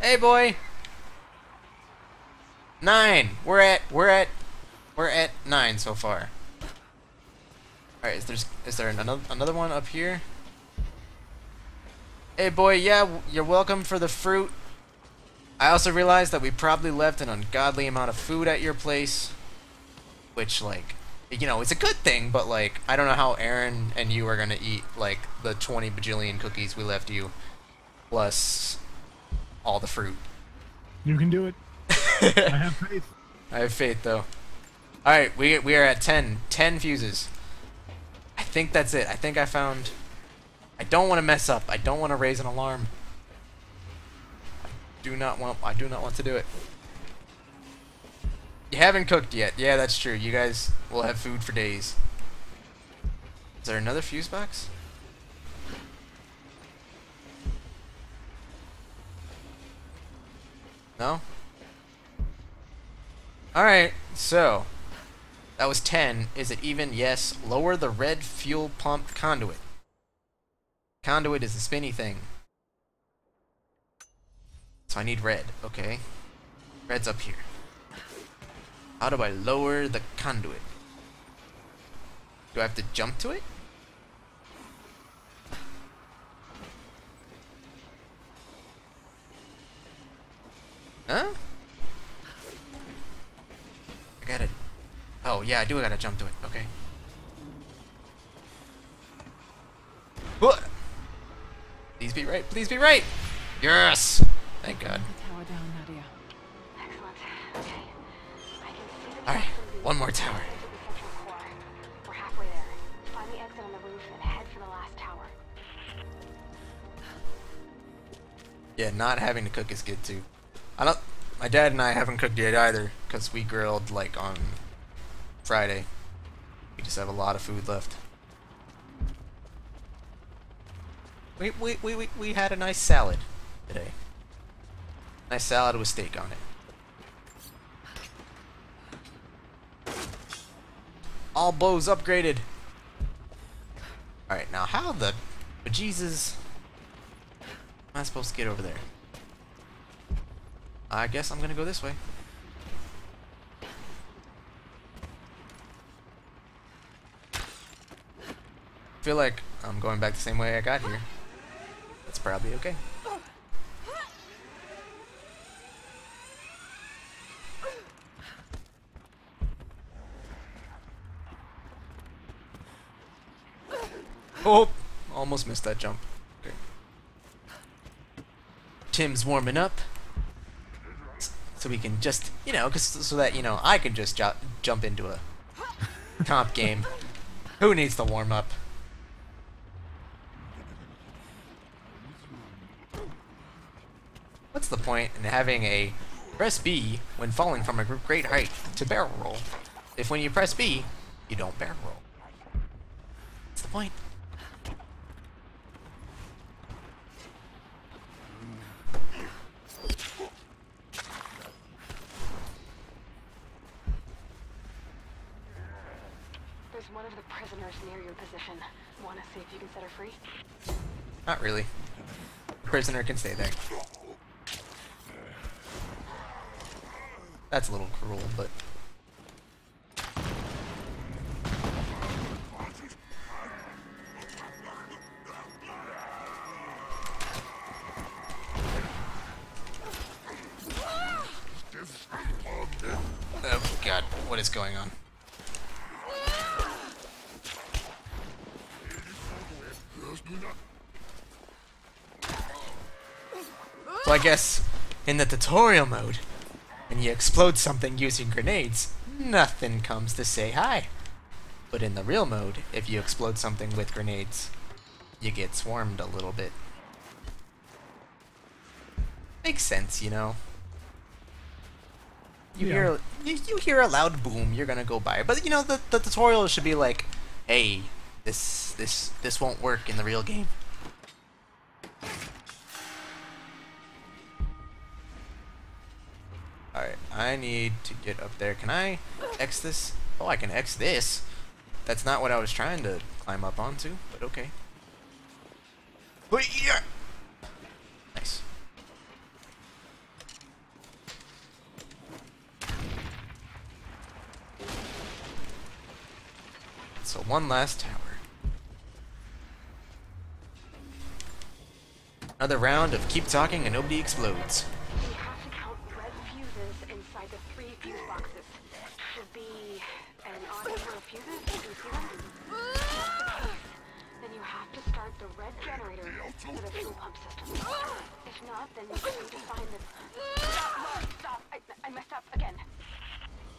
Hey boy. Nine. We're at we're at we're at nine so far. All right, is there is there another another one up here? Hey boy, yeah, you're welcome for the fruit. I also realized that we probably left an ungodly amount of food at your place, which like, you know, it's a good thing, but like, I don't know how Aaron and you are going to eat like the twenty bajillion cookies we left you plus all the fruit. You can do it. I have faith. I have faith, though. All right, we we are at ten. Ten fuses. I think that's it. I think I found. I don't want to mess up. I don't want to raise an alarm. I do not want. I do not want to do it. You haven't cooked yet. Yeah, that's true. You guys will have food for days. Is there another fuse box? No? Alright, so that was ten. Is it even? Yes. Lower the red fuel pump conduit. Conduit is the spinny thing. So I need red. Okay. Red's up here. How do I lower the conduit? Do I have to jump to it? Huh? I gotta... Oh, yeah, I do gotta jump to it. Okay. What? Please be right. Please be right. Yes. Thank God. Tower down, Nadia. Excellent. Okay. I can see the All right. One more tower. We're halfway there. Find the exit on the roof and head for the last tower. Yeah, not having to cook is good too. I don't. My dad and I haven't cooked yet either, cause we grilled like on Friday. We just have a lot of food left. We, we, we, we, we had a nice salad today. Nice salad with steak on it. All bows upgraded. Alright, now how the bejesus am I supposed to get over there? I guess I'm gonna go this way. I feel like I'm going back the same way I got here. That's probably okay. Oh! Almost missed that jump. Okay. Tim's warming up. So we can just, you know, cause, so that, you know, I can just ju jump into a comp game. Who needs to warm up? What's the point in having a press B when falling from a great height to barrel roll if when you press B, you don't barrel roll? What's the point? There's one of the prisoners near your position. Wanna see if you can set her free? Not really. The prisoner can stay there. That's a little cruel, but... Oh god, what is going on? So I guess, in the tutorial mode, when you explode something using grenades, nothing comes to say hi. But in the real mode, if you explode something with grenades, you get swarmed a little bit. Makes sense, you know. You yeah. hear you, you hear a loud boom, you're gonna go by. But you know, the, the tutorial should be like, hey, this this this won't work in the real game. I need to get up there. Can I X this? Oh, I can X this. That's not what I was trying to climb up onto, but okay. Nice. So one last tower. Another round of Keep Talking and Nobody Explodes.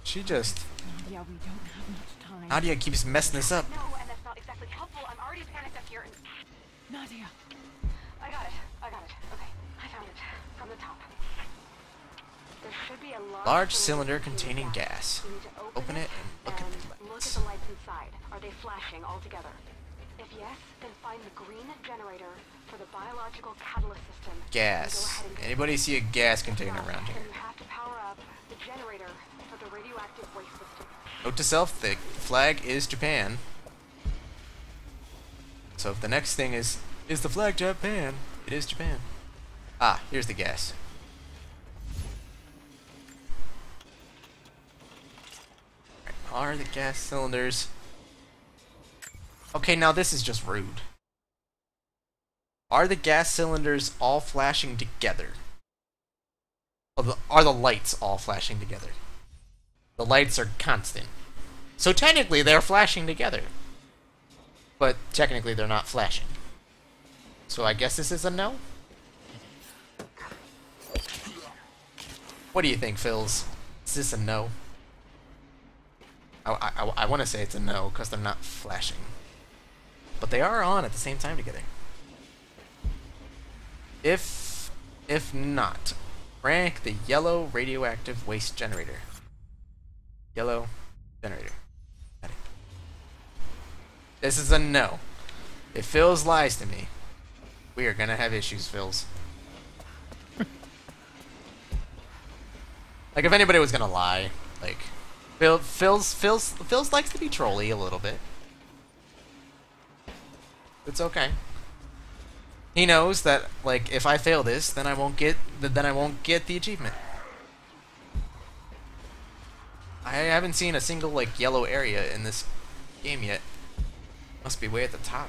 She just... Yeah, we don't have much time. Nadia keeps messing this up. No, and that's not exactly helpful. I'm already panicked up here. And... Nadia. I got it. I got it. Okay. I found it. From the top. There should be a large, large cylinder containing gas. gas. Open, open it and look and at the lights. Look at the lights inside. Are they flashing all together? If yes, then find the green generator for the biological catalyst system. Gas. And and Anybody see a gas container around here? You have to power up the generator. Radioactive waste system. Note to self, the flag is Japan. So if the next thing is, is the flag Japan? It is Japan. Ah, here's the gas. are the gas cylinders. Okay, now this is just rude. Are the gas cylinders all flashing together? Are the, are the lights all flashing together? The lights are constant. So technically they're flashing together. But technically they're not flashing. So I guess this is a no? What do you think, Phils? Is this a no? I, I, I want to say it's a no, because they're not flashing. But they are on at the same time together. If... if not, rank the yellow radioactive waste generator. Yellow generator. This is a no. If Phils lies to me, we are gonna have issues, Phils. Like, if anybody was gonna lie, like... Phil, Phil's, Phil's, Phil's likes to be trolly a little bit. It's okay. He knows that, like, if I fail this, then I won't get, then I won't get the achievement. I haven't seen a single, like, yellow area in this game yet. Must be way at the top.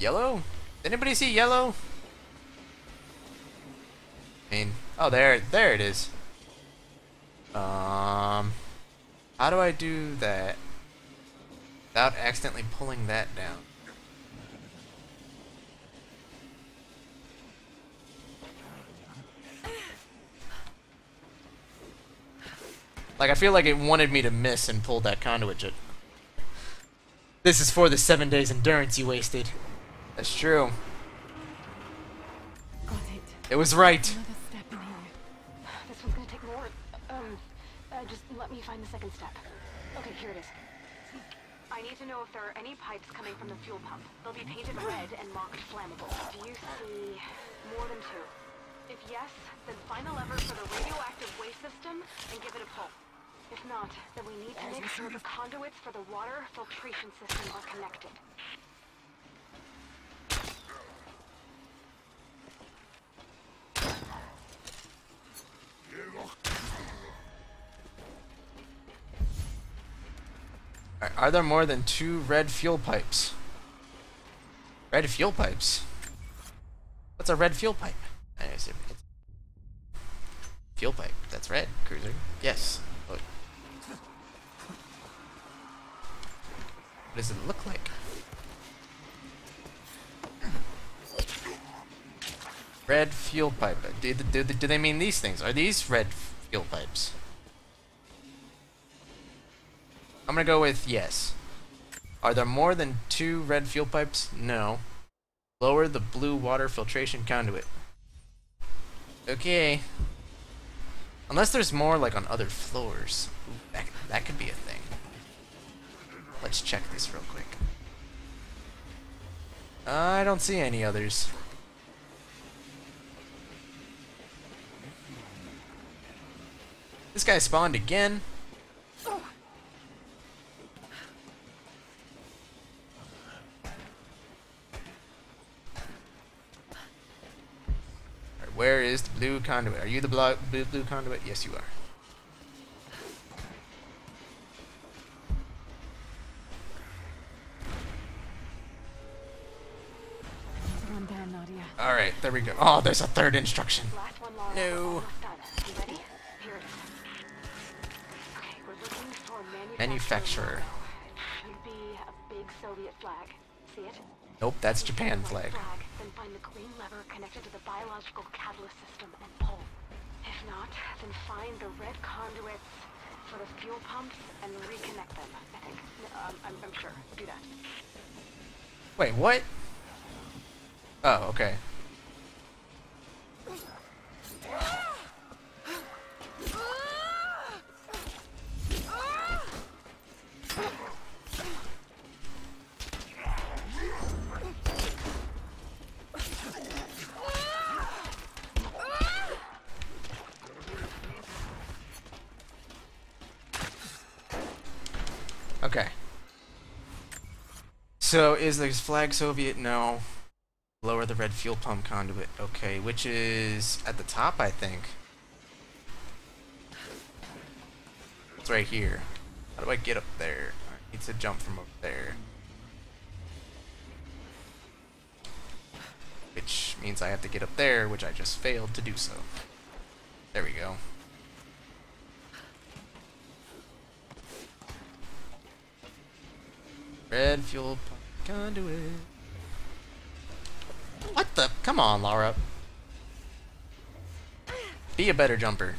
Yellow? Did anybody see yellow? I mean, oh, there, there it is. Um, how do I do that without accidentally pulling that down? Like, I feel like it wanted me to miss and pull that conduit. Jet. This is for the seven days endurance you wasted. That's true. Got it. It was right. Another step in here. This one's gonna take more. Um, uh, just let me find the second step. Okay, here it is. I need to know if there are any pipes coming from the fuel pump. They'll be painted red and marked flammable. Do you see more than two? If yes, then find a lever for the radioactive waste system and give it a pull. If not, then we need to make sure the conduits for the water filtration system are connected. Are there more than two red fuel pipes? Red fuel pipes? What's a red fuel pipe? Fuel pipe. That's red, cruiser. Yes. Look. What does it look like? Red fuel pipe. Do, do, do they mean these things? Are these red fuel pipes? I'm gonna go with yes. Are there more than two red fuel pipes? No. Lower the blue water filtration conduit. Okay. Unless there's more, like, on other floors. Ooh, that, that could be a thing. Let's check this real quick. I don't see any others. This guy spawned again. Where is the blue conduit? Are you the blue, blue, blue conduit? Yes, you are. Alright, there we go. Oh, there's a third instruction. No. Manufacturer. Nope, that's Japan flag. Find the green lever connected to the biological catalyst system and pull. If not, then find the red conduits for the fuel pumps and reconnect them, I think. Um, I'm, I'm sure. Do that. Wait, what? Oh, okay. So, is this flag Soviet? No. Lower the red fuel pump conduit. Okay, which is at the top, I think. It's right here. How do I get up there? I need to jump from up there. Which means I have to get up there, which I just failed to do so. There we go. Red fuel pump conduit. What the? Come on, Lara. Be a better jumper.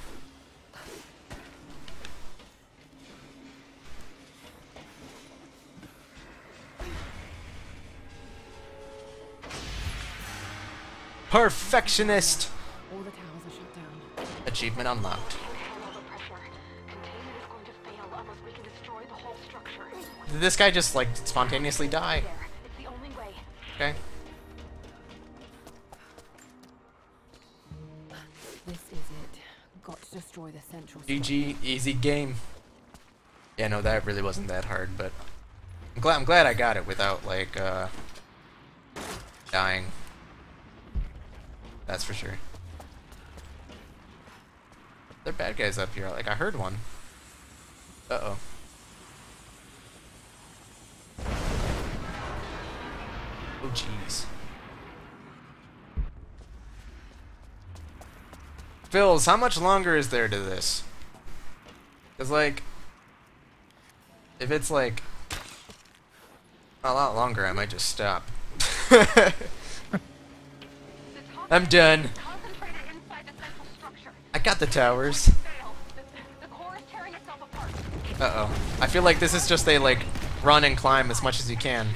Perfectionist! All the towers are shut down. Achievement unlocked. Did this guy just like spontaneously die? Okay. This is it. Got to destroy the central. G G, easy game. Yeah, no, that really wasn't that hard, but I'm glad I'm glad I got it without like uh, dying. That's for sure. There are bad guys up here. Like I heard one. Uh oh. Oh jeez. Phils, how much longer is there to this? Cause like, if it's like a lot longer, I might just stop. I'm done. I got the towers. Uh oh. I feel like this is just they like run and climb as much as you can.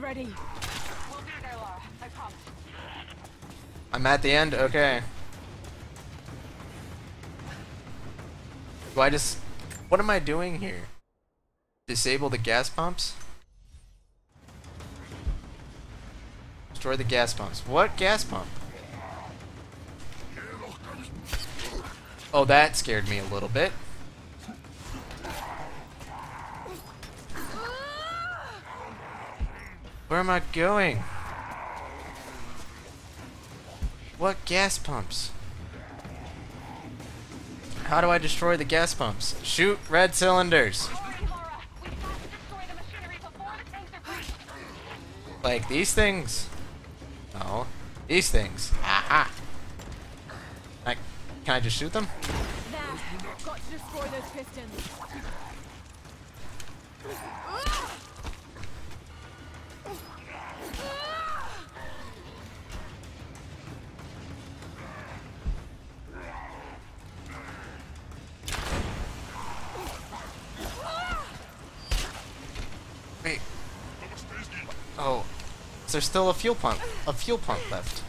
Ready. We'll be there, Lara. I promise. I'm at the end? Okay. Do I just... What am I doing here? Disable the gas pumps? Destroy the gas pumps. What gas pump? Oh, that scared me a little bit. Where am I going? What gas pumps? How do I destroy the gas pumps? Shoot red cylinders! Like these things? No. These things. Aha! I, can I just shoot them? Got to destroy those pistons. Wait. Oh, is there still a fuel pump? A fuel pump left.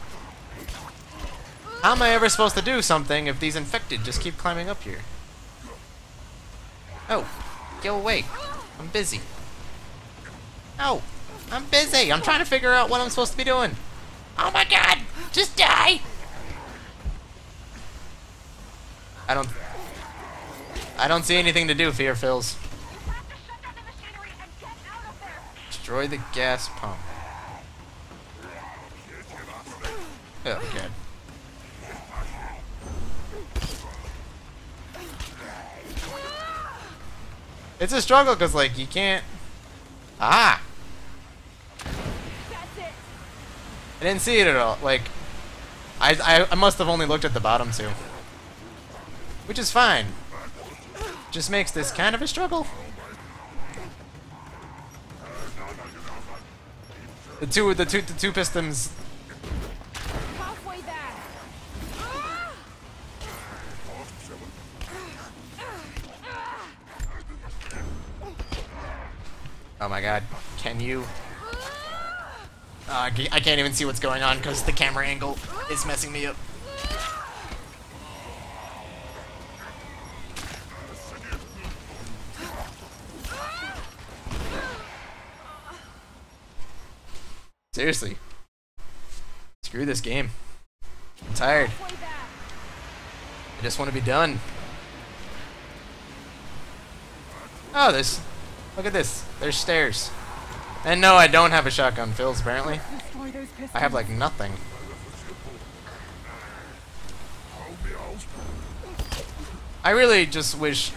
How am I ever supposed to do something if these infected just keep climbing up here? Oh, go away! I'm busy. Ow! I'm busy. I'm trying to figure out what I'm supposed to be doing. Oh my god! Just die! I don't... I don't see anything to do, Fear Phils. Destroy the gas pump. Oh, god. It's a struggle, because, like, you can't... Ah! I didn't see it at all. Like, I, I I must have only looked at the bottom two, which is fine. Just makes this kind of a struggle. The two the two the two pistons. Oh my god! Can you? Uh, I can't even see what's going on because the camera angle is messing me up. Seriously. Screw this game. I'm tired. I just want to be done. Oh, this. Look at this. There's stairs. And no, I don't have a shotgun, Phil's, apparently. I have, like, nothing. I really just wish...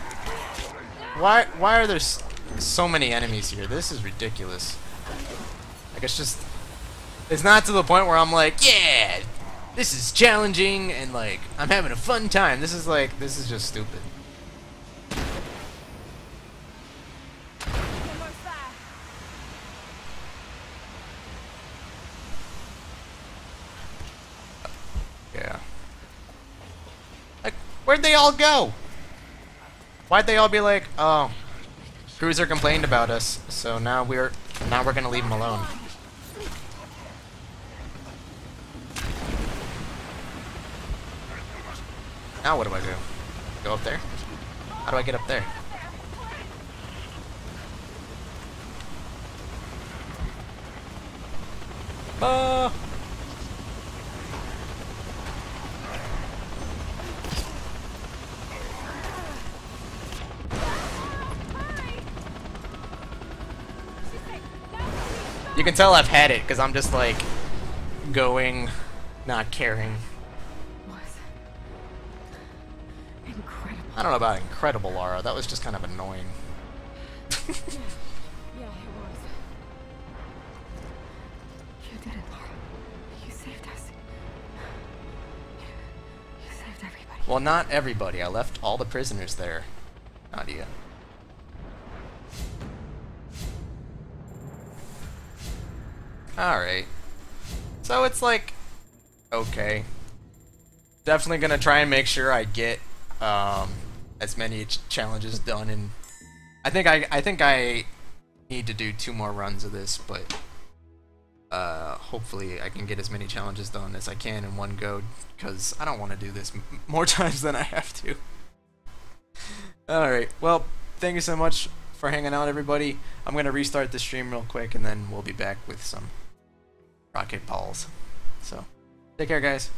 Why, why are there so many enemies here? This is ridiculous. Like, it's just... It's not to the point where I'm like, yeah! This is challenging, and, like, I'm having a fun time. This is, like, this is just stupid. Where'd they all go? Why'd they all be like, oh, Cruiser complained about us, so now we're now we're gonna leave him alone. Now what do I do? Go up there? How do I get up there? Uh You can tell I've had it, because I'm just, like, going, not caring. Incredible. I don't know about incredible, Lara. That was just kind of annoying. Yeah. Yeah, it was. You did it, Lara. You saved us. You, you saved everybody. Well, not everybody. I left all the prisoners there. Nadia. Alright. So it's like, okay. Definitely gonna try and make sure I get um, as many ch challenges done, and I think I I think I need to do two more runs of this, but uh, hopefully I can get as many challenges done as I can in one go, because I don't want to do this m more times than I have to. Alright, well, thank you so much for hanging out, everybody. I'm gonna restart the stream real quick, and then we'll be back with some rocket balls. So, take care, guys.